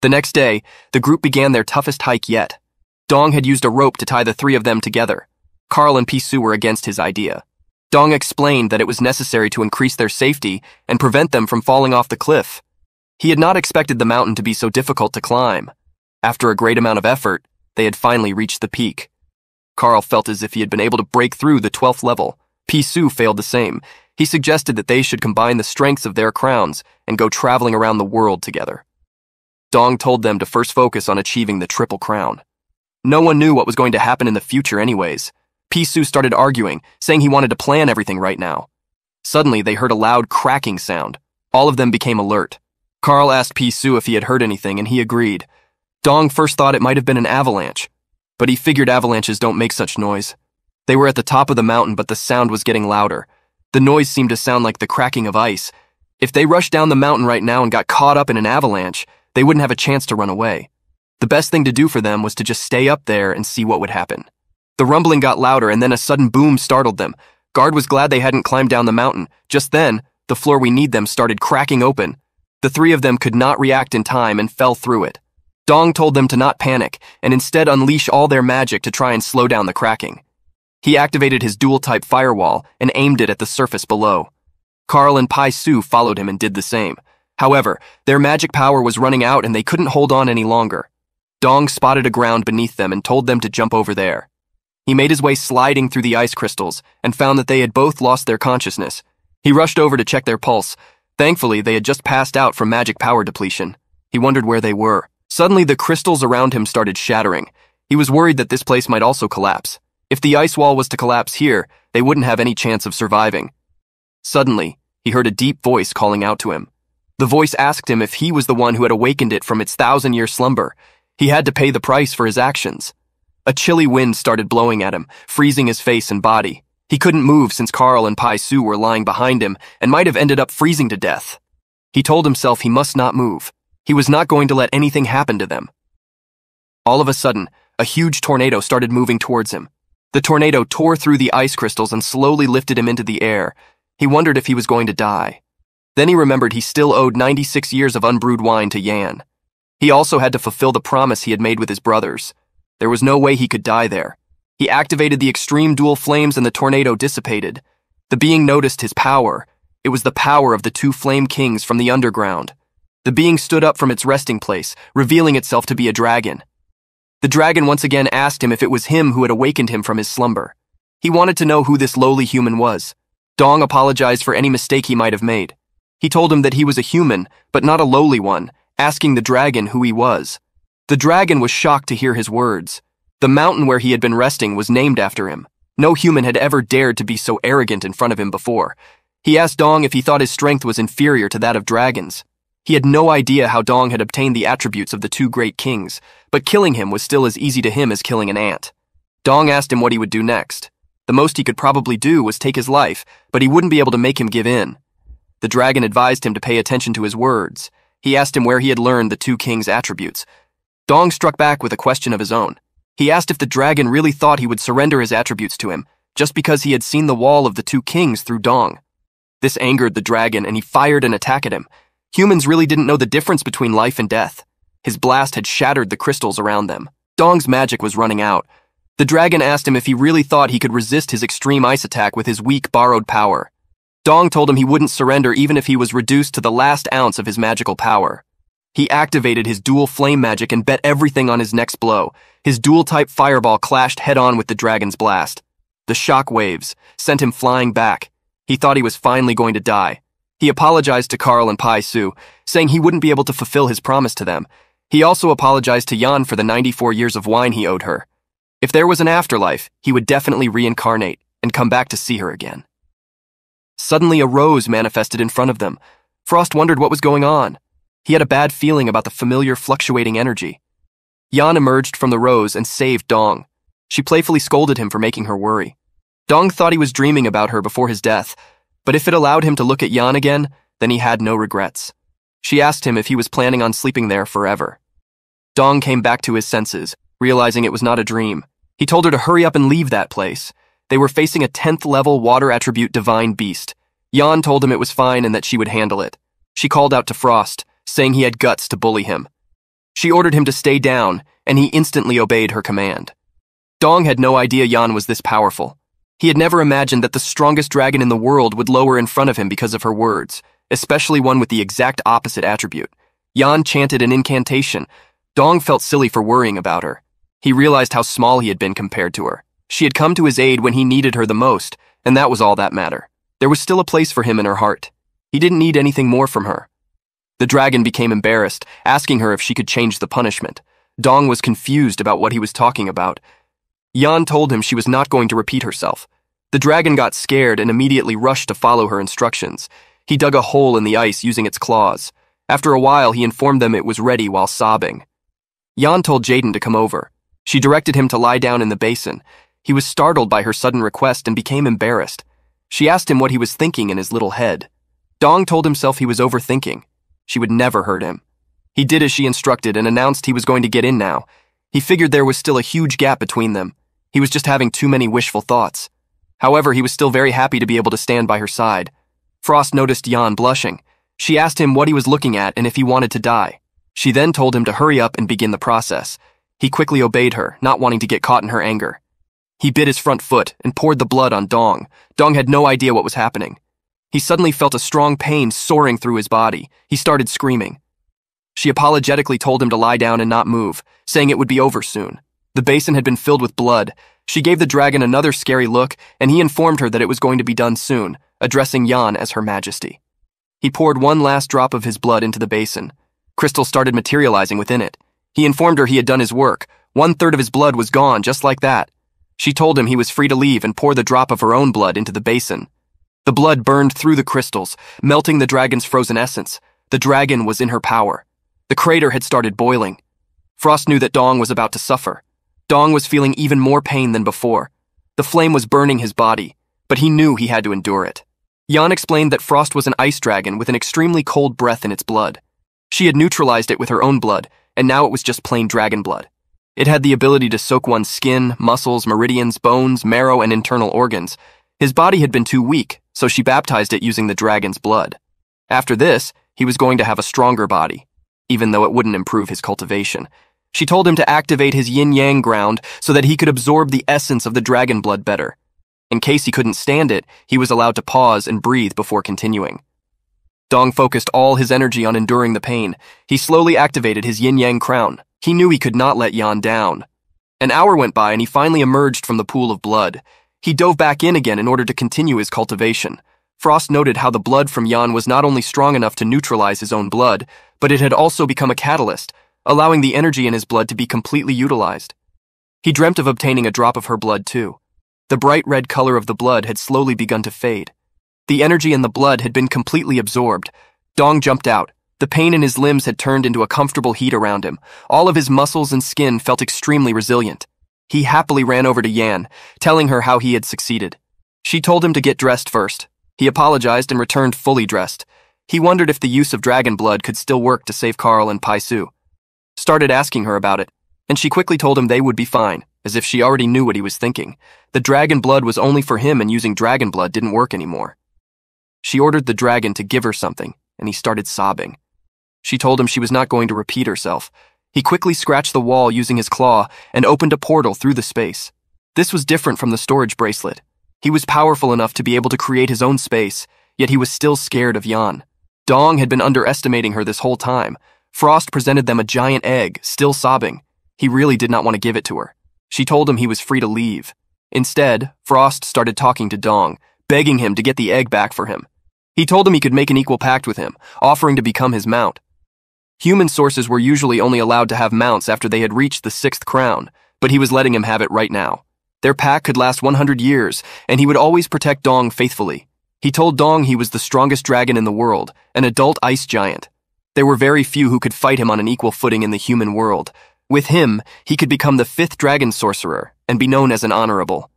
The next day, the group began their toughest hike yet. Dong had used a rope to tie the three of them together. Carl and Pi Su were against his idea. Dong explained that it was necessary to increase their safety and prevent them from falling off the cliff. He had not expected the mountain to be so difficult to climb. After a great amount of effort, they had finally reached the peak. Carl felt as if he had been able to break through the twelfth level. Pi Su failed the same. He suggested that they should combine the strengths of their crowns and go traveling around the world together. Dong told them to first focus on achieving the triple crown. No one knew what was going to happen in the future anyways. Pi Su started arguing, saying he wanted to plan everything right now. Suddenly, they heard a loud cracking sound. All of them became alert. Carl asked Pi Su if he had heard anything, and he agreed. Dong first thought it might have been an avalanche, but he figured avalanches don't make such noise. They were at the top of the mountain, but the sound was getting louder. The noise seemed to sound like the cracking of ice. If they rushed down the mountain right now and got caught up in an avalanche, they wouldn't have a chance to run away. The best thing to do for them was to just stay up there and see what would happen. The rumbling got louder, and then a sudden boom startled them. Guard was glad they hadn't climbed down the mountain. Just then, the floor we need them started cracking open. The three of them could not react in time and fell through it. Dong told them to not panic and instead unleash all their magic to try and slow down the cracking. He activated his dual-type firewall and aimed it at the surface below. Carl and Pi Su followed him and did the same. However, their magic power was running out and they couldn't hold on any longer. Dong spotted a ground beneath them and told them to jump over there. He made his way sliding through the ice crystals and found that they had both lost their consciousness. He rushed over to check their pulse. Thankfully, they had just passed out from magic power depletion. He wondered where they were. Suddenly, the crystals around him started shattering. He was worried that this place might also collapse. If the ice wall was to collapse here, they wouldn't have any chance of surviving. Suddenly, he heard a deep voice calling out to him. The voice asked him if he was the one who had awakened it from its thousand-year slumber. He had to pay the price for his actions. A chilly wind started blowing at him, freezing his face and body. He couldn't move since Carl and Pi Su were lying behind him and might have ended up freezing to death. He told himself he must not move. He was not going to let anything happen to them. All of a sudden, a huge tornado started moving towards him. The tornado tore through the ice crystals and slowly lifted him into the air. He wondered if he was going to die. Then he remembered he still owed ninety-six years of unbrewed wine to Yan. He also had to fulfill the promise he had made with his brothers. There was no way he could die there. He activated the extreme dual flames and the tornado dissipated. The being noticed his power. It was the power of the two flame kings from the underground. The being stood up from its resting place, revealing itself to be a dragon. The dragon once again asked him if it was him who had awakened him from his slumber. He wanted to know who this lowly human was. Dong apologized for any mistake he might have made. He told him that he was a human, but not a lowly one, asking the dragon who he was. The dragon was shocked to hear his words. The mountain where he had been resting was named after him. No human had ever dared to be so arrogant in front of him before. He asked Dong if he thought his strength was inferior to that of dragons. He had no idea how Dong had obtained the attributes of the two great kings, but killing him was still as easy to him as killing an ant. Dong asked him what he would do next. The most he could probably do was take his life, but he wouldn't be able to make him give in. The dragon advised him to pay attention to his words. He asked him where he had learned the two kings' attributes. Dong struck back with a question of his own. He asked if the dragon really thought he would surrender his attributes to him, just because he had seen the wall of the two kings through Dong. This angered the dragon and he fired an attack at him. Humans really didn't know the difference between life and death. His blast had shattered the crystals around them. Dong's magic was running out. The dragon asked him if he really thought he could resist his extreme ice attack with his weak borrowed power. Dong told him he wouldn't surrender even if he was reduced to the last ounce of his magical power. He activated his dual flame magic and bet everything on his next blow. His dual-type fireball clashed head-on with the dragon's blast. The shock waves sent him flying back. He thought he was finally going to die. He apologized to Carl and Pi Su, saying he wouldn't be able to fulfill his promise to them. He also apologized to Yan for the ninety-four years of wine he owed her. If there was an afterlife, he would definitely reincarnate and come back to see her again. Suddenly a rose manifested in front of them. Frost wondered what was going on. He had a bad feeling about the familiar fluctuating energy. Yan emerged from the rose and saved Dong. She playfully scolded him for making her worry. Dong thought he was dreaming about her before his death, but if it allowed him to look at Yan again, then he had no regrets. She asked him if he was planning on sleeping there forever. Dong came back to his senses, realizing it was not a dream. He told her to hurry up and leave that place. They were facing a tenth level water attribute divine beast. Yan told him it was fine and that she would handle it. She called out to Frost, saying he had guts to bully him. She ordered him to stay down, and he instantly obeyed her command. Dong had no idea Yan was this powerful. He had never imagined that the strongest dragon in the world would lower in front of him because of her words, especially one with the exact opposite attribute. Yan chanted an incantation. Dong felt silly for worrying about her. He realized how small he had been compared to her. She had come to his aid when he needed her the most, and that was all that mattered. There was still a place for him in her heart. He didn't need anything more from her. The dragon became embarrassed, asking her if she could change the punishment. Dong was confused about what he was talking about. Yan told him she was not going to repeat herself. The dragon got scared and immediately rushed to follow her instructions. He dug a hole in the ice using its claws. After a while, he informed them it was ready while sobbing. Yan told Jaden to come over. She directed him to lie down in the basin. He was startled by her sudden request and became embarrassed. She asked him what he was thinking in his little head. Dong told himself he was overthinking. She would never hurt him. He did as she instructed and announced he was going to get in now. He figured there was still a huge gap between them. He was just having too many wishful thoughts. However, he was still very happy to be able to stand by her side. Frost noticed Yan blushing. She asked him what he was looking at and if he wanted to die. She then told him to hurry up and begin the process. He quickly obeyed her, not wanting to get caught in her anger. He bit his front foot and poured the blood on Dong. Dong had no idea what was happening. He suddenly felt a strong pain soaring through his body. He started screaming. She apologetically told him to lie down and not move, saying it would be over soon. The basin had been filled with blood. She gave the dragon another scary look, and he informed her that it was going to be done soon, addressing Yan as Her Majesty. He poured one last drop of his blood into the basin. Crystals started materializing within it. He informed her he had done his work. One third of his blood was gone, just like that. She told him he was free to leave and pour the drop of her own blood into the basin. The blood burned through the crystals, melting the dragon's frozen essence. The dragon was in her power. The crater had started boiling. Frost knew that Dong was about to suffer. Dong was feeling even more pain than before. The flame was burning his body, but he knew he had to endure it. Yan explained that Frost was an ice dragon with an extremely cold breath in its blood. She had neutralized it with her own blood, and now it was just plain dragon blood. It had the ability to soak one's skin, muscles, meridians, bones, marrow, and internal organs. His body had been too weak, so she baptized it using the dragon's blood. After this, he was going to have a stronger body, even though it wouldn't improve his cultivation. She told him to activate his yin-yang ground so that he could absorb the essence of the dragon blood better. In case he couldn't stand it, he was allowed to pause and breathe before continuing. Dong focused all his energy on enduring the pain. He slowly activated his yin-yang crown. He knew he could not let Yan down. An hour went by and he finally emerged from the pool of blood. He dove back in again in order to continue his cultivation. Frost noted how the blood from Yan was not only strong enough to neutralize his own blood, but it had also become a catalyst, allowing the energy in his blood to be completely utilized. He dreamt of obtaining a drop of her blood too. The bright red color of the blood had slowly begun to fade. The energy in the blood had been completely absorbed. Dong jumped out. The pain in his limbs had turned into a comfortable heat around him. All of his muscles and skin felt extremely resilient. He happily ran over to Yan, telling her how he had succeeded. She told him to get dressed first. He apologized and returned fully dressed. He wondered if the use of dragon blood could still work to save Carl and Pi Su. Started asking her about it, and she quickly told him they would be fine, as if she already knew what he was thinking. The dragon blood was only for him and using dragon blood didn't work anymore. She ordered the dragon to give her something, and he started sobbing. She told him she was not going to repeat herself. He quickly scratched the wall using his claw and opened a portal through the space. This was different from the storage bracelet. He was powerful enough to be able to create his own space, yet he was still scared of Yan. Dong had been underestimating her this whole time. Frost presented them a giant egg, still sobbing. He really did not want to give it to her. She told him he was free to leave. Instead, Frost started talking to Dong, begging him to get the egg back for him. He told him he could make an equal pact with him, offering to become his mount. Human sources were usually only allowed to have mounts after they had reached the sixth crown. but he was letting him have it right now. Their pack could last one hundred years, and he would always protect Dong faithfully. He told Dong he was the strongest dragon in the world, an adult ice giant. There were very few who could fight him on an equal footing in the human world. With him, he could become the fifth dragon sorcerer and be known as an honorable.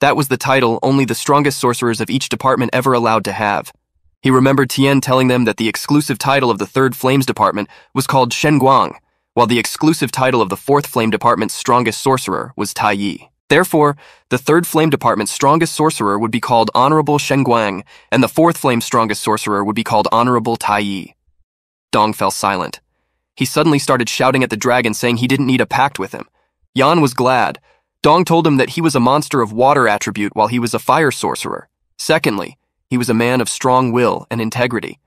That was the title only the strongest sorcerers of each department ever allowed to have. He remembered Tian telling them that the exclusive title of the third Flames Department was called Shen Guang, while the exclusive title of the fourth Flame Department's strongest sorcerer was Tai Yi. Therefore, the third Flame Department's strongest sorcerer would be called Honorable Shen Guang, and the fourth Flame's strongest sorcerer would be called Honorable Tai Yi. Dong fell silent. He suddenly started shouting at the dragon, saying he didn't need a pact with him. Yan was glad. Dong told him that he was a monster of water attribute while he was a fire sorcerer. Secondly, he was a man of strong will and integrity.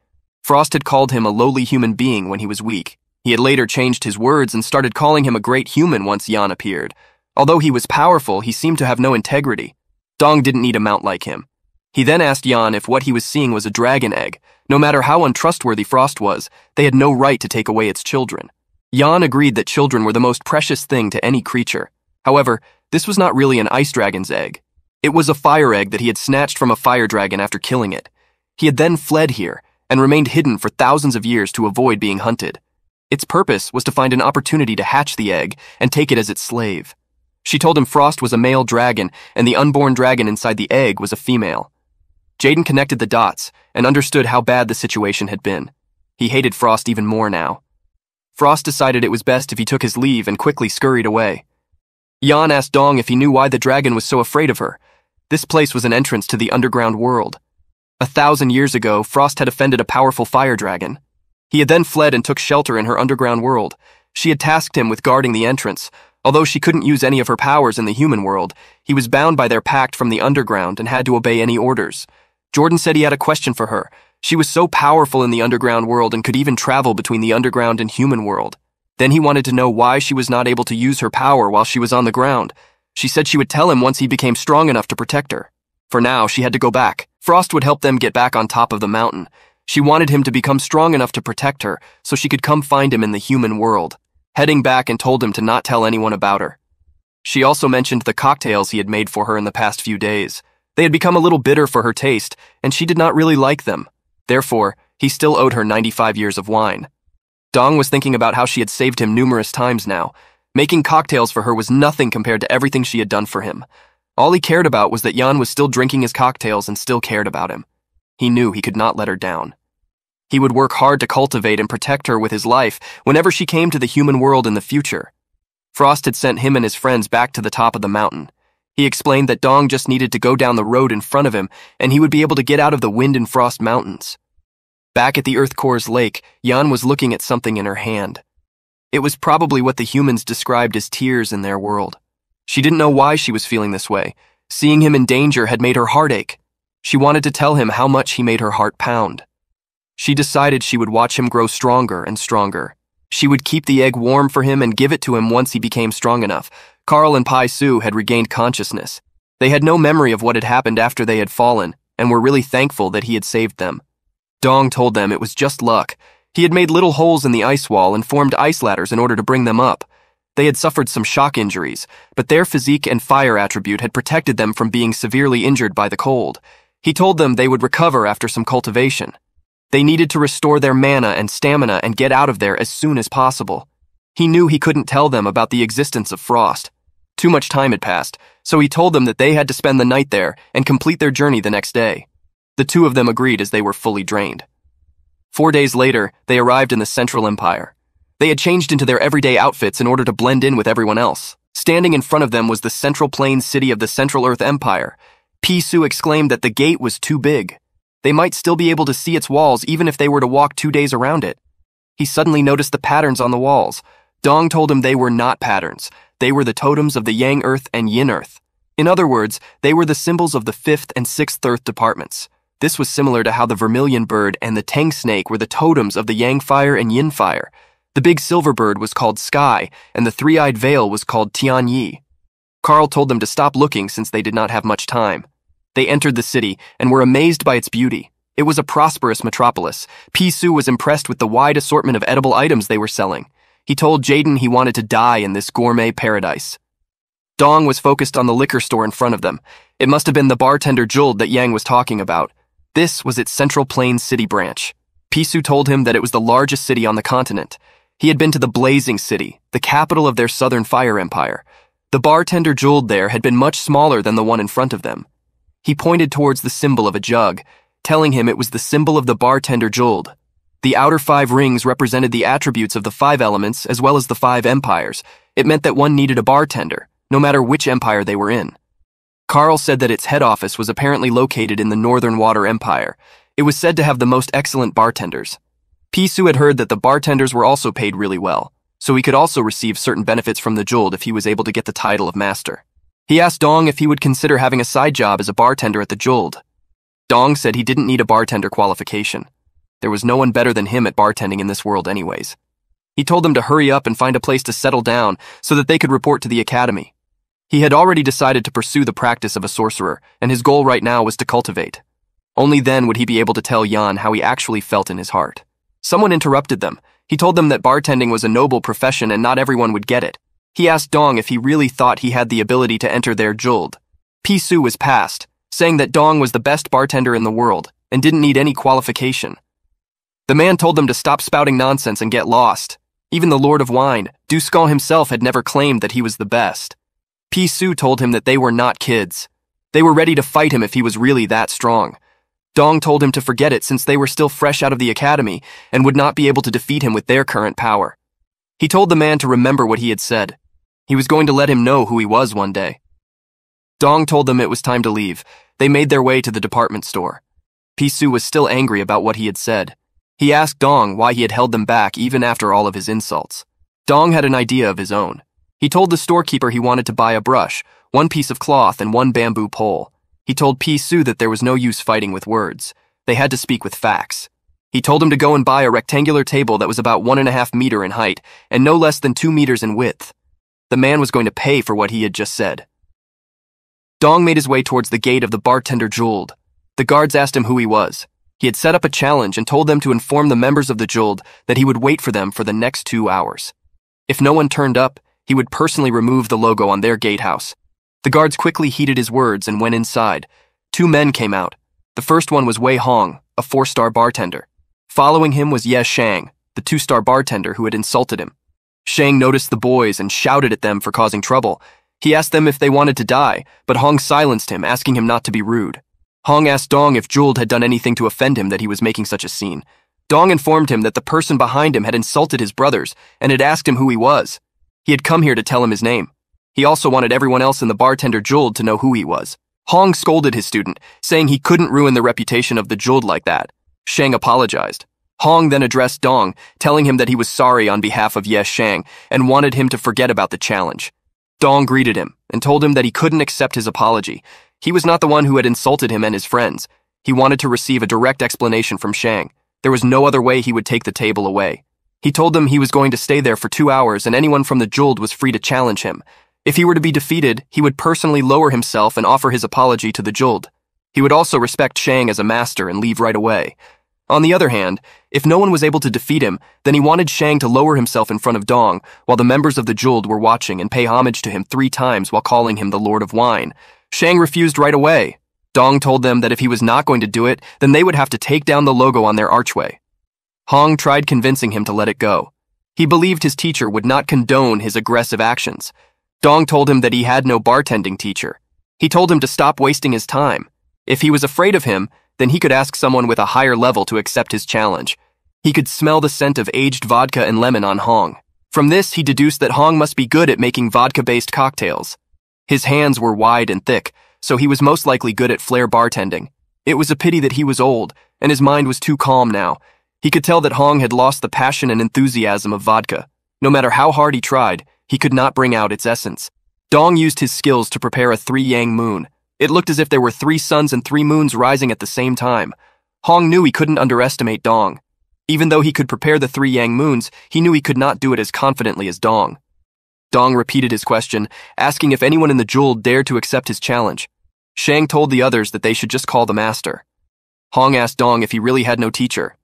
Frost had called him a lowly human being when he was weak. He had later changed his words and started calling him a great human once Yan appeared. Although he was powerful, he seemed to have no integrity. Dong didn't need a mount like him. He then asked Yan if what he was seeing was a dragon egg. No matter how untrustworthy Frost was, they had no right to take away its children. Yan agreed that children were the most precious thing to any creature. However, this was not really an ice dragon's egg. It was a fire egg that he had snatched from a fire dragon after killing it. He had then fled here and remained hidden for thousands of years to avoid being hunted. Its purpose was to find an opportunity to hatch the egg and take it as its slave. She told him Frost was a male dragon and the unborn dragon inside the egg was a female. Jaden connected the dots and understood how bad the situation had been. He hated Frost even more now. Frost decided it was best if he took his leave and quickly scurried away. Yan asked Dong if he knew why the dragon was so afraid of her. This place was an entrance to the underground world. A thousand years ago, Frost had offended a powerful fire dragon. He had then fled and took shelter in her underground world. She had tasked him with guarding the entrance. Although she couldn't use any of her powers in the human world, he was bound by their pact from the underground and had to obey any orders. Jordan said he had a question for her. She was so powerful in the underground world and could even travel between the underground and human world. Then he wanted to know why she was not able to use her power while she was on the ground. She said she would tell him once he became strong enough to protect her. For now, she had to go back. Frost would help them get back on top of the mountain. She wanted him to become strong enough to protect her so she could come find him in the human world. Heading back and told him to not tell anyone about her. She also mentioned the cocktails he had made for her in the past few days. They had become a little bitter for her taste, and she did not really like them. Therefore, he still owed her ninety-five years of wine. Dong was thinking about how she had saved him numerous times now. Making cocktails for her was nothing compared to everything she had done for him. All he cared about was that Yan was still drinking his cocktails and still cared about him. He knew he could not let her down. He would work hard to cultivate and protect her with his life whenever she came to the human world in the future. Frost had sent him and his friends back to the top of the mountain. He explained that Dong just needed to go down the road in front of him and he would be able to get out of the Wind and Frost Mountains. Back at the Earth Core's lake, Yan was looking at something in her hand. It was probably what the humans described as tears in their world. She didn't know why she was feeling this way. Seeing him in danger had made her heart ache. She wanted to tell him how much he made her heart pound. She decided she would watch him grow stronger and stronger. She would keep the egg warm for him and give it to him once he became strong enough. Carl and Pi Su had regained consciousness. They had no memory of what had happened after they had fallen and were really thankful that he had saved them. Dong told them it was just luck. He had made little holes in the ice wall and formed ice ladders in order to bring them up. They had suffered some shock injuries, but their physique and fire attribute had protected them from being severely injured by the cold. He told them they would recover after some cultivation. They needed to restore their mana and stamina and get out of there as soon as possible. He knew he couldn't tell them about the existence of Frost. Too much time had passed, so he told them that they had to spend the night there and complete their journey the next day. The two of them agreed as they were fully drained. Four days later, they arrived in the Central Empire. They had changed into their everyday outfits in order to blend in with everyone else. Standing in front of them was the Central Plains City of the Central Earth Empire. Pi Su exclaimed that the gate was too big. They might still be able to see its walls even if they were to walk two days around it. He suddenly noticed the patterns on the walls. Dong told him they were not patterns. They were the totems of the Yang Earth and Yin Earth. In other words, they were the symbols of the fifth and sixth Earth departments. This was similar to how the Vermilion Bird and the Tang Snake were the totems of the Yang Fire and Yin Fire. The big silver bird was called Sky, and the three-eyed veil was called Tian Yi. Carl told them to stop looking since they did not have much time. They entered the city and were amazed by its beauty. It was a prosperous metropolis. Pi Su was impressed with the wide assortment of edible items they were selling. He told Jaden he wanted to die in this gourmet paradise. Dong was focused on the liquor store in front of them. It must have been the bartender Juld that Yang was talking about. This was its Central Plains City branch. Pi Su told him that it was the largest city on the continent. He had been to the Blazing City, the capital of their Southern Fire Empire. The bartender Juld there had been much smaller than the one in front of them. He pointed towards the symbol of a jug, telling him it was the symbol of the bartender Juld. The outer five rings represented the attributes of the five elements as well as the five empires. It meant that one needed a bartender, no matter which empire they were in. Carl said that its head office was apparently located in the Northern Water Empire. It was said to have the most excellent bartenders. Pi Su had heard that the bartenders were also paid really well, so he could also receive certain benefits from the Juld if he was able to get the title of master. He asked Dong if he would consider having a side job as a bartender at the Juld. Dong said he didn't need a bartender qualification. There was no one better than him at bartending in this world anyways. He told them to hurry up and find a place to settle down so that they could report to the academy. He had already decided to pursue the practice of a sorcerer, and his goal right now was to cultivate. Only then would he be able to tell Yan how he actually felt in his heart. Someone interrupted them. He told them that bartending was a noble profession and not everyone would get it. He asked Dong if he really thought he had the ability to enter their Juld. Pi Su was passed, saying that Dong was the best bartender in the world and didn't need any qualification. The man told them to stop spouting nonsense and get lost. Even the Lord of Wine, Duscan himself, had never claimed that he was the best. Pi Su told him that they were not kids. They were ready to fight him if he was really that strong. Dong told him to forget it since they were still fresh out of the academy and would not be able to defeat him with their current power. He told the man to remember what he had said. He was going to let him know who he was one day. Dong told them it was time to leave. They made their way to the department store. Pi Su was still angry about what he had said. He asked Dong why he had held them back even after all of his insults. Dong had an idea of his own. He told the storekeeper he wanted to buy a brush, one piece of cloth, and one bamboo pole. He told Pi Su that there was no use fighting with words. They had to speak with facts. He told him to go and buy a rectangular table that was about one and a half meter in height and no less than two meters in width. The man was going to pay for what he had just said. Dong made his way towards the gate of the bartender Juld. The guards asked him who he was. He had set up a challenge and told them to inform the members of the Juld that he would wait for them for the next two hours. If no one turned up, he would personally remove the logo on their gatehouse. The guards quickly heeded his words and went inside. Two men came out. The first one was Wei Hong, a four-star bartender. Following him was Ye Sheng, the two-star bartender who had insulted him. Sheng noticed the boys and shouted at them for causing trouble. He asked them if they wanted to die, but Hong silenced him, asking him not to be rude. Hong asked Dong if Juld had done anything to offend him that he was making such a scene. Dong informed him that the person behind him had insulted his brothers and had asked him who he was. He had come here to tell him his name. He also wanted everyone else in the bartender Juld to know who he was. Hong scolded his student, saying he couldn't ruin the reputation of the Juld like that. Shang apologized. Hong then addressed Dong, telling him that he was sorry on behalf of Ye Sheng and wanted him to forget about the challenge. Dong greeted him and told him that he couldn't accept his apology. He was not the one who had insulted him and his friends. He wanted to receive a direct explanation from Shang. There was no other way he would take the table away. He told them he was going to stay there for two hours and anyone from the Juld was free to challenge him. If he were to be defeated, he would personally lower himself and offer his apology to the Juld. He would also respect Shang as a master and leave right away. On the other hand, if no one was able to defeat him, then he wanted Shang to lower himself in front of Dong while the members of the Juld were watching and pay homage to him three times while calling him the Lord of Wine. Shang refused right away. Dong told them that if he was not going to do it, then they would have to take down the logo on their archway. Hong tried convincing him to let it go. He believed his teacher would not condone his aggressive actions. Dong told him that he had no bartending teacher. He told him to stop wasting his time. If he was afraid of him, then he could ask someone with a higher level to accept his challenge. He could smell the scent of aged vodka and lemon on Hong. From this, he deduced that Hong must be good at making vodka-based cocktails. His hands were wide and thick, so he was most likely good at flair bartending. It was a pity that he was old, and his mind was too calm now. He could tell that Hong had lost the passion and enthusiasm of vodka. No matter how hard he tried, he could not bring out its essence. Dong used his skills to prepare a three-yang moon. It looked as if there were three suns and three moons rising at the same time. Hong knew he couldn't underestimate Dong. Even though he could prepare the three-yang moons, he knew he could not do it as confidently as Dong. Dong repeated his question, asking if anyone in the Juld dared to accept his challenge. Shang told the others that they should just call the master. Hong asked Dong if he really had no teacher.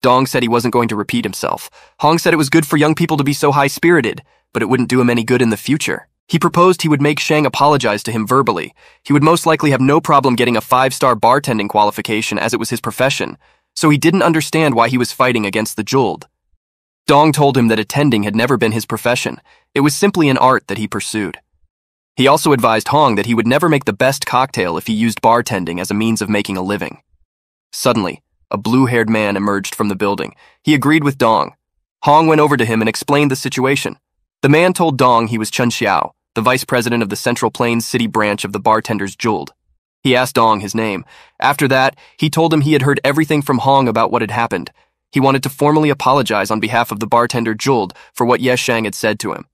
Dong said he wasn't going to repeat himself. Hong said it was good for young people to be so high-spirited, but it wouldn't do him any good in the future. He proposed he would make Shang apologize to him verbally. He would most likely have no problem getting a five-star bartending qualification as it was his profession, so he didn't understand why he was fighting against the Juld. Dong told him that attending had never been his profession. It was simply an art that he pursued. He also advised Hong that he would never make the best cocktail if he used bartending as a means of making a living. Suddenly, a blue-haired man emerged from the building. He agreed with Dong. Hong went over to him and explained the situation. The man told Dong he was Chen Xiao, the vice president of the Central Plains City branch of the Bartenders Juld. He asked Dong his name. After that, he told him he had heard everything from Hong about what had happened. He wanted to formally apologize on behalf of the Bartender Juld for what Ye Sheng had said to him.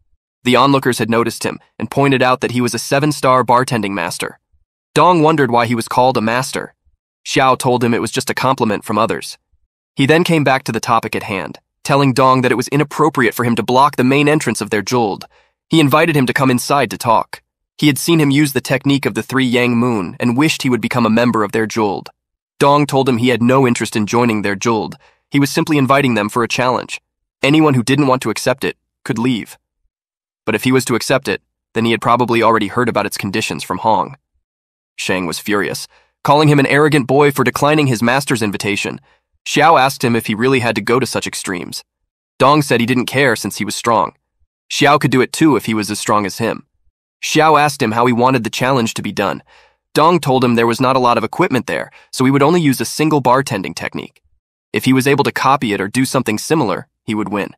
The onlookers had noticed him and pointed out that he was a seven-star bartending master. Dong wondered why he was called a master. Xiao told him it was just a compliment from others. He then came back to the topic at hand, telling Dong that it was inappropriate for him to block the main entrance of their Juld. He invited him to come inside to talk. He had seen him use the technique of the three Yang Moon and wished he would become a member of their Juld. Dong told him he had no interest in joining their Juld. He was simply inviting them for a challenge. Anyone who didn't want to accept it could leave. But if he was to accept it, then he had probably already heard about its conditions from Hong. Shang was furious, calling him an arrogant boy for declining his master's invitation. Xiao asked him if he really had to go to such extremes. Dong said he didn't care since he was strong. Xiao could do it too if he was as strong as him. Xiao asked him how he wanted the challenge to be done. Dong told him there was not a lot of equipment there, so he would only use a single bartending technique. If he was able to copy it or do something similar, he would win.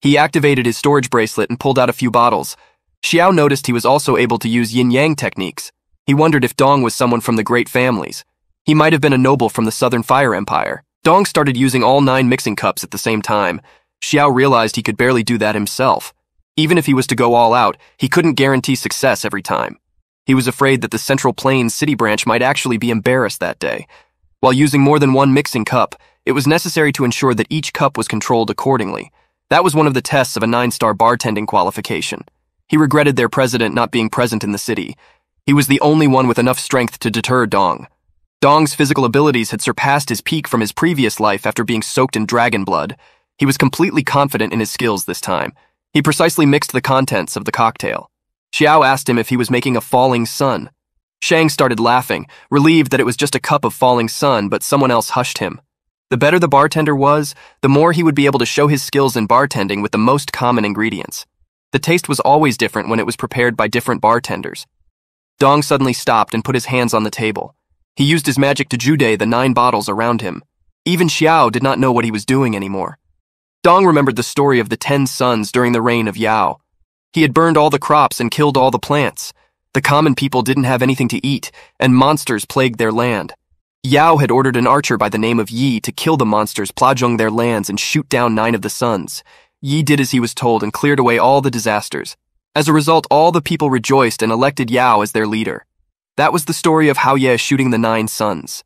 He activated his storage bracelet and pulled out a few bottles. Xiao noticed he was also able to use yin-yang techniques. He wondered if Dong was someone from the great families. He might have been a noble from the Southern Fire Empire. Dong started using all nine mixing cups at the same time. Xiao realized he could barely do that himself. Even if he was to go all out, he couldn't guarantee success every time. He was afraid that the Central Plains City branch might actually be embarrassed that day. While using more than one mixing cup, it was necessary to ensure that each cup was controlled accordingly. That was one of the tests of a nine-star bartending qualification. He regretted their president not being present in the city. He was the only one with enough strength to deter Dong. Dong's physical abilities had surpassed his peak from his previous life after being soaked in dragon blood. He was completely confident in his skills this time. He precisely mixed the contents of the cocktail. Xiao asked him if he was making a falling sun. Shang started laughing, relieved that it was just a cup of falling sun, but someone else hushed him. The better the bartender was, the more he would be able to show his skills in bartending with the most common ingredients. The taste was always different when it was prepared by different bartenders. Dong suddenly stopped and put his hands on the table. He used his magic to jude the nine bottles around him. Even Xiao did not know what he was doing anymore. Dong remembered the story of the ten sons during the reign of Yao. He had burned all the crops and killed all the plants. The common people didn't have anything to eat, and monsters plagued their land. Yao had ordered an archer by the name of Yi to kill the monsters, plajong their lands, and shoot down nine of the sons. Yi did as he was told and cleared away all the disasters. As a result, all the people rejoiced and elected Yao as their leader. That was the story of how Ye shooting the nine sons.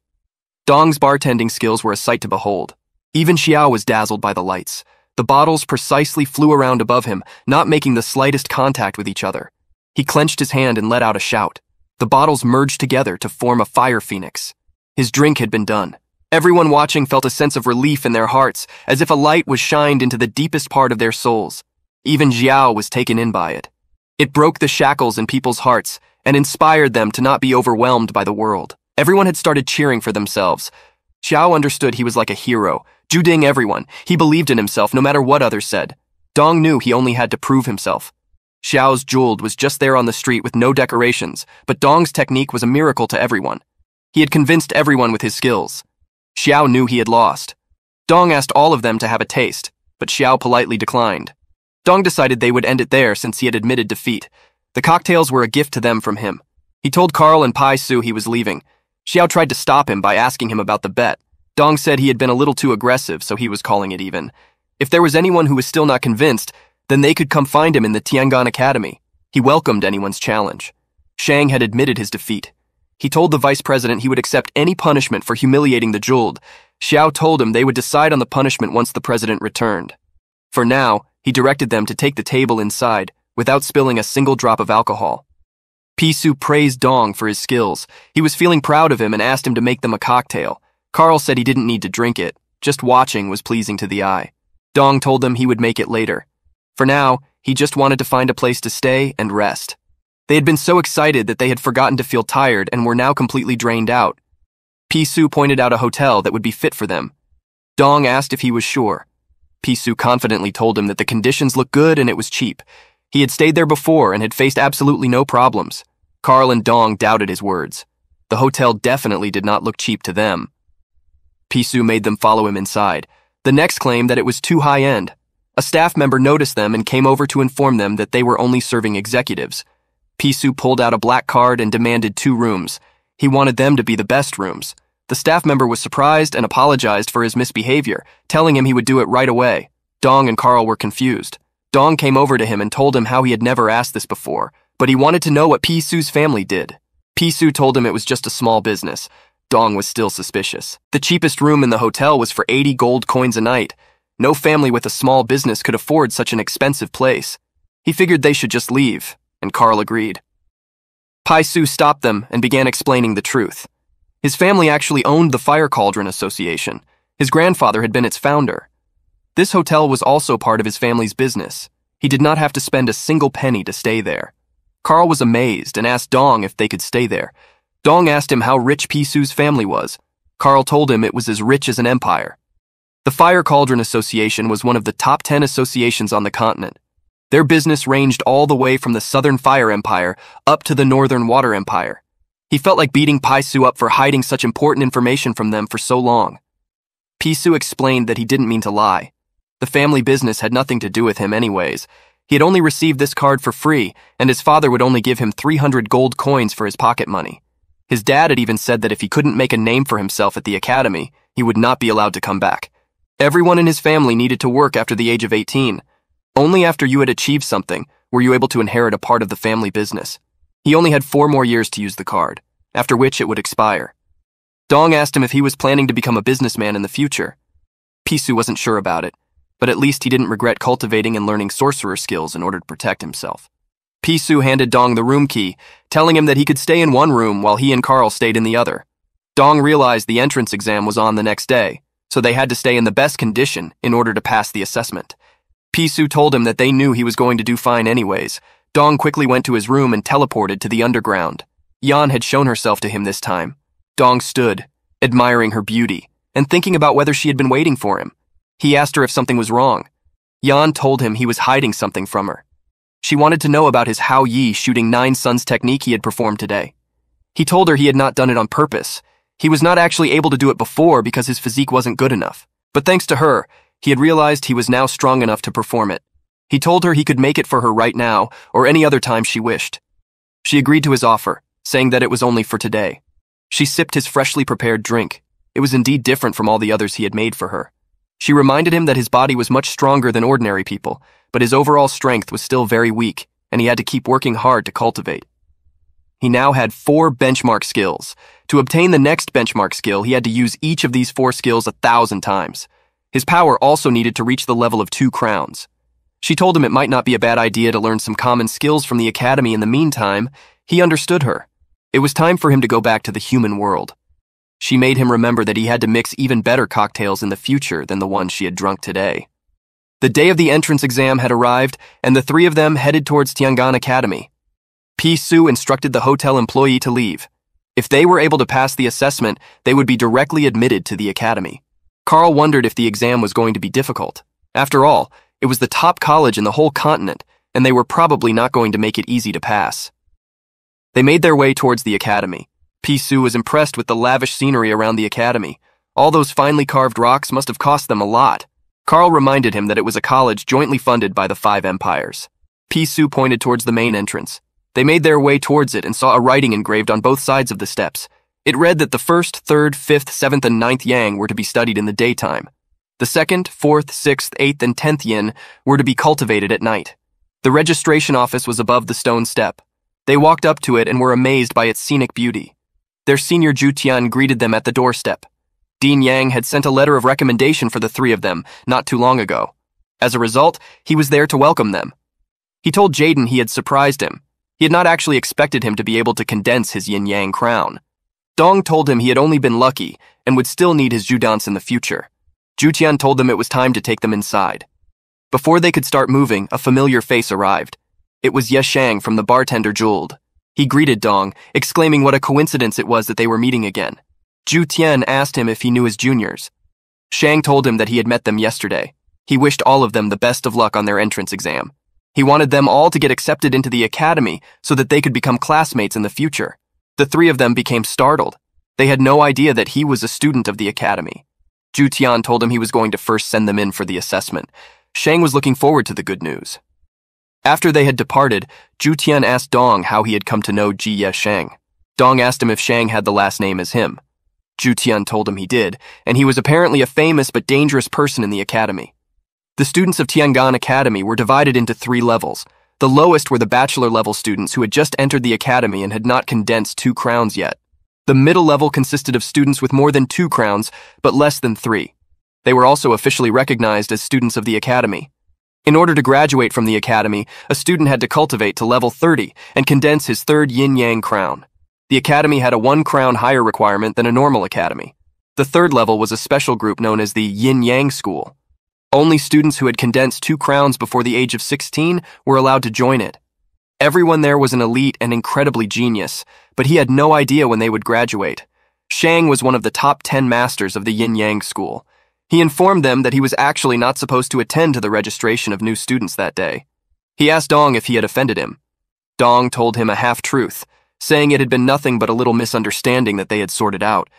Dong's bartending skills were a sight to behold. Even Xiao was dazzled by the lights. The bottles precisely flew around above him, not making the slightest contact with each other. He clenched his hand and let out a shout. The bottles merged together to form a fire phoenix. His drink had been done. Everyone watching felt a sense of relief in their hearts, as if a light was shined into the deepest part of their souls. Even Xiao was taken in by it. It broke the shackles in people's hearts and inspired them to not be overwhelmed by the world. Everyone had started cheering for themselves. Xiao understood he was like a hero, judging everyone. He believed in himself no matter what others said. Dong knew he only had to prove himself. Xiao's Juld was just there on the street with no decorations, but Dong's technique was a miracle to everyone. He had convinced everyone with his skills. Xiao knew he had lost. Dong asked all of them to have a taste, but Xiao politely declined. Dong decided they would end it there since he had admitted defeat. The cocktails were a gift to them from him. He told Carl and Pi Su he was leaving. Xiao tried to stop him by asking him about the bet. Dong said he had been a little too aggressive, so he was calling it even. If there was anyone who was still not convinced, then they could come find him in the Tiangong Academy. He welcomed anyone's challenge. Shang had admitted his defeat. He told the vice president he would accept any punishment for humiliating the Juld. Xiao told him they would decide on the punishment once the president returned. For now, he directed them to take the table inside, without spilling a single drop of alcohol. Pi Su praised Dong for his skills. He was feeling proud of him and asked him to make them a cocktail. Carl said he didn't need to drink it. Just watching was pleasing to the eye. Dong told them he would make it later. For now, He just wanted to find a place to stay and rest. They had been so excited that they had forgotten to feel tired and were now completely drained out. Pi Su pointed out a hotel that would be fit for them. Dong asked if he was sure. Pi Su confidently told him that the conditions looked good and it was cheap. He had stayed there before and had faced absolutely no problems. Carl and Dong doubted his words. The hotel definitely did not look cheap to them. Pi Su made them follow him inside. The next claimed that it was too high-end. A staff member noticed them and came over to inform them that they were only serving executives. Pi Su pulled out a black card and demanded two rooms. He wanted them to be the best rooms. The staff member was surprised and apologized for his misbehavior, telling him he would do it right away. Dong and Carl were confused. Dong came over to him and told him how he had never asked this before, but he wanted to know what Pi Su's family did. Pi Su told him it was just a small business. Dong was still suspicious. The cheapest room in the hotel was for eighty gold coins a night. No family with a small business could afford such an expensive place. He figured they should just leave, and Carl agreed. Pi Su stopped them and began explaining the truth. His family actually owned the Fire Cauldron Association. His grandfather had been its founder. This hotel was also part of his family's business. He did not have to spend a single penny to stay there. Carl was amazed and asked Dong if they could stay there. Dong asked him how rich Pi Su's family was. Carl told him it was as rich as an empire. The Fire Cauldron Association was one of the top ten associations on the continent. Their business ranged all the way from the Southern Fire Empire up to the Northern Water Empire. He felt like beating Pi Su up for hiding such important information from them for so long. Pi Su explained that he didn't mean to lie. The family business had nothing to do with him anyways. He had only received this card for free, and his father would only give him three hundred gold coins for his pocket money. His dad had even said that if he couldn't make a name for himself at the academy, he would not be allowed to come back. Everyone in his family needed to work after the age of eighteen. Only after you had achieved something were you able to inherit a part of the family business. He only had four more years to use the card, after which it would expire. Dong asked him if he was planning to become a businessman in the future. Pi Su wasn't sure about it, but at least he didn't regret cultivating and learning sorcerer skills in order to protect himself. Pi Su handed Dong the room key, telling him that he could stay in one room while he and Carl stayed in the other. Dong realized the entrance exam was on the next day, so they had to stay in the best condition in order to pass the assessment. Pi Su told him that they knew he was going to do fine anyways. Dong quickly went to his room and teleported to the underground. Yan had shown herself to him this time. Dong stood, admiring her beauty, and thinking about whether she had been waiting for him. He asked her if something was wrong. Yan told him he was hiding something from her. She wanted to know about his Hao Yi shooting nine suns technique he had performed today. He told her he had not done it on purpose. He was not actually able to do it before because his physique wasn't good enough. But thanks to her, he had realized he was now strong enough to perform it. He told her he could make it for her right now or any other time she wished. She agreed to his offer, saying that it was only for today. She sipped his freshly prepared drink. It was indeed different from all the others he had made for her. She reminded him that his body was much stronger than ordinary people, but his overall strength was still very weak, and he had to keep working hard to cultivate. He now had four benchmark skills. To obtain the next benchmark skill, he had to use each of these four skills a thousand times. His power also needed to reach the level of two crowns. She told him it might not be a bad idea to learn some common skills from the academy in the meantime. He understood her. It was time for him to go back to the human world. She made him remember that he had to mix even better cocktails in the future than the one she had drunk today. The day of the entrance exam had arrived, and the three of them headed towards Tiangong Academy. Pi Su instructed the hotel employee to leave. If they were able to pass the assessment, they would be directly admitted to the academy. Carl wondered if the exam was going to be difficult. After all, it was the top college in the whole continent, and they were probably not going to make it easy to pass. They made their way towards the academy. Pi Su was impressed with the lavish scenery around the academy. All those finely carved rocks must have cost them a lot. Carl reminded him that it was a college jointly funded by the five empires. Pi Su pointed towards the main entrance. They made their way towards it and saw a writing engraved on both sides of the steps. It read that the first, third, fifth, seventh, and ninth yang were to be studied in the daytime. The second, fourth, sixth, eighth, and tenth yin were to be cultivated at night. The registration office was above the stone step. They walked up to it and were amazed by its scenic beauty. Their senior Zhu Tian greeted them at the doorstep. Dean Yang had sent a letter of recommendation for the three of them not too long ago. As a result, he was there to welcome them. He told Jaden he had surprised him. He had not actually expected him to be able to condense his yin-yang crown. Dong told him he had only been lucky and would still need his Zhu dance in the future. Zhu Tian told them it was time to take them inside. Before they could start moving, a familiar face arrived. It was Ye Sheng from the Bartender Juld. He greeted Dong, exclaiming what a coincidence it was that they were meeting again. Zhu Tian asked him if he knew his juniors. Shang told him that he had met them yesterday. He wished all of them the best of luck on their entrance exam. He wanted them all to get accepted into the academy so that they could become classmates in the future. The three of them became startled. They had no idea that he was a student of the academy. Zhu Tian told him he was going to first send them in for the assessment. Shang was looking forward to the good news. After they had departed, Zhu Tian asked Dong how he had come to know Ji Ye Sheng. Dong asked him if Shang had the last name as him. Zhu Tian told him he did, and he was apparently a famous but dangerous person in the academy. The students of Tiangong Academy were divided into three levels. The lowest were the bachelor-level students who had just entered the academy and had not condensed two crowns yet. The middle level consisted of students with more than two crowns, but less than three. They were also officially recognized as students of the academy. In order to graduate from the academy, a student had to cultivate to level thirty and condense his third yin-yang crown. The academy had a one-crown higher requirement than a normal academy. The third level was a special group known as the Yin Yang School. Only students who had condensed two crowns before the age of sixteen were allowed to join it. Everyone there was an elite and incredibly genius, but he had no idea when they would graduate. Shang was one of the top ten masters of the Yin Yang School. He informed them that he was actually not supposed to attend to the registration of new students that day. He asked Dong if he had offended him. Dong told him a half-truth, saying it had been nothing but a little misunderstanding that they had sorted out.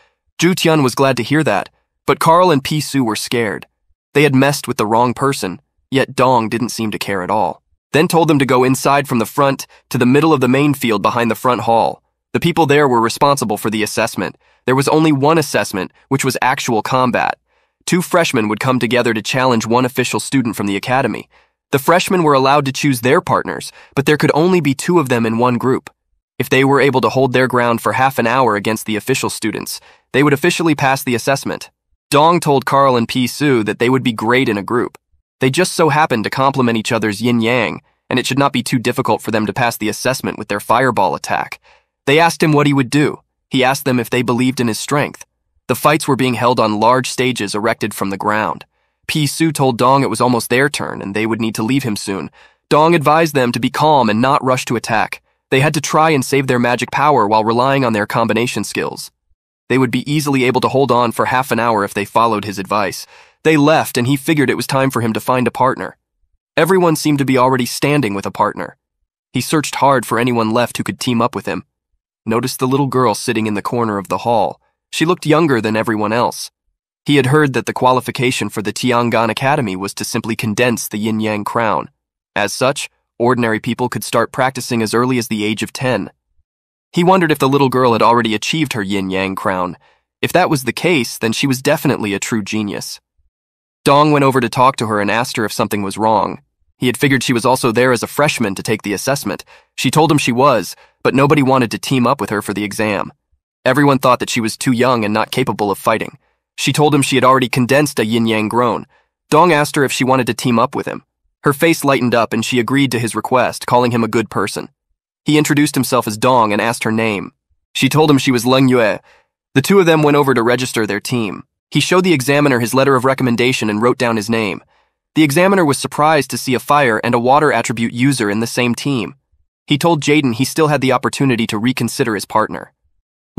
Zhu Tian was glad to hear that, but Carl and Pi Su were scared. They had messed with the wrong person, yet Dong didn't seem to care at all. Then told them to go inside from the front to the middle of the main field behind the front hall. The people there were responsible for the assessment. There was only one assessment, which was actual combat. Two freshmen would come together to challenge one official student from the academy. The freshmen were allowed to choose their partners, but there could only be two of them in one group. If they were able to hold their ground for half an hour against the official students, they would officially pass the assessment. Dong told Carl and Pi Su that they would be great in a group. They just so happened to complement each other's yin-yang, and it should not be too difficult for them to pass the assessment with their fireball attack. They asked him what he would do. He asked them if they believed in his strength. The fights were being held on large stages erected from the ground. Pi Su told Dong it was almost their turn and they would need to leave him soon. Dong advised them to be calm and not rush to attack. They had to try and save their magic power while relying on their combination skills. They would be easily able to hold on for half an hour if they followed his advice. They left and he figured it was time for him to find a partner. Everyone seemed to be already standing with a partner. He searched hard for anyone left who could team up with him. Noticed the little girl sitting in the corner of the hall. She looked younger than everyone else. He had heard that the qualification for the Tiangong Academy was to simply condense the yin-yang crown. As such, ordinary people could start practicing as early as the age of ten. He wondered if the little girl had already achieved her yin-yang crown. If that was the case, then she was definitely a true genius. Dong went over to talk to her and asked her if something was wrong. He had figured she was also there as a freshman to take the assessment. She told him she was, but nobody wanted to team up with her for the exam. Everyone thought that she was too young and not capable of fighting. She told him she had already condensed a yin-yang grown. Dong asked her if she wanted to team up with him. Her face lightened up and she agreed to his request, calling him a good person. He introduced himself as Dong and asked her name. She told him she was Leng Yue. The two of them went over to register their team. He showed the examiner his letter of recommendation and wrote down his name. The examiner was surprised to see a fire and a water attribute user in the same team. He told Jaden he still had the opportunity to reconsider his partner.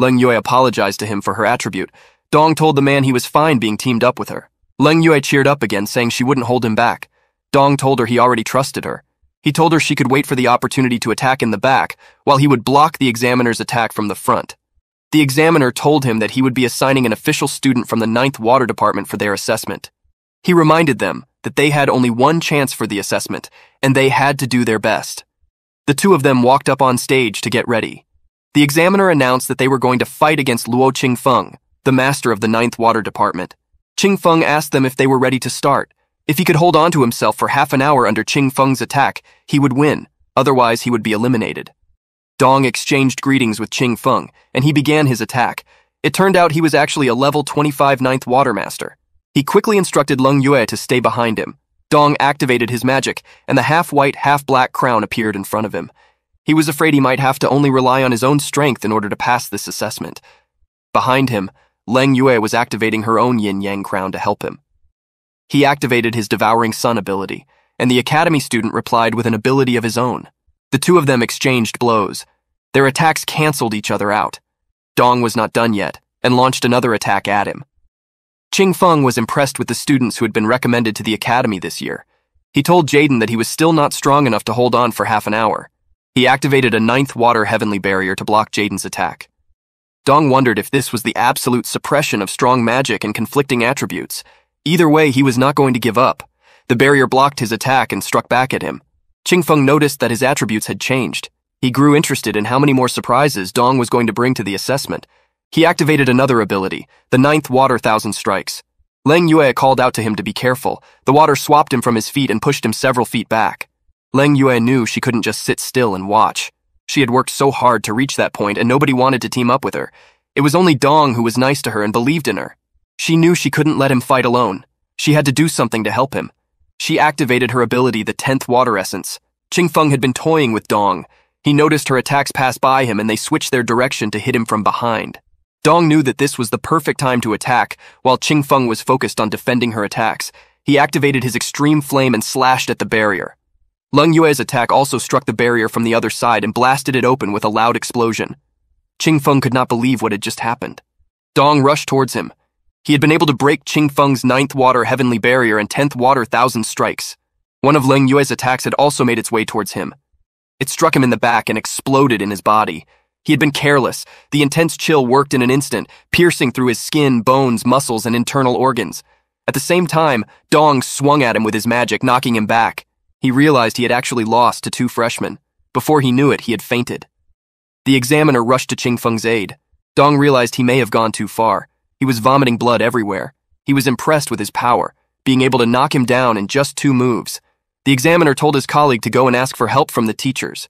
Leng Yue apologized to him for her attribute. Dong told the man he was fine being teamed up with her. Leng Yue cheered up again, saying she wouldn't hold him back. Dong told her he already trusted her. He told her she could wait for the opportunity to attack in the back, while he would block the examiner's attack from the front. The examiner told him that he would be assigning an official student from the ninth Water Department for their assessment. He reminded them that they had only one chance for the assessment, and they had to do their best. The two of them walked up on stage to get ready. The examiner announced that they were going to fight against Luo Qingfeng, the master of the ninth Water Department. Qingfeng asked them if they were ready to start. If he could hold on to himself for half an hour under Qing Feng's attack, he would win, otherwise he would be eliminated. Dong exchanged greetings with Qing Feng, and he began his attack. It turned out he was actually a level twenty-five ninth Water Master. He quickly instructed Leng Yue to stay behind him. Dong activated his magic, and the half-white, half-black crown appeared in front of him. He was afraid he might have to only rely on his own strength in order to pass this assessment. Behind him, Leng Yue was activating her own yin-yang crown to help him. He activated his Devouring Sun ability. and the academy student replied with an ability of his own. The two of them exchanged blows. Their attacks canceled each other out. Dong was not done yet, and launched another attack at him. Qingfeng was impressed with the students who had been recommended to the academy this year. He told Jaden that he was still not strong enough to hold on for half an hour. He activated a ninth water heavenly barrier to block Jaden's attack. Dong wondered if this was the absolute suppression of strong magic and conflicting attributes. Either way, he was not going to give up. The barrier blocked his attack and struck back at him. Qingfeng noticed that his attributes had changed. He grew interested in how many more surprises Dong was going to bring to the assessment. He activated another ability, the ninth water thousand strikes. Leng Yue called out to him to be careful. The water swapped him from his feet and pushed him several feet back. Leng Yue knew she couldn't just sit still and watch. She had worked so hard to reach that point and nobody wanted to team up with her. It was only Dong who was nice to her and believed in her. She knew she couldn't let him fight alone. She had to do something to help him. She activated her ability, the tenth water essence. Qingfeng had been toying with Dong. He noticed her attacks pass by him and they switched their direction to hit him from behind. Dong knew that this was the perfect time to attack, while Qingfeng was focused on defending her attacks. He activated his extreme flame and slashed at the barrier. Leng Yue's attack also struck the barrier from the other side and blasted it open with a loud explosion. Qingfeng could not believe what had just happened. Dong rushed towards him. He had been able to break Qingfeng's ninth water heavenly barrier and tenth water thousand strikes. One of Leng Yue's attacks had also made its way towards him. It struck him in the back and exploded in his body. He had been careless. The intense chill worked in an instant, piercing through his skin, bones, muscles, and internal organs. At the same time, Dong swung at him with his magic, knocking him back. He realized he had actually lost to two freshmen. Before he knew it, he had fainted. The examiner rushed to Qingfeng's aid. Dong realized he may have gone too far. He was vomiting blood everywhere. He was impressed with his power, being able to knock him down in just two moves. The examiner told his colleague to go and ask for help from the teachers.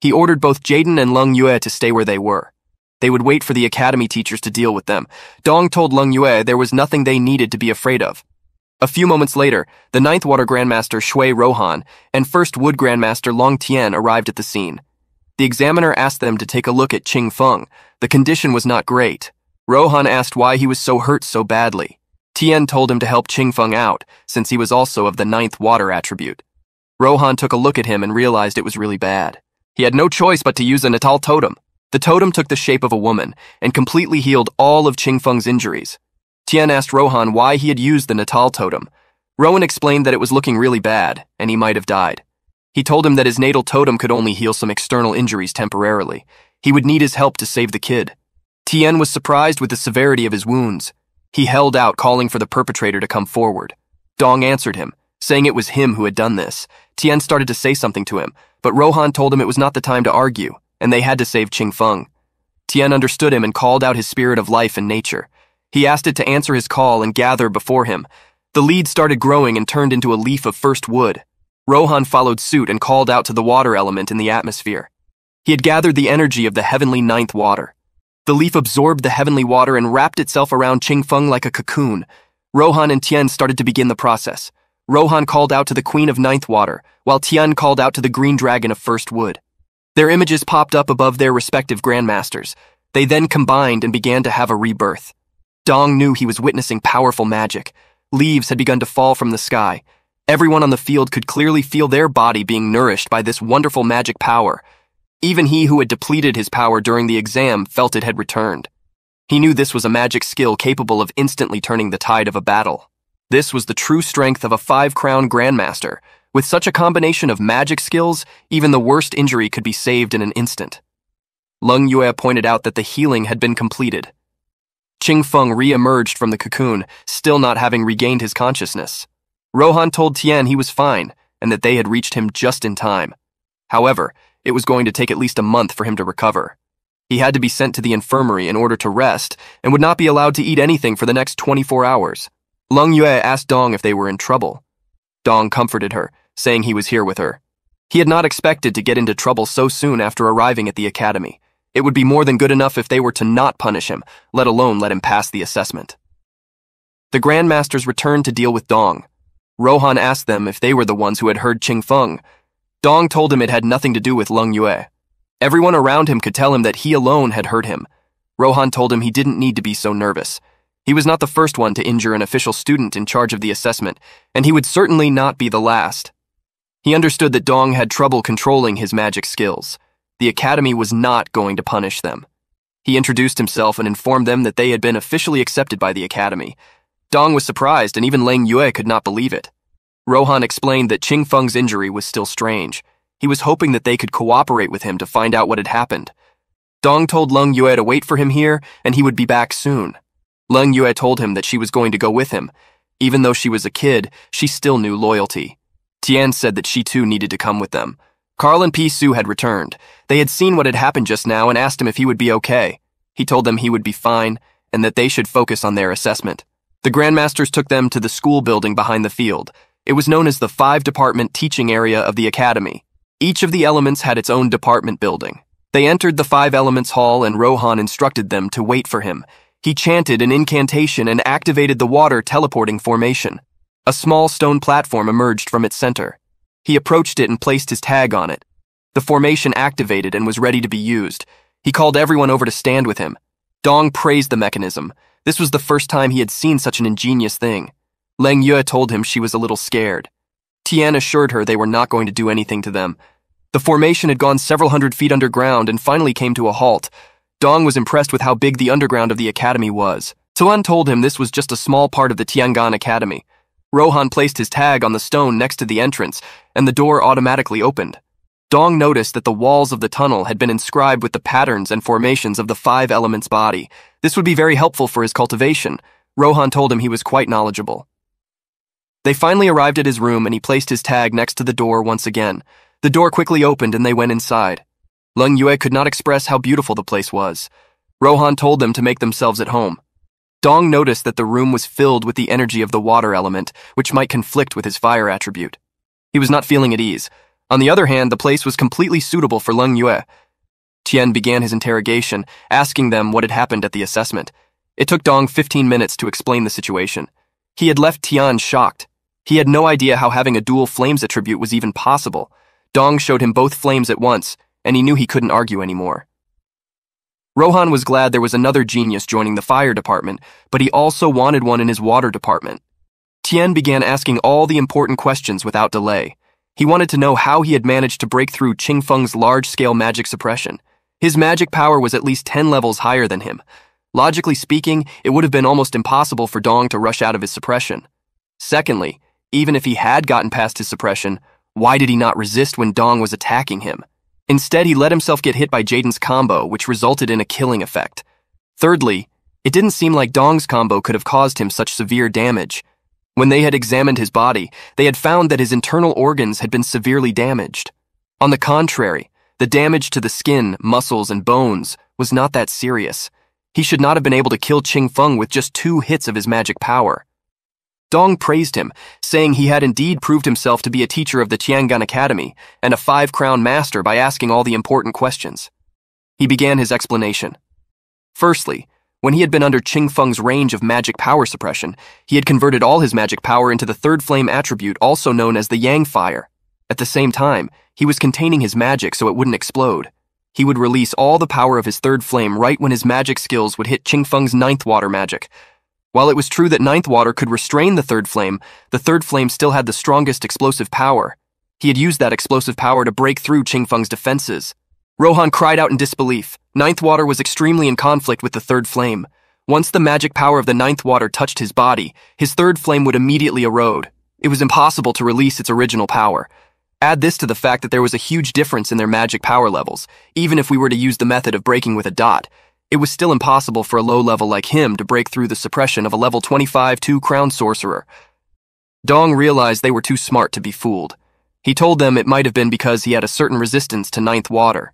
He ordered both Jaden and Leng Yue to stay where they were. They would wait for the academy teachers to deal with them. Dong told Leng Yue there was nothing they needed to be afraid of. A few moments later, the ninth Water Grandmaster Shui Rohan and first Wood Grandmaster Leng Tian arrived at the scene. The examiner asked them to take a look at Qingfeng. The condition was not great. Rohan asked why he was so hurt so badly. Tian told him to help Qingfeng out, since he was also of the ninth Water attribute. Rohan took a look at him and realized it was really bad. He had no choice but to use a natal totem. The totem took the shape of a woman and completely healed all of Qingfeng's injuries. Tian asked Rohan why he had used the natal totem. Rohan explained that it was looking really bad and he might have died. He told him that his natal totem could only heal some external injuries temporarily. He would need his help to save the kid. Tian was surprised with the severity of his wounds. He held out, calling for the perpetrator to come forward. Dong answered him, saying it was him who had done this. Tian started to say something to him, but Rohan told him it was not the time to argue, and they had to save Qingfeng. Tian understood him and called out his spirit of life and nature. He asked it to answer his call and gather before him. The lead started growing and turned into a leaf of first wood. Rohan followed suit and called out to the water element in the atmosphere. He had gathered the energy of the heavenly ninth water. The leaf absorbed the heavenly water and wrapped itself around Qingfeng like a cocoon. Rohan and Tian started to begin the process. Rohan called out to the Queen of Ninth Water, while Tian called out to the Green Dragon of First Wood. Their images popped up above their respective grandmasters. They then combined and began to have a rebirth. Dong knew he was witnessing powerful magic. Leaves had begun to fall from the sky. Everyone on the field could clearly feel their body being nourished by this wonderful magic power. Even he who had depleted his power during the exam felt it had returned. He knew this was a magic skill capable of instantly turning the tide of a battle. This was the true strength of a five-crown grandmaster. With such a combination of magic skills, even the worst injury could be saved in an instant. Leng Yue pointed out that the healing had been completed. Qingfeng re-emerged from the cocoon, still not having regained his consciousness. Rohan told Tian he was fine and that they had reached him just in time. However, it was going to take at least a month for him to recover. He had to be sent to the infirmary in order to rest and would not be allowed to eat anything for the next twenty-four hours. Leng Yue asked Dong if they were in trouble. Dong comforted her, saying he was here with her. He had not expected to get into trouble so soon after arriving at the academy. It would be more than good enough if they were to not punish him, let alone let him pass the assessment. The grandmasters returned to deal with Dong. Rohan asked them if they were the ones who had heard Qingfeng. Dong told him it had nothing to do with Leng Yue. Everyone around him could tell him that he alone had hurt him. Rohan told him he didn't need to be so nervous. He was not the first one to injure an official student in charge of the assessment, and he would certainly not be the last. He understood that Dong had trouble controlling his magic skills. The academy was not going to punish them. He introduced himself and informed them that they had been officially accepted by the academy. Dong was surprised, and even Leng Yue could not believe it. Rohan explained that Qingfeng's injury was still strange. He was hoping that they could cooperate with him to find out what had happened. Dong told Leng Yue to wait for him here, and he would be back soon. Leng Yue told him that she was going to go with him. Even though she was a kid, she still knew loyalty. Tian said that she too needed to come with them. Carl and Pi Su had returned. They had seen what had happened just now and asked him if he would be okay. He told them he would be fine and that they should focus on their assessment. The grandmasters took them to the school building behind the field. It was known as the five-department teaching area of the academy. Each of the elements had its own department building. They entered the Five Elements Hall and Rohan instructed them to wait for him. He chanted an incantation and activated the water teleporting formation. A small stone platform emerged from its center. He approached it and placed his tag on it. The formation activated and was ready to be used. He called everyone over to stand with him. Dong praised the mechanism. This was the first time he had seen such an ingenious thing. Leng Yue told him she was a little scared. Tian assured her they were not going to do anything to them. The formation had gone several hundred feet underground and finally came to a halt. Dong was impressed with how big the underground of the academy was. Tian told him this was just a small part of the Tiangong Academy. Rohan placed his tag on the stone next to the entrance, and the door automatically opened. Dong noticed that the walls of the tunnel had been inscribed with the patterns and formations of the five elements body. This would be very helpful for his cultivation. Rohan told him he was quite knowledgeable. They finally arrived at his room and he placed his tag next to the door once again. The door quickly opened and they went inside. Leng Yue could not express how beautiful the place was. Rohan told them to make themselves at home. Dong noticed that the room was filled with the energy of the water element, which might conflict with his fire attribute. He was not feeling at ease. On the other hand, the place was completely suitable for Leng Yue. Tian began his interrogation, asking them what had happened at the assessment. It took Dong fifteen minutes to explain the situation. He had left Tian shocked. He had no idea how having a dual flames attribute was even possible. Dong showed him both flames at once, and he knew he couldn't argue anymore. Rohan was glad there was another genius joining the fire department, but he also wanted one in his water department. Tian began asking all the important questions without delay. He wanted to know how he had managed to break through Qingfeng's large-scale magic suppression. His magic power was at least ten levels higher than him. Logically speaking, it would have been almost impossible for Dong to rush out of his suppression. Secondly, even if he had gotten past his suppression, why did he not resist when Dong was attacking him? Instead, he let himself get hit by Jaden's combo, which resulted in a killing effect. Thirdly, it didn't seem like Dong's combo could have caused him such severe damage. When they had examined his body, they had found that his internal organs had been severely damaged. On the contrary, the damage to the skin, muscles, and bones was not that serious. He should not have been able to kill Qingfeng with just two hits of his magic power. Dong praised him, saying he had indeed proved himself to be a teacher of the Tiangong Academy and a five-crown master by asking all the important questions. He began his explanation. Firstly, when he had been under Qingfeng's range of magic power suppression, he had converted all his magic power into the third flame attribute, also known as the Yang Fire. At the same time, he was containing his magic so it wouldn't explode. He would release all the power of his third flame right when his magic skills would hit Qingfeng's ninth water magic. While it was true that ninth water could restrain the third flame, the third flame still had the strongest explosive power. He had used that explosive power to break through Qingfeng's defenses. Rohan cried out in disbelief. Ninth water was extremely in conflict with the third flame. Once the magic power of the ninth water touched his body, his third flame would immediately erode. It was impossible to release its original power. Add this to the fact that there was a huge difference in their magic power levels. Even if we were to use the method of breaking with a dot, it was still impossible for a low level like him to break through the suppression of a level twenty-five two crown sorcerer. Dong realized they were too smart to be fooled. He told them it might have been because he had a certain resistance to ninth water.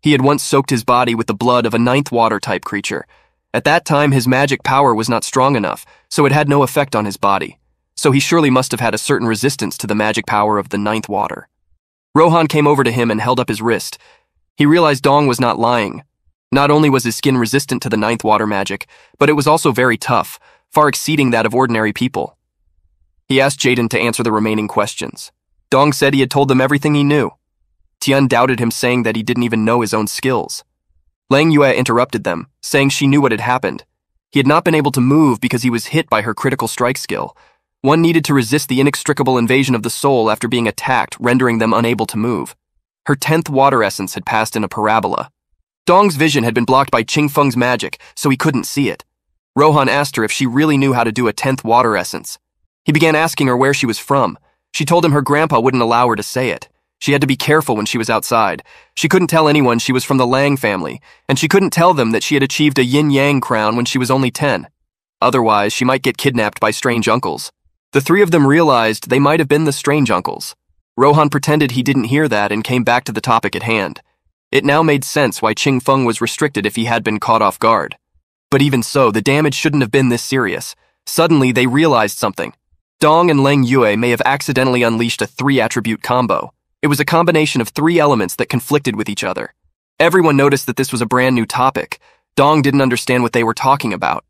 He had once soaked his body with the blood of a ninth water type creature. At that time, his magic power was not strong enough, so it had no effect on his body. So he surely must have had a certain resistance to the magic power of the ninth water. Rohan came over to him and held up his wrist. He realized Dong was not lying. Not only was his skin resistant to the ninth water magic, but it was also very tough, far exceeding that of ordinary people. He asked Jaden to answer the remaining questions. Dong said he had told them everything he knew. Tian doubted him, saying that he didn't even know his own skills. Leng Yue interrupted them, saying she knew what had happened. He had not been able to move because he was hit by her critical strike skill. One needed to resist the inextricable invasion of the soul after being attacked, rendering them unable to move. Her tenth water essence had passed in a parabola. Dong's vision had been blocked by Qingfeng's magic, so he couldn't see it. Rohan asked her if she really knew how to do a tenth water essence. He began asking her where she was from. She told him her grandpa wouldn't allow her to say it. She had to be careful when she was outside. She couldn't tell anyone she was from the Leng family, and she couldn't tell them that she had achieved a yin-yang crown when she was only ten. Otherwise, she might get kidnapped by strange uncles. The three of them realized they might have been the strange uncles. Rohan pretended he didn't hear that and came back to the topic at hand. It now made sense why Qingfeng was restricted if he had been caught off guard. But even so, the damage shouldn't have been this serious. Suddenly, they realized something. Dong and Leng Yue may have accidentally unleashed a three-attribute combo. It was a combination of three elements that conflicted with each other. Everyone noticed that this was a brand new topic. Dong didn't understand what they were talking about.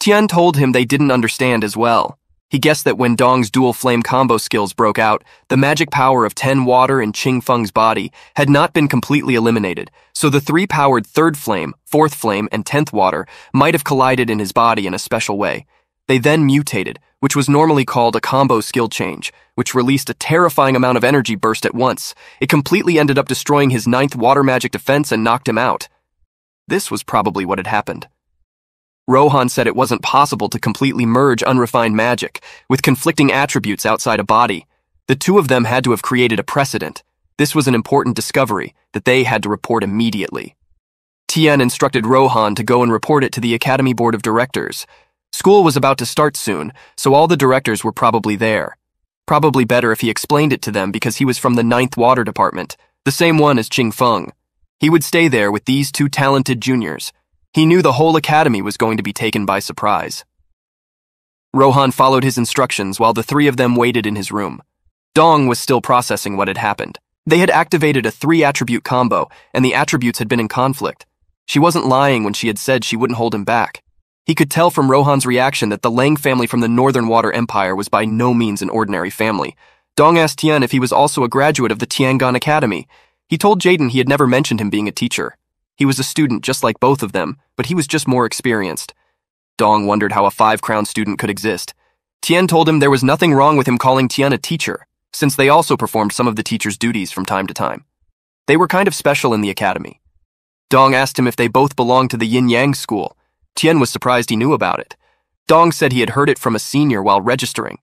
Tian told him they didn't understand as well. He guessed that when Dong's dual flame combo skills broke out, the magic power of ten water in Qingfeng's body had not been completely eliminated, so the three-powered third flame, fourth flame, and tenth water might have collided in his body in a special way. They then mutated, which was normally called a combo skill change, which released a terrifying amount of energy burst at once. It completely ended up destroying his ninth water magic defense and knocked him out. This was probably what had happened. Rohan said it wasn't possible to completely merge unrefined magic with conflicting attributes outside a body. The two of them had to have created a precedent. This was an important discovery that they had to report immediately. Tian instructed Rohan to go and report it to the Academy Board of Directors. School was about to start soon, so all the directors were probably there. Probably better if he explained it to them because he was from the ninth Water Department, the same one as Qingfeng. He would stay there with these two talented juniors. He knew the whole academy was going to be taken by surprise. Rohan followed his instructions while the three of them waited in his room. Dong was still processing what had happened. They had activated a three-attribute combo, and the attributes had been in conflict. She wasn't lying when she had said she wouldn't hold him back. He could tell from Rohan's reaction that the Leng family from the Northern Water Empire was by no means an ordinary family. Dong asked Tian if he was also a graduate of the Tiangong Academy. He told Jaden he had never mentioned him being a teacher. He was a student just like both of them, but he was just more experienced. Dong wondered how a five-crown student could exist. Tian told him there was nothing wrong with him calling Tian a teacher, since they also performed some of the teacher's duties from time to time. They were kind of special in the academy. Dong asked him if they both belonged to the Yin Yang School. Tian was surprised he knew about it. Dong said he had heard it from a senior while registering.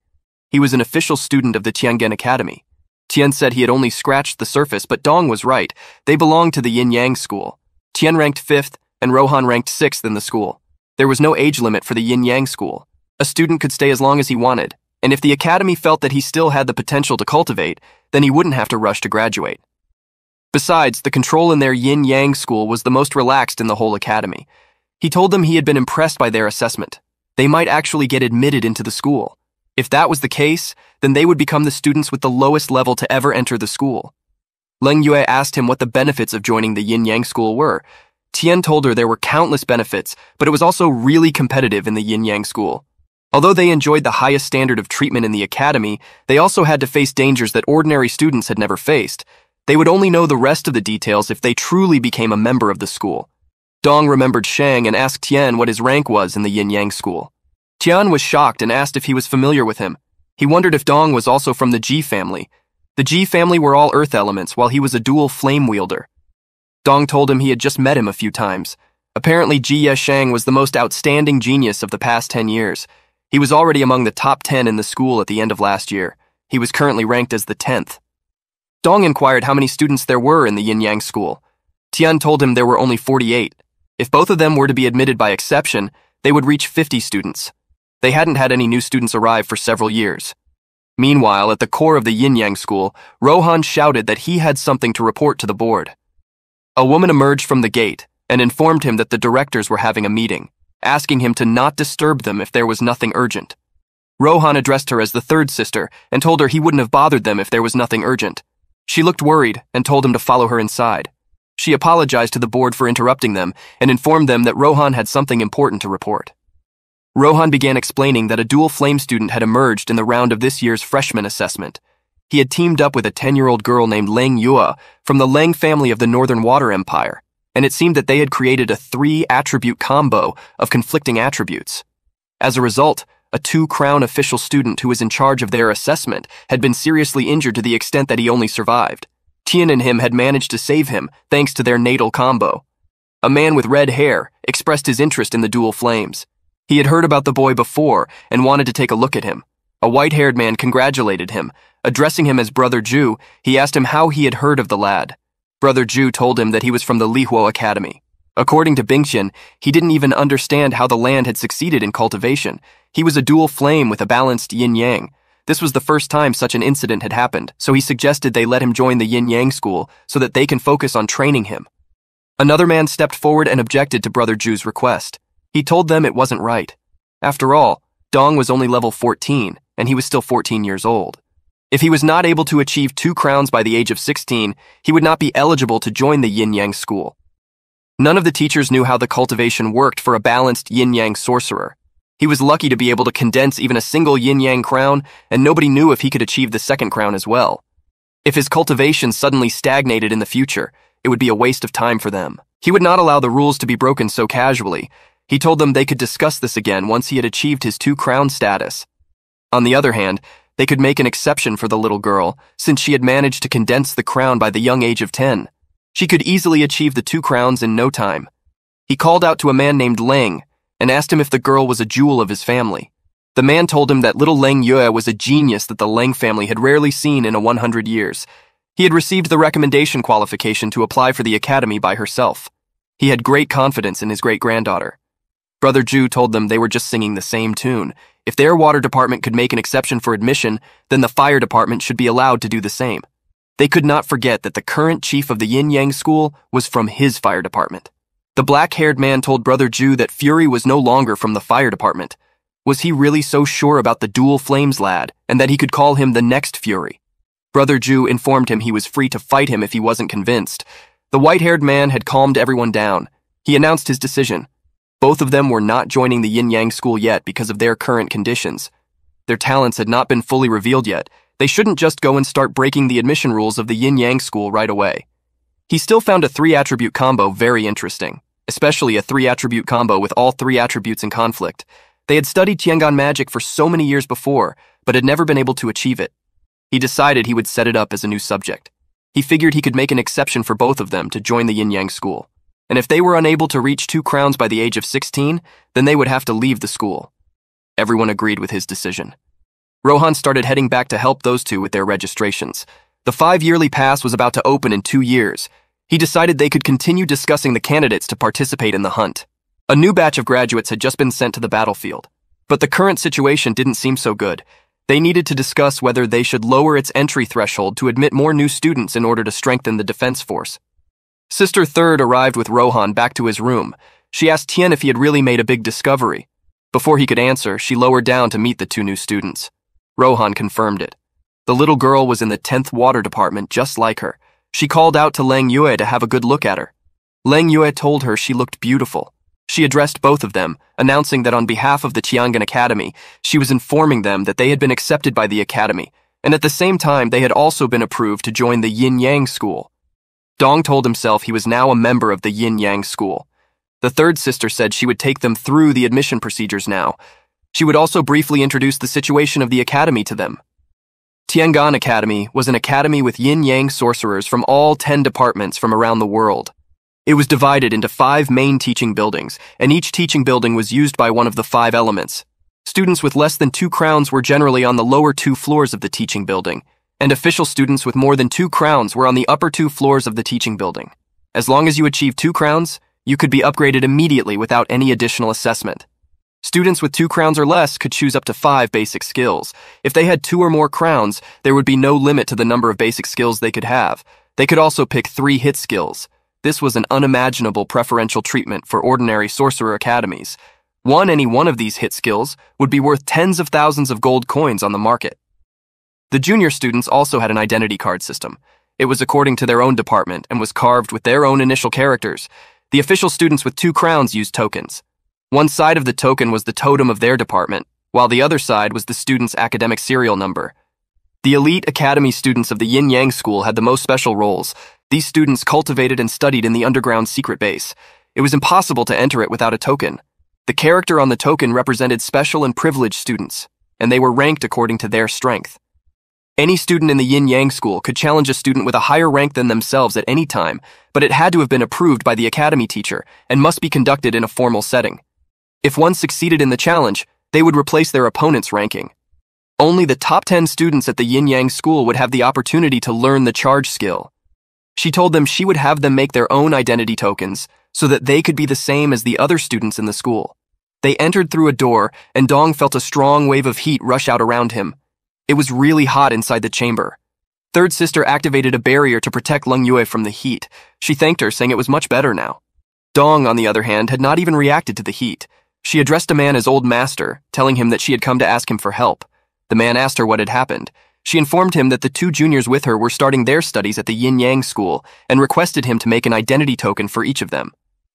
He was an official student of the Tiangong Academy. Tian said he had only scratched the surface, but Dong was right. They belonged to the Yin Yang School. Tian ranked fifth, and Rohan ranked sixth in the school. There was no age limit for the Yin Yang School. A student could stay as long as he wanted, and if the academy felt that he still had the potential to cultivate, then he wouldn't have to rush to graduate. Besides, the control in their Yin Yang School was the most relaxed in the whole academy. He told them he had been impressed by their assessment. They might actually get admitted into the school. If that was the case, then they would become the students with the lowest level to ever enter the school. Leng Yue asked him what the benefits of joining the Yin Yang School were. Tian told her there were countless benefits, but it was also really competitive in the Yin Yang School. Although they enjoyed the highest standard of treatment in the academy, they also had to face dangers that ordinary students had never faced. They would only know the rest of the details if they truly became a member of the school. Dong remembered Shang and asked Tian what his rank was in the Yin Yang School. Tian was shocked and asked if he was familiar with him. He wondered if Dong was also from the Ji family. The Ji family were all earth elements, while he was a dual flame wielder. Dong told him he had just met him a few times. Apparently, Ye Sheng was the most outstanding genius of the past ten years. He was already among the top ten in the school at the end of last year. He was currently ranked as the tenth. Dong inquired how many students there were in the Yin Yang School. Tian told him there were only forty-eight. If both of them were to be admitted by exception, they would reach fifty students. They hadn't had any new students arrive for several years. Meanwhile, at the core of the Yin Yang School, Rohan shouted that he had something to report to the board. A woman emerged from the gate and informed him that the directors were having a meeting, asking him to not disturb them if there was nothing urgent. Rohan addressed her as the third sister and told her he wouldn't have bothered them if there was nothing urgent. She looked worried and told him to follow her inside. She apologized to the board for interrupting them and informed them that Rohan had something important to report. Rohan began explaining that a dual flame student had emerged in the round of this year's freshman assessment. He had teamed up with a ten-year-old girl named Leng Yue from the Leng family of the Northern Water Empire, and it seemed that they had created a three-attribute combo of conflicting attributes. As a result, a two-crown official student who was in charge of their assessment, had been seriously injured to the extent that he only survived. Tian and him had managed to save him, thanks to their natal combo. A man with red hair expressed his interest in the dual flames. He had heard about the boy before and wanted to take a look at him. A white-haired man congratulated him. Addressing him as Brother Zhu, he asked him how he had heard of the lad. Brother Zhu told him that he was from the Lihuo Academy. According to Bingxian, he didn't even understand how the land had succeeded in cultivation. He was a dual flame with a balanced yin-yang. This was the first time such an incident had happened, so he suggested they let him join the Yin-Yang School so that they can focus on training him. Another man stepped forward and objected to Brother Zhu's request. He told them it wasn't right. After all, Dong was only level fourteen, and he was still fourteen years old. If he was not able to achieve two crowns by the age of sixteen, he would not be eligible to join the Yin-Yang School. None of the teachers knew how the cultivation worked for a balanced yin-yang sorcerer. He was lucky to be able to condense even a single yin-yang crown, and nobody knew if he could achieve the second crown as well. If his cultivation suddenly stagnated in the future, it would be a waste of time for them. He would not allow the rules to be broken so casually. He told them they could discuss this again once he had achieved his two-crown status. On the other hand, they could make an exception for the little girl, since she had managed to condense the crown by the young age of ten. She could easily achieve the two crowns in no time. He called out to a man named Leng and asked him if the girl was a jewel of his family. The man told him that little Leng Yue was a genius that the Leng family had rarely seen in a hundred years. He had received the recommendation qualification to apply for the academy by herself. He had great confidence in his great-granddaughter. Brother Zhu told them they were just singing the same tune. If their water department could make an exception for admission, then the fire department should be allowed to do the same. They could not forget that the current chief of the Yin-Yang School was from his fire department. The black-haired man told Brother Zhu that Fury was no longer from the fire department. Was he really so sure about the dual flames lad, and that he could call him the next Fury? Brother Zhu informed him he was free to fight him if he wasn't convinced. The white-haired man had calmed everyone down. He announced his decision. Both of them were not joining the Yin-Yang School yet because of their current conditions. Their talents had not been fully revealed yet. They shouldn't just go and start breaking the admission rules of the Yin-Yang School right away. He still found a three-attribute combo very interesting, especially a three-attribute combo with all three attributes in conflict. They had studied Tiangong magic for so many years before, but had never been able to achieve it. He decided he would set it up as a new subject. He figured he could make an exception for both of them to join the Yin-Yang School. And if they were unable to reach two crowns by the age of sixteen, then they would have to leave the school. Everyone agreed with his decision. Rohan started heading back to help those two with their registrations. The five-yearly pass was about to open in two years. He decided they could continue discussing the candidates to participate in the hunt. A new batch of graduates had just been sent to the battlefield. But the current situation didn't seem so good. They needed to discuss whether they should lower its entry threshold to admit more new students in order to strengthen the defense force. Sister Third arrived with Rohan back to his room. She asked Tian if he had really made a big discovery. Before he could answer, she lowered down to meet the two new students. Rohan confirmed it. The little girl was in the tenth water department just like her. She called out to Leng Yue to have a good look at her. Leng Yue told her she looked beautiful. She addressed both of them, announcing that on behalf of the Tiangong Academy, she was informing them that they had been accepted by the academy, and at the same time they had also been approved to join the Yin-Yang School. Dong told himself he was now a member of the Yin-Yang School. The third sister said she would take them through the admission procedures now. She would also briefly introduce the situation of the academy to them. Tiangong Academy was an academy with yin-yang sorcerers from all ten departments from around the world. It was divided into five main teaching buildings, and each teaching building was used by one of the five elements. Students with less than two crowns were generally on the lower two floors of the teaching building, and official students with more than two crowns were on the upper two floors of the teaching building. As long as you achieved two crowns, you could be upgraded immediately without any additional assessment. Students with two crowns or less could choose up to five basic skills. If they had two or more crowns, there would be no limit to the number of basic skills they could have. They could also pick three hit skills. This was an unimaginable preferential treatment for ordinary sorcerer academies. One any one of these hit skills would be worth tens of thousands of gold coins on the market. The junior students also had an identity card system. It was according to their own department and was carved with their own initial characters. The official students with two crowns used tokens. One side of the token was the totem of their department, while the other side was the student's academic serial number. The elite academy students of the Yin-Yang School had the most special roles. These students cultivated and studied in the underground secret base. It was impossible to enter it without a token. The character on the token represented special and privileged students, and they were ranked according to their strength. Any student in the Yin Yang School could challenge a student with a higher rank than themselves at any time, but it had to have been approved by the academy teacher and must be conducted in a formal setting. If one succeeded in the challenge, they would replace their opponent's ranking. Only the top ten students at the Yin Yang School would have the opportunity to learn the charge skill. She told them she would have them make their own identity tokens so that they could be the same as the other students in the school. They entered through a door, and Dong felt a strong wave of heat rush out around him. It was really hot inside the chamber. Third Sister activated a barrier to protect Leng Yue from the heat. She thanked her, saying it was much better now. Dong, on the other hand, had not even reacted to the heat. She addressed a man as Old Master, telling him that she had come to ask him for help. The man asked her what had happened. She informed him that the two juniors with her were starting their studies at the Yin Yang School and requested him to make an identity token for each of them.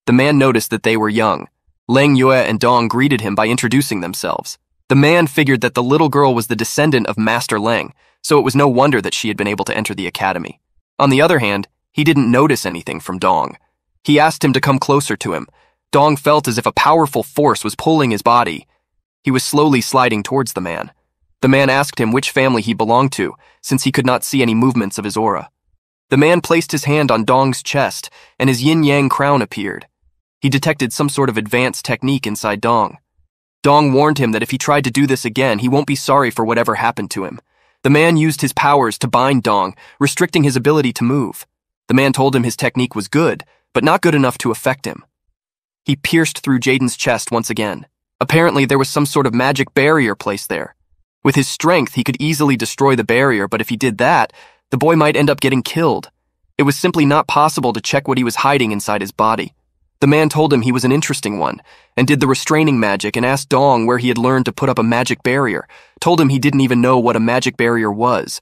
The man noticed that they were young. Leng Yue and Dong greeted him by introducing themselves. The man figured that the little girl was the descendant of Master Leng, so it was no wonder that she had been able to enter the academy. On the other hand, he didn't notice anything from Dong. He asked him to come closer to him. Dong felt as if a powerful force was pulling his body. He was slowly sliding towards the man. The man asked him which family he belonged to, since he could not see any movements of his aura. The man placed his hand on Dong's chest, and his yin-yang crown appeared. He detected some sort of advanced technique inside Dong. Dong warned him that if he tried to do this again, he won't be sorry for whatever happened to him. The man used his powers to bind Dong, restricting his ability to move. The man told him his technique was good, but not good enough to affect him. He pierced through Jaden's chest once again. Apparently, there was some sort of magic barrier placed there. With his strength, he could easily destroy the barrier, but if he did that, the boy might end up getting killed. It was simply not possible to check what he was hiding inside his body. The man told him he was an interesting one, and did the restraining magic and asked Dong where he had learned to put up a magic barrier, told him he didn't even know what a magic barrier was.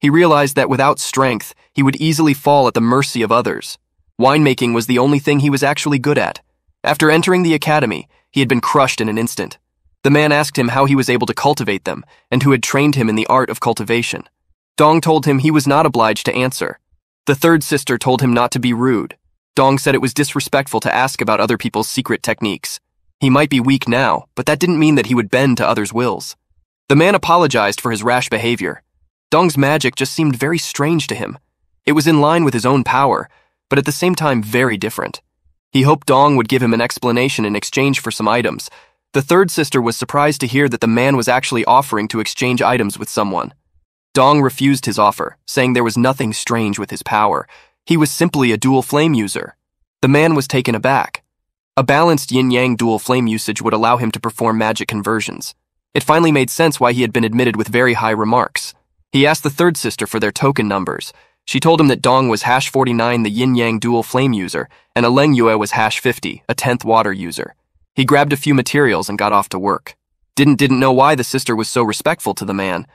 He realized that without strength, he would easily fall at the mercy of others. Winemaking was the only thing he was actually good at. After entering the academy, he had been crushed in an instant. The man asked him how he was able to cultivate them, and who had trained him in the art of cultivation. Dong told him he was not obliged to answer. The third sister told him not to be rude. Dong said it was disrespectful to ask about other people's secret techniques. He might be weak now, but that didn't mean that he would bend to others' wills. The man apologized for his rash behavior. Dong's magic just seemed very strange to him. It was in line with his own power, but at the same time very different. He hoped Dong would give him an explanation in exchange for some items. The third sister was surprised to hear that the man was actually offering to exchange items with someone. Dong refused his offer, saying there was nothing strange with his power. He was simply a dual flame user. The man was taken aback. A balanced yin-yang dual flame usage would allow him to perform magic conversions. It finally made sense why he had been admitted with very high remarks. He asked the third sister for their token numbers. She told him that Dong was hash forty-nine, the yin-yang dual flame user, and a Leng Yue was hash fifty, a tenth water user. He grabbed a few materials and got off to work. Didn't didn't know why the sister was so respectful to the man.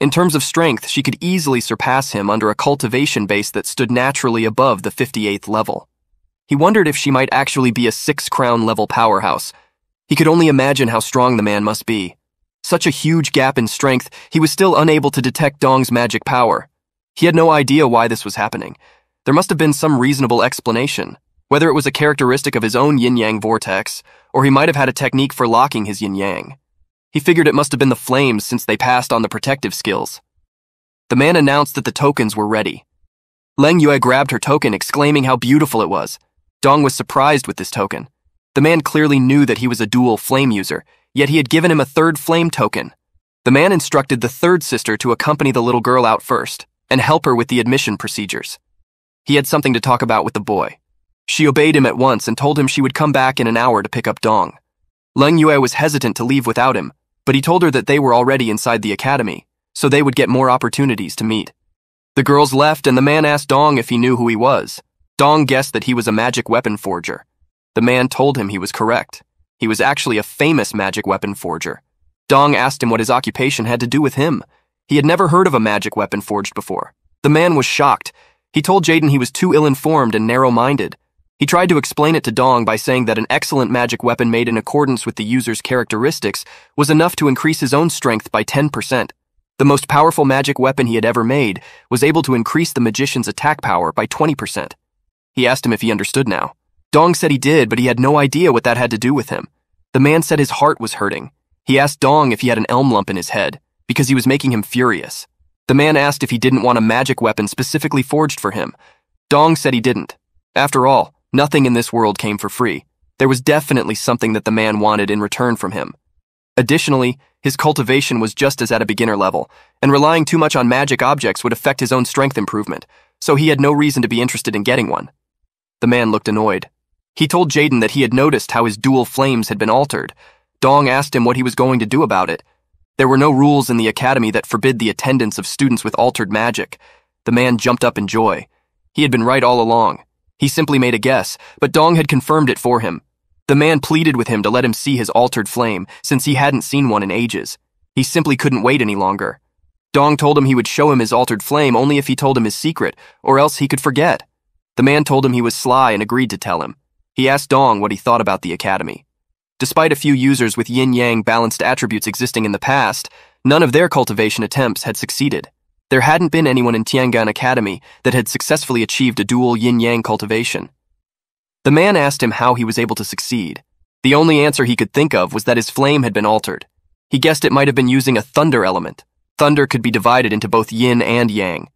In terms of strength, she could easily surpass him under a cultivation base that stood naturally above the fifty-eighth level. He wondered if she might actually be a six-crown level powerhouse. He could only imagine how strong the man must be. Such a huge gap in strength, he was still unable to detect Dong's magic power. He had no idea why this was happening. There must have been some reasonable explanation, whether it was a characteristic of his own yin-yang vortex, or he might have had a technique for locking his yin-yang. He figured it must have been the flames since they passed on the protective skills. The man announced that the tokens were ready. Leng Yue grabbed her token, exclaiming how beautiful it was. Dong was surprised with this token. The man clearly knew that he was a dual flame user, yet he had given him a third flame token. The man instructed the third sister to accompany the little girl out first and help her with the admission procedures. He had something to talk about with the boy. She obeyed him at once and told him she would come back in an hour to pick up Dong. Leng Yue was hesitant to leave without him, but he told her that they were already inside the academy, so they would get more opportunities to meet. The girls left, and the man asked Dong if he knew who he was. Dong guessed that he was a magic weapon forger. The man told him he was correct. He was actually a famous magic weapon forger. Dong asked him what his occupation had to do with him. He had never heard of a magic weapon forged before. The man was shocked. He told Jaden he was too ill-informed and narrow-minded. He tried to explain it to Dong by saying that an excellent magic weapon made in accordance with the user's characteristics was enough to increase his own strength by ten percent. The most powerful magic weapon he had ever made was able to increase the magician's attack power by twenty percent. He asked him if he understood now. Dong said he did, but he had no idea what that had to do with him. The man said his heart was hurting. He asked Dong if he had an elm lump in his head, because he was making him furious. The man asked if he didn't want a magic weapon specifically forged for him. Dong said he didn't. After all, nothing in this world came for free. There was definitely something that the man wanted in return from him. Additionally, his cultivation was just as at a beginner level, and relying too much on magic objects would affect his own strength improvement, so he had no reason to be interested in getting one. The man looked annoyed. He told Jaden that he had noticed how his dual flames had been altered. Dong asked him what he was going to do about it. There were no rules in the academy that forbid the attendance of students with altered magic. The man jumped up in joy. He had been right all along. He simply made a guess, but Dong had confirmed it for him. The man pleaded with him to let him see his altered flame, since he hadn't seen one in ages. He simply couldn't wait any longer. Dong told him he would show him his altered flame only if he told him his secret, or else he could forget. The man told him he was sly and agreed to tell him. He asked Dong what he thought about the academy. Despite a few users with yin-yang balanced attributes existing in the past, none of their cultivation attempts had succeeded. There hadn't been anyone in Tiangong Academy that had successfully achieved a dual yin-yang cultivation. The man asked him how he was able to succeed. The only answer he could think of was that his flame had been altered. He guessed it might have been using a thunder element. Thunder could be divided into both yin and yang.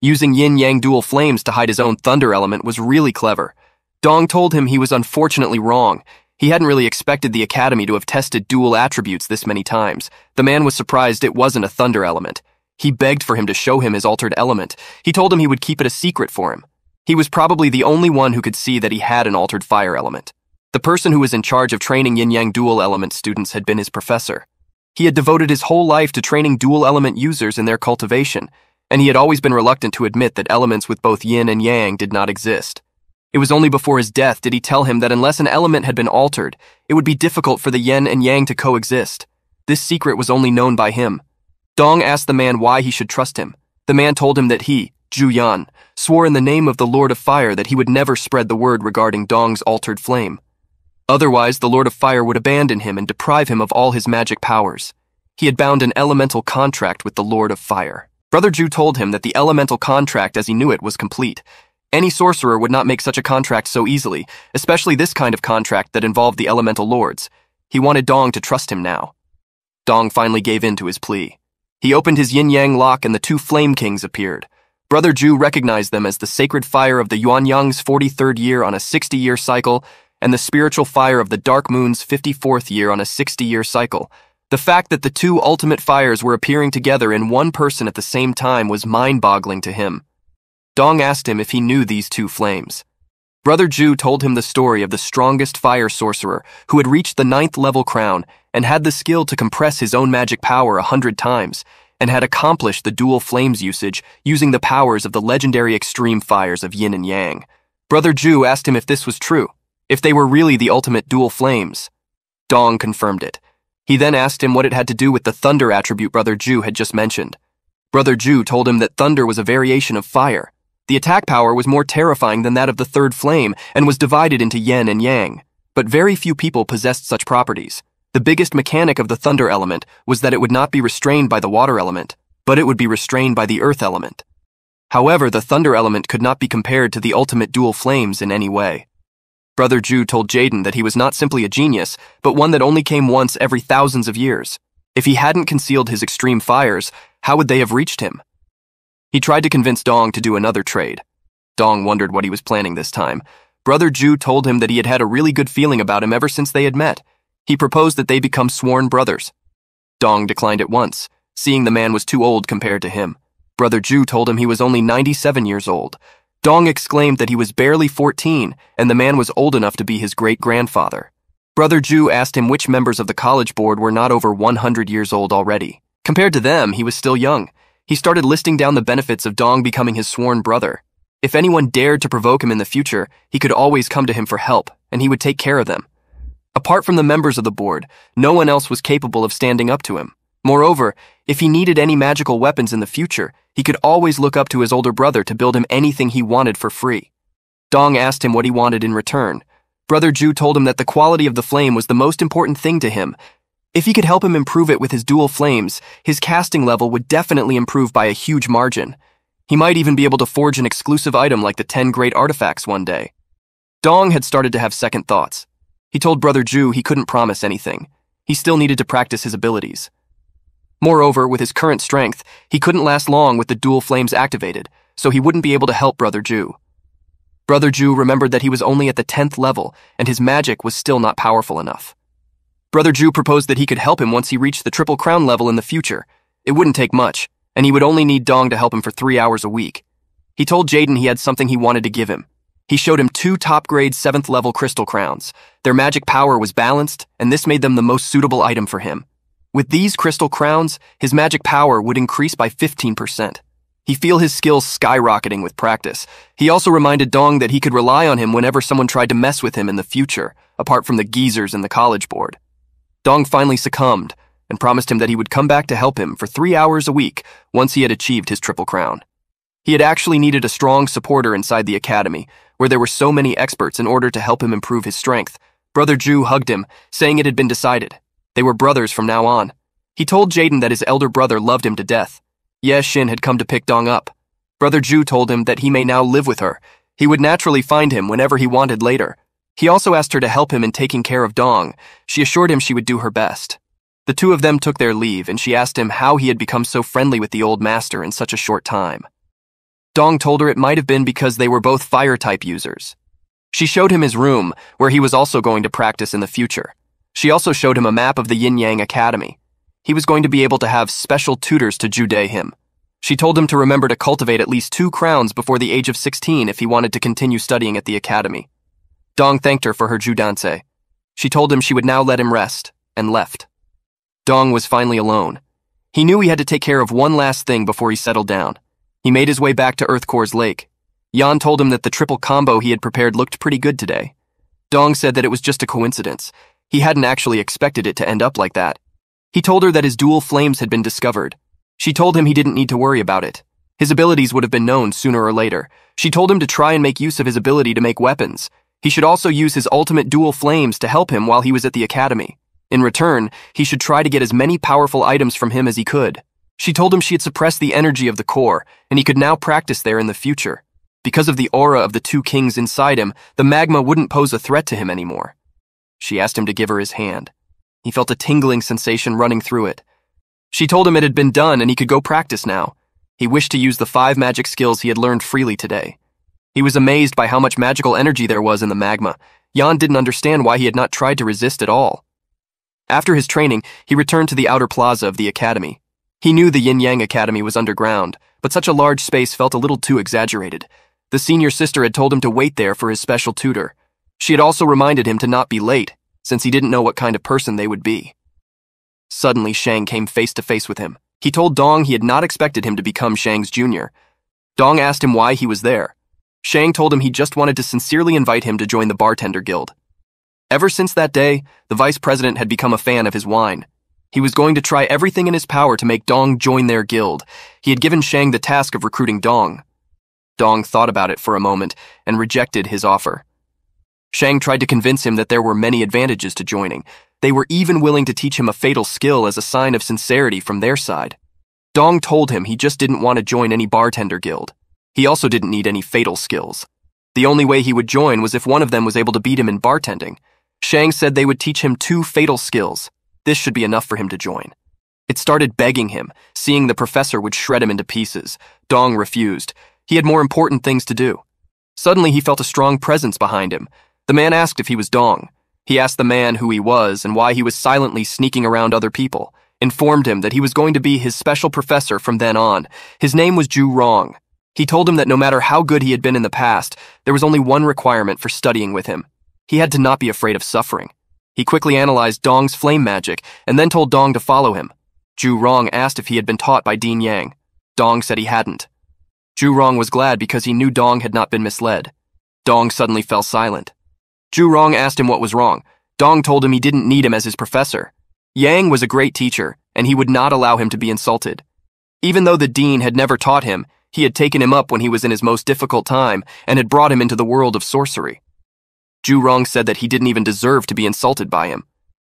Using yin-yang dual flames to hide his own thunder element was really clever. Dong told him he was unfortunately wrong. He hadn't really expected the academy to have tested dual attributes this many times. The man was surprised it wasn't a thunder element. He begged for him to show him his altered element. He told him he would keep it a secret for him. He was probably the only one who could see that he had an altered fire element. The person who was in charge of training yin-yang dual element students had been his professor. He had devoted his whole life to training dual element users in their cultivation, and he had always been reluctant to admit that elements with both yin and yang did not exist. It was only before his death did he tell him that unless an element had been altered, it would be difficult for the yin and yang to coexist. This secret was only known by him. Dong asked the man why he should trust him. The man told him that he, Zhu Yan, swore in the name of the Lord of Fire that he would never spread the word regarding Dong's altered flame. Otherwise, the Lord of Fire would abandon him and deprive him of all his magic powers. He had bound an elemental contract with the Lord of Fire. Brother Zhu told him that the elemental contract as he knew it was complete. Any sorcerer would not make such a contract so easily, especially this kind of contract that involved the elemental lords. He wanted Dong to trust him now. Dong finally gave in to his plea. He opened his yin-yang lock and the two Flame Kings appeared. Brother Zhu recognized them as the sacred fire of the Yuanyang's forty-third year on a sixty-year cycle and the spiritual fire of the Dark Moon's fifty-fourth year on a sixty-year cycle. The fact that the two ultimate fires were appearing together in one person at the same time was mind-boggling to him. Dong asked him if he knew these two flames. Brother Zhu told him the story of the strongest fire sorcerer who had reached the ninth level crown and had the skill to compress his own magic power a hundred times and had accomplished the dual flames usage using the powers of the legendary extreme fires of yin and yang. Brother Zhu asked him if this was true, if they were really the ultimate dual flames. Dong confirmed it. He then asked him what it had to do with the thunder attribute Brother Zhu had just mentioned. Brother Zhu told him that thunder was a variation of fire. The attack power was more terrifying than that of the third flame and was divided into yin and yang, but very few people possessed such properties. The biggest mechanic of the thunder element was that it would not be restrained by the water element, but it would be restrained by the earth element. However, the thunder element could not be compared to the ultimate dual flames in any way. Brother Zhu told Jaden that he was not simply a genius, but one that only came once every thousands of years. If he hadn't concealed his extreme fires, how would they have reached him? He tried to convince Dong to do another trade. Dong wondered what he was planning this time. Brother Zhu told him that he had had a really good feeling about him ever since they had met. He proposed that they become sworn brothers. Dong declined at once, seeing the man was too old compared to him. Brother Zhu told him he was only ninety-seven years old. Dong exclaimed that he was barely fourteen, and the man was old enough to be his great-grandfather. Brother Zhu asked him which members of the college board were not over one hundred years old already. Compared to them, he was still young. He started listing down the benefits of Dong becoming his sworn brother. If anyone dared to provoke him in the future, he could always come to him for help, and he would take care of them. Apart from the members of the board, no one else was capable of standing up to him. Moreover, if he needed any magical weapons in the future, he could always look up to his older brother to build him anything he wanted for free. Dong asked him what he wanted in return. Brother Zhu told him that the quality of the flame was the most important thing to him. If he could help him improve it with his dual flames, his casting level would definitely improve by a huge margin. He might even be able to forge an exclusive item like the ten great artifacts one day. Dong had started to have second thoughts. He told Brother Zhu he couldn't promise anything. He still needed to practice his abilities. Moreover, with his current strength, he couldn't last long with the dual flames activated, so he wouldn't be able to help Brother Zhu. Brother Zhu remembered that he was only at the tenth level, and his magic was still not powerful enough. Brother Zhu proposed that he could help him once he reached the Triple Crown level in the future. It wouldn't take much, and he would only need Dong to help him for three hours a week. He told Jaden he had something he wanted to give him. He showed him two top-grade seventh-level crystal crowns. Their magic power was balanced, and this made them the most suitable item for him. With these crystal crowns, his magic power would increase by fifteen percent. He felt his skills skyrocketing with practice. He also reminded Dong that he could rely on him whenever someone tried to mess with him in the future, apart from the geezers and the college board. Dong finally succumbed and promised him that he would come back to help him for three hours a week once he had achieved his triple crown. He had actually needed a strong supporter inside the academy, where there were so many experts in order to help him improve his strength. Brother Zhu hugged him, saying it had been decided. They were brothers from now on. He told Jaden that his elder brother loved him to death. Ye Sheng had come to pick Dong up. Brother Zhu told him that he may now live with her. He would naturally find him whenever he wanted later. He also asked her to help him in taking care of Dong. She assured him she would do her best. The two of them took their leave, and she asked him how he had become so friendly with the old master in such a short time. Dong told her it might have been because they were both fire-type users. She showed him his room, where he was also going to practice in the future. She also showed him a map of the Yin Yang Academy. He was going to be able to have special tutors to Jude him. She told him to remember to cultivate at least two crowns before the age of sixteen if he wanted to continue studying at the academy. Dong thanked her for her Judance. She told him she would now let him rest, and left. Dong was finally alone. He knew he had to take care of one last thing before he settled down. He made his way back to Earth Core's Lake. Yan told him that the triple combo he had prepared looked pretty good today. Dong said that it was just a coincidence. He hadn't actually expected it to end up like that. He told her that his dual flames had been discovered. She told him he didn't need to worry about it. His abilities would have been known sooner or later. She told him to try and make use of his ability to make weapons. He should also use his ultimate dual flames to help him while he was at the academy. In return, he should try to get as many powerful items from him as he could. She told him she had suppressed the energy of the core, and he could now practice there in the future. Because of the aura of the two kings inside him, the magma wouldn't pose a threat to him anymore. She asked him to give her his hand. He felt a tingling sensation running through it. She told him it had been done and he could go practice now. He wished to use the five magic skills he had learned freely today. He was amazed by how much magical energy there was in the magma. Yan didn't understand why he had not tried to resist at all. After his training, he returned to the outer plaza of the academy. He knew the Yin Yang Academy was underground, but such a large space felt a little too exaggerated. The senior sister had told him to wait there for his special tutor. She had also reminded him to not be late, since he didn't know what kind of person they would be. Suddenly, Shang came face to face with him. He told Dong he had not expected him to become Shang's junior. Dong asked him why he was there. Shang told him he just wanted to sincerely invite him to join the Bartender Guild. Ever since that day, the vice president had become a fan of his wine. He was going to try everything in his power to make Dong join their guild. He had given Shang the task of recruiting Dong. Dong thought about it for a moment and rejected his offer. Shang tried to convince him that there were many advantages to joining. They were even willing to teach him a fatal skill as a sign of sincerity from their side. Dong told him he just didn't want to join any bartender guild. He also didn't need any fatal skills. The only way he would join was if one of them was able to beat him in bartending. Shang said they would teach him two fatal skills. This should be enough for him to join. It started begging him, seeing the professor would shred him into pieces. Dong refused. He had more important things to do. Suddenly, he felt a strong presence behind him. The man asked if he was Dong. He asked the man who he was and why he was silently sneaking around other people, informed him that he was going to be his special professor from then on. His name was Zhu Rong. He told him that no matter how good he had been in the past, there was only one requirement for studying with him. He had to not be afraid of suffering. He quickly analyzed Dong's flame magic and then told Dong to follow him. Zhu Rong asked if he had been taught by Dean Yang. Dong said he hadn't. Zhu Rong was glad because he knew Dong had not been misled. Dong suddenly fell silent. Zhu Rong asked him what was wrong. Dong told him he didn't need him as his professor. Yang was a great teacher, and he would not allow him to be insulted. Even though the dean had never taught him, he had taken him up when he was in his most difficult time and had brought him into the world of sorcery. Zhu Rong said that he didn't even deserve to be insulted by him.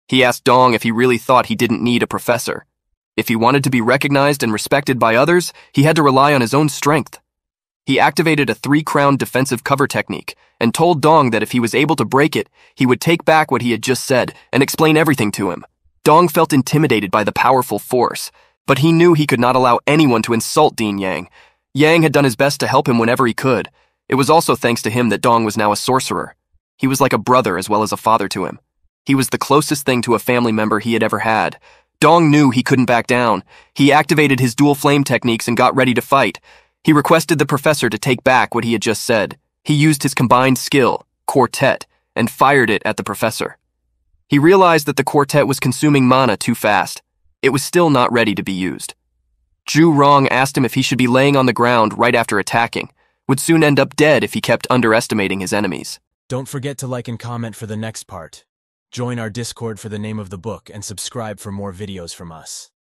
He asked Dong if he really thought he didn't need a professor. If he wanted to be recognized and respected by others, he had to rely on his own strength. He activated a three-crown defensive cover technique and told Dong that if he was able to break it, he would take back what he had just said and explain everything to him. Dong felt intimidated by the powerful force, but he knew he could not allow anyone to insult Dean Yang. Yang had done his best to help him whenever he could. It was also thanks to him that Dong was now a sorcerer. He was like a brother as well as a father to him. He was the closest thing to a family member he had ever had. Dong knew he couldn't back down. He activated his dual flame techniques and got ready to fight. He requested the professor to take back what he had just said. He used his combined skill, quartet, and fired it at the professor. He realized that the quartet was consuming mana too fast. It was still not ready to be used. Zhu Rong asked him if he should be laying on the ground right after attacking, would soon end up dead if he kept underestimating his enemies. Don't forget to like and comment for the next part. Join our Discord for the name of the book and subscribe for more videos from us.